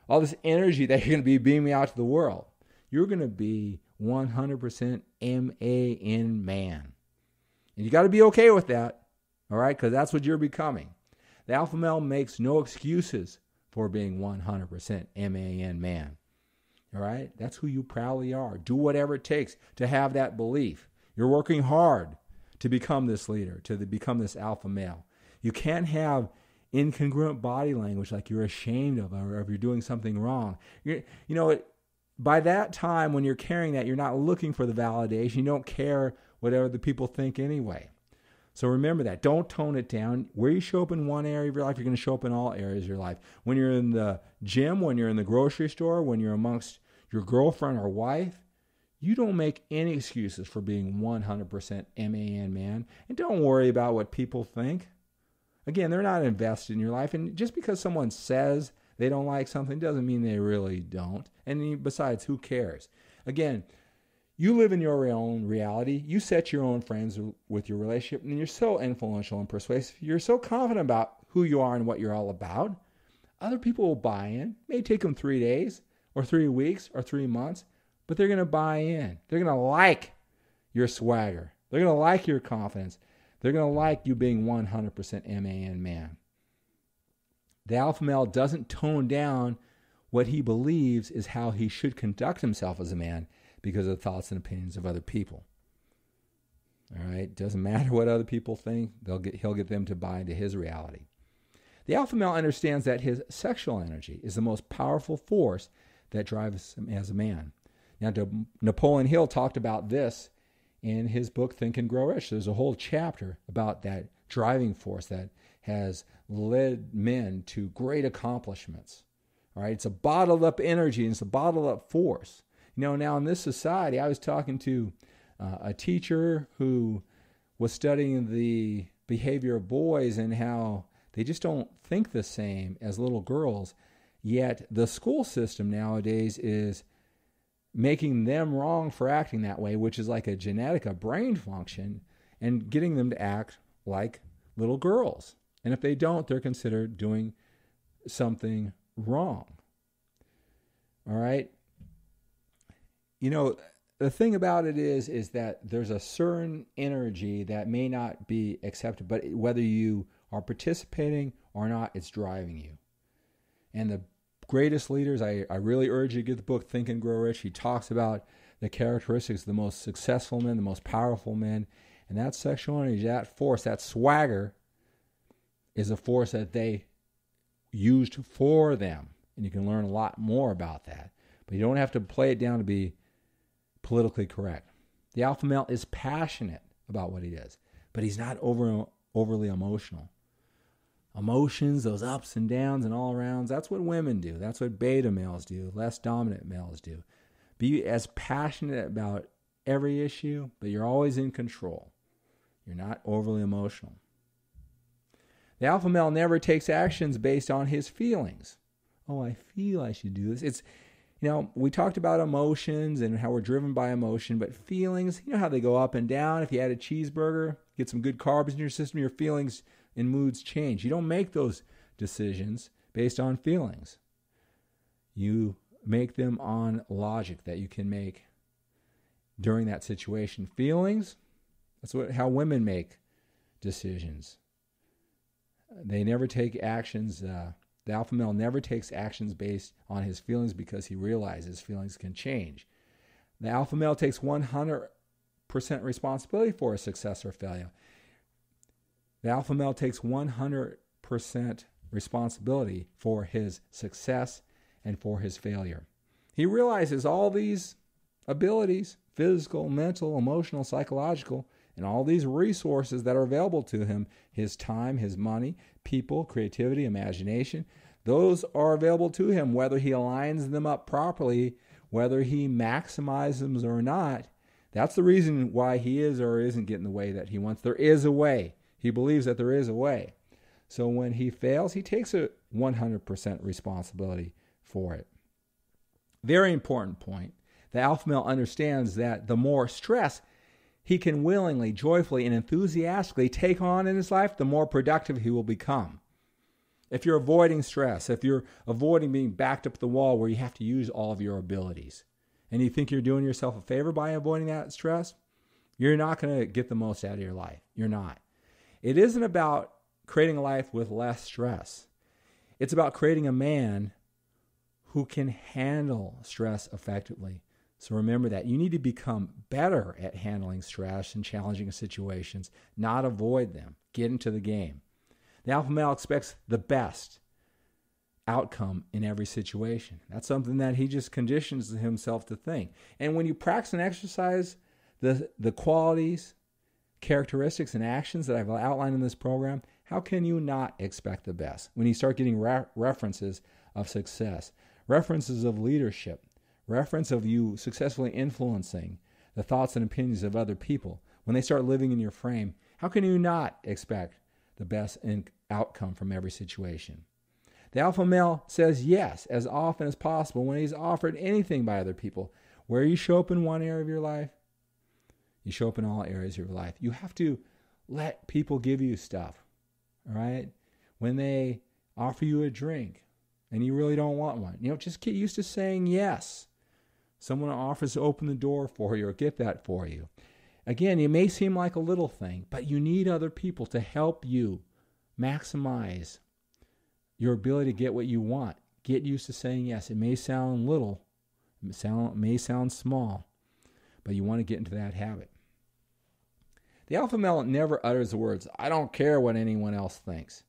all this energy that you're going to be beaming out to the world. You're going to be 100% M-A-N man. And you got to be okay with that, all right? Because that's what you're becoming. The alpha male makes no excuses for being 100% M-A-N man, all right? That's who you proudly are. Do whatever it takes to have that belief. You're working hard to become this leader, to become this alpha male. You can't have incongruent body language like you're ashamed of or if you're doing something wrong. By that time when you're carrying that, you're not looking for the validation. You don't care whatever the people think anyway. So remember that. Don't tone it down. Where you show up in one area of your life, you're going to show up in all areas of your life. When you're in the gym, when you're in the grocery store, when you're amongst your girlfriend or wife, you don't make any excuses for being 100% MAN man. And don't worry about what people think. Again, they're not invested in your life. And just because someone says they don't like something doesn't mean they really don't. And besides, who cares? Again, you live in your own reality. You set your own friends with your relationship. And you're so influential and persuasive. You're so confident about who you are and what you're all about. Other people will buy in. It may take them 3 days or 3 weeks or 3 months. But they're going to buy in. They're going to like your swagger. They're going to like your confidence. They're going to like you being 100% MAN man. The alpha male doesn't tone down what he believes is how he should conduct himself as a man because of the thoughts and opinions of other people. All right, doesn't matter what other people think, he'll get them to buy into his reality. The alpha male understands that his sexual energy is the most powerful force that drives him as a man. Now, Napoleon Hill talked about this in his book, Think and Grow Rich. There's a whole chapter about that driving force that has led men to great accomplishments. All right, it's a bottled up energy and it's a bottled up force. Now in this society, I was talking to a teacher who was studying the behavior of boys and how they just don't think the same as little girls. Yet the school system nowadays is making them wrong for acting that way, which is like a brain function, and getting them to act like little girls. And if they don't, they're considered doing something wrong. All right? The thing about it is that there's a certain energy that may not be accepted, but whether you are participating or not, it's driving you. And the greatest leaders, I really urge you to get the book Think and Grow Rich. He talks about the characteristics of the most successful men, the most powerful men. And that sexual energy, that force, that swagger is a force that they used for them. And you can learn a lot more about that. But you don't have to play it down to be politically correct. The alpha male is passionate about what he does, but he's not overly emotional. emotions, those ups and downs and all arounds. That's what women do. That's what beta males do, less dominant males do. Be as passionate about every issue, but you're always in control. You're not overly emotional. The alpha male never takes actions based on his feelings. Oh, I feel I should do this. It's, you know, we talked about emotions and how we're driven by emotion, but feelings, you know how they go up and down. If you had a cheeseburger, get some good carbs in your system, your feelings and moods change. You don't make those decisions based on feelings. You make them on logic that you can make during that situation. Feelings, that's how women make decisions. They never take actions. The alpha male never takes actions based on his feelings because he realizes feelings can change. The alpha male takes 100% responsibility for a success or failure. The alpha male takes 100% responsibility for his success and for his failure. He realizes all these abilities, physical, mental, emotional, psychological, and all these resources that are available to him, his time, his money, people, creativity, imagination, those are available to him, whether he aligns them up properly, whether he maximizes them or not. That's the reason why he is or isn't getting the way that he wants. There is a way. He believes that there is a way. So when he fails, he takes a 100% responsibility for it. Very important point. The alpha male understands that the more stress he can willingly, joyfully, and enthusiastically take on in his life, the more productive he will become. If you're avoiding stress, if you're avoiding being backed up to the wall where you have to use all of your abilities, and you think you're doing yourself a favor by avoiding that stress, you're not going to get the most out of your life. You're not. It isn't about creating a life with less stress. It's about creating a man who can handle stress effectively. So remember that. You need to become better at handling stress and challenging situations, not avoid them. Get into the game. The alpha male expects the best outcome in every situation. That's something that he just conditions himself to think. And when you practice and exercise the qualities, characteristics, and actions that I've outlined in this program, how can you not expect the best? When you start getting references of success, references of leadership, reference of you successfully influencing the thoughts and opinions of other people, when they start living in your frame, how can you not expect the best outcome from every situation? The alpha male says yes as often as possible when he's offered anything by other people. Where you show up in one area of your life, you show up in all areas of your life. You have to let people give you stuff, all right? When they offer you a drink and you really don't want one, you know, just get used to saying yes. Someone offers to open the door for you or get that for you. Again, it may seem like a little thing, but you need other people to help you maximize your ability to get what you want. Get used to saying yes. It may sound little, it may sound small, but you want to get into that habit. The alpha male never utters the words, "I don't care what anyone else thinks."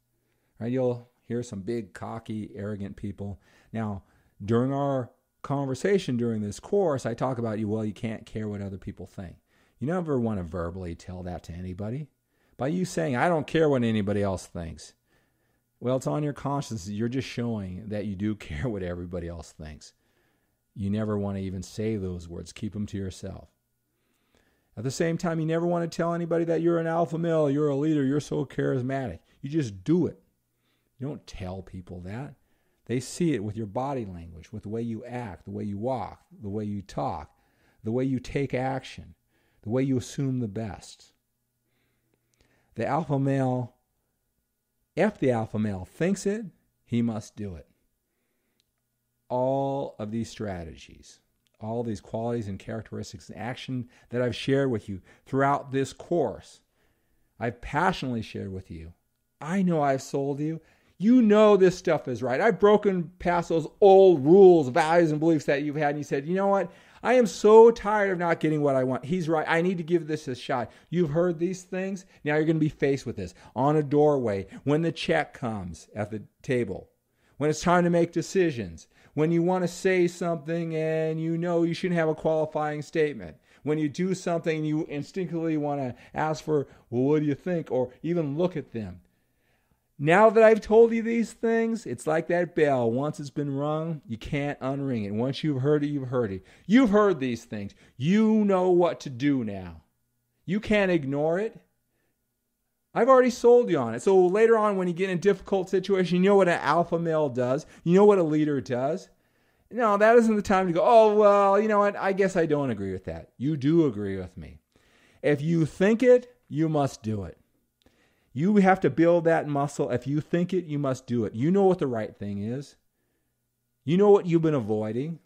Right? You'll hear some big, cocky, arrogant people. Now, during our conversation during this course, I talk about, you can't care what other people think. You never want to verbally tell that to anybody. By you saying, "I don't care what anybody else thinks," well, it's on your conscience. You're just showing that you do care what everybody else thinks. You never want to even say those words. Keep them to yourself. At the same time, you never want to tell anybody that you're an alpha male, you're a leader, you're so charismatic. You just do it. You don't tell people that. They see it with your body language, with the way you act, the way you walk, the way you talk, the way you take action, the way you assume the best. If the alpha male thinks it, he must do it. All of these strategies, all these qualities and characteristics and action that I've shared with you throughout this course, I've passionately shared with you. I know I've sold you. You know this stuff is right. I've broken past those old rules, values, and beliefs that you've had, and you said, you know what? I am so tired of not getting what I want. He's right. I need to give this a shot. You've heard these things. Now you're going to be faced with this on a doorway, when the check comes at the table, when it's time to make decisions, when you want to say something and you know you shouldn't have a qualifying statement, when you do something and you instinctively want to ask for, well, what do you think? Or even look at them. Now that I've told you these things, it's like that bell. Once it's been rung, you can't unring it. Once you've heard it, you've heard it. You've heard these things. You know what to do now. You can't ignore it. I've already sold you on it. So later on when you get in a difficult situation, you know what an alpha male does. You know what a leader does. No, that isn't the time to go, oh, well, you know what? I guess I don't agree with that. You do agree with me. If you think it, you must do it. You have to build that muscle. If you think it, you must do it. You know what the right thing is. You know what you've been avoiding.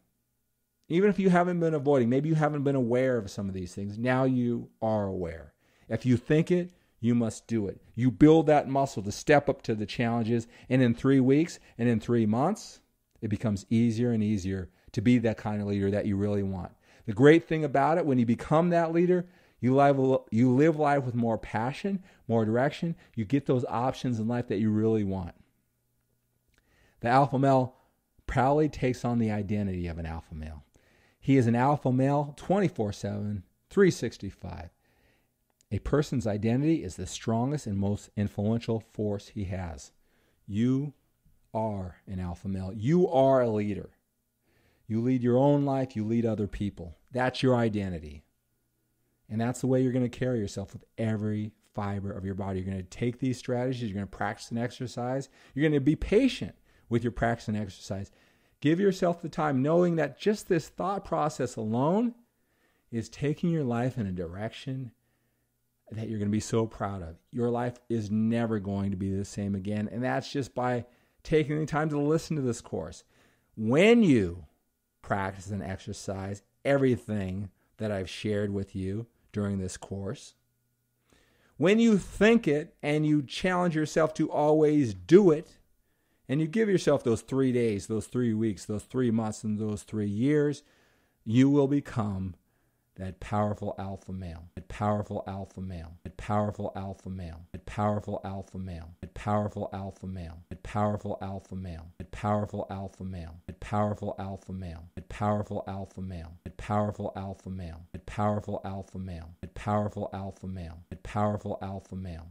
Even if you haven't been avoiding, maybe you haven't been aware of some of these things. Now you are aware. If you think it, you must do it. You build that muscle to step up to the challenges. And in 3 weeks and in 3 months, it becomes easier and easier to be that kind of leader that you really want. The great thing about it, when you become that leader, you live life with more passion, more direction. You get those options in life that you really want. The alpha male proudly takes on the identity of an alpha male. He is an alpha male 24/7, 365. A person's identity is the strongest and most influential force he has. You are an alpha male. You are a leader. You lead your own life. You lead other people. That's your identity. And that's the way you're going to carry yourself with every fiber of your body. You're going to take these strategies. You're going to practice and exercise. You're going to be patient with your practice and exercise. Give yourself the time, knowing that just this thought process alone is taking your life in a direction that you're going to be so proud of. Your life is never going to be the same again. And that's just by taking the time to listen to this course. When you practice and exercise everything that I've shared with you during this course, when you think it and you challenge yourself to always do it, and you give yourself those 3 days, those 3 weeks, those 3 months, and those 3 years, you will become that powerful alpha male, that powerful alpha male, that powerful alpha male, that powerful alpha male, that powerful alpha male, that powerful alpha male, that powerful alpha male, that powerful alpha male, that powerful alpha male, that powerful alpha male, that powerful alpha male, that powerful alpha male, that powerful alpha male,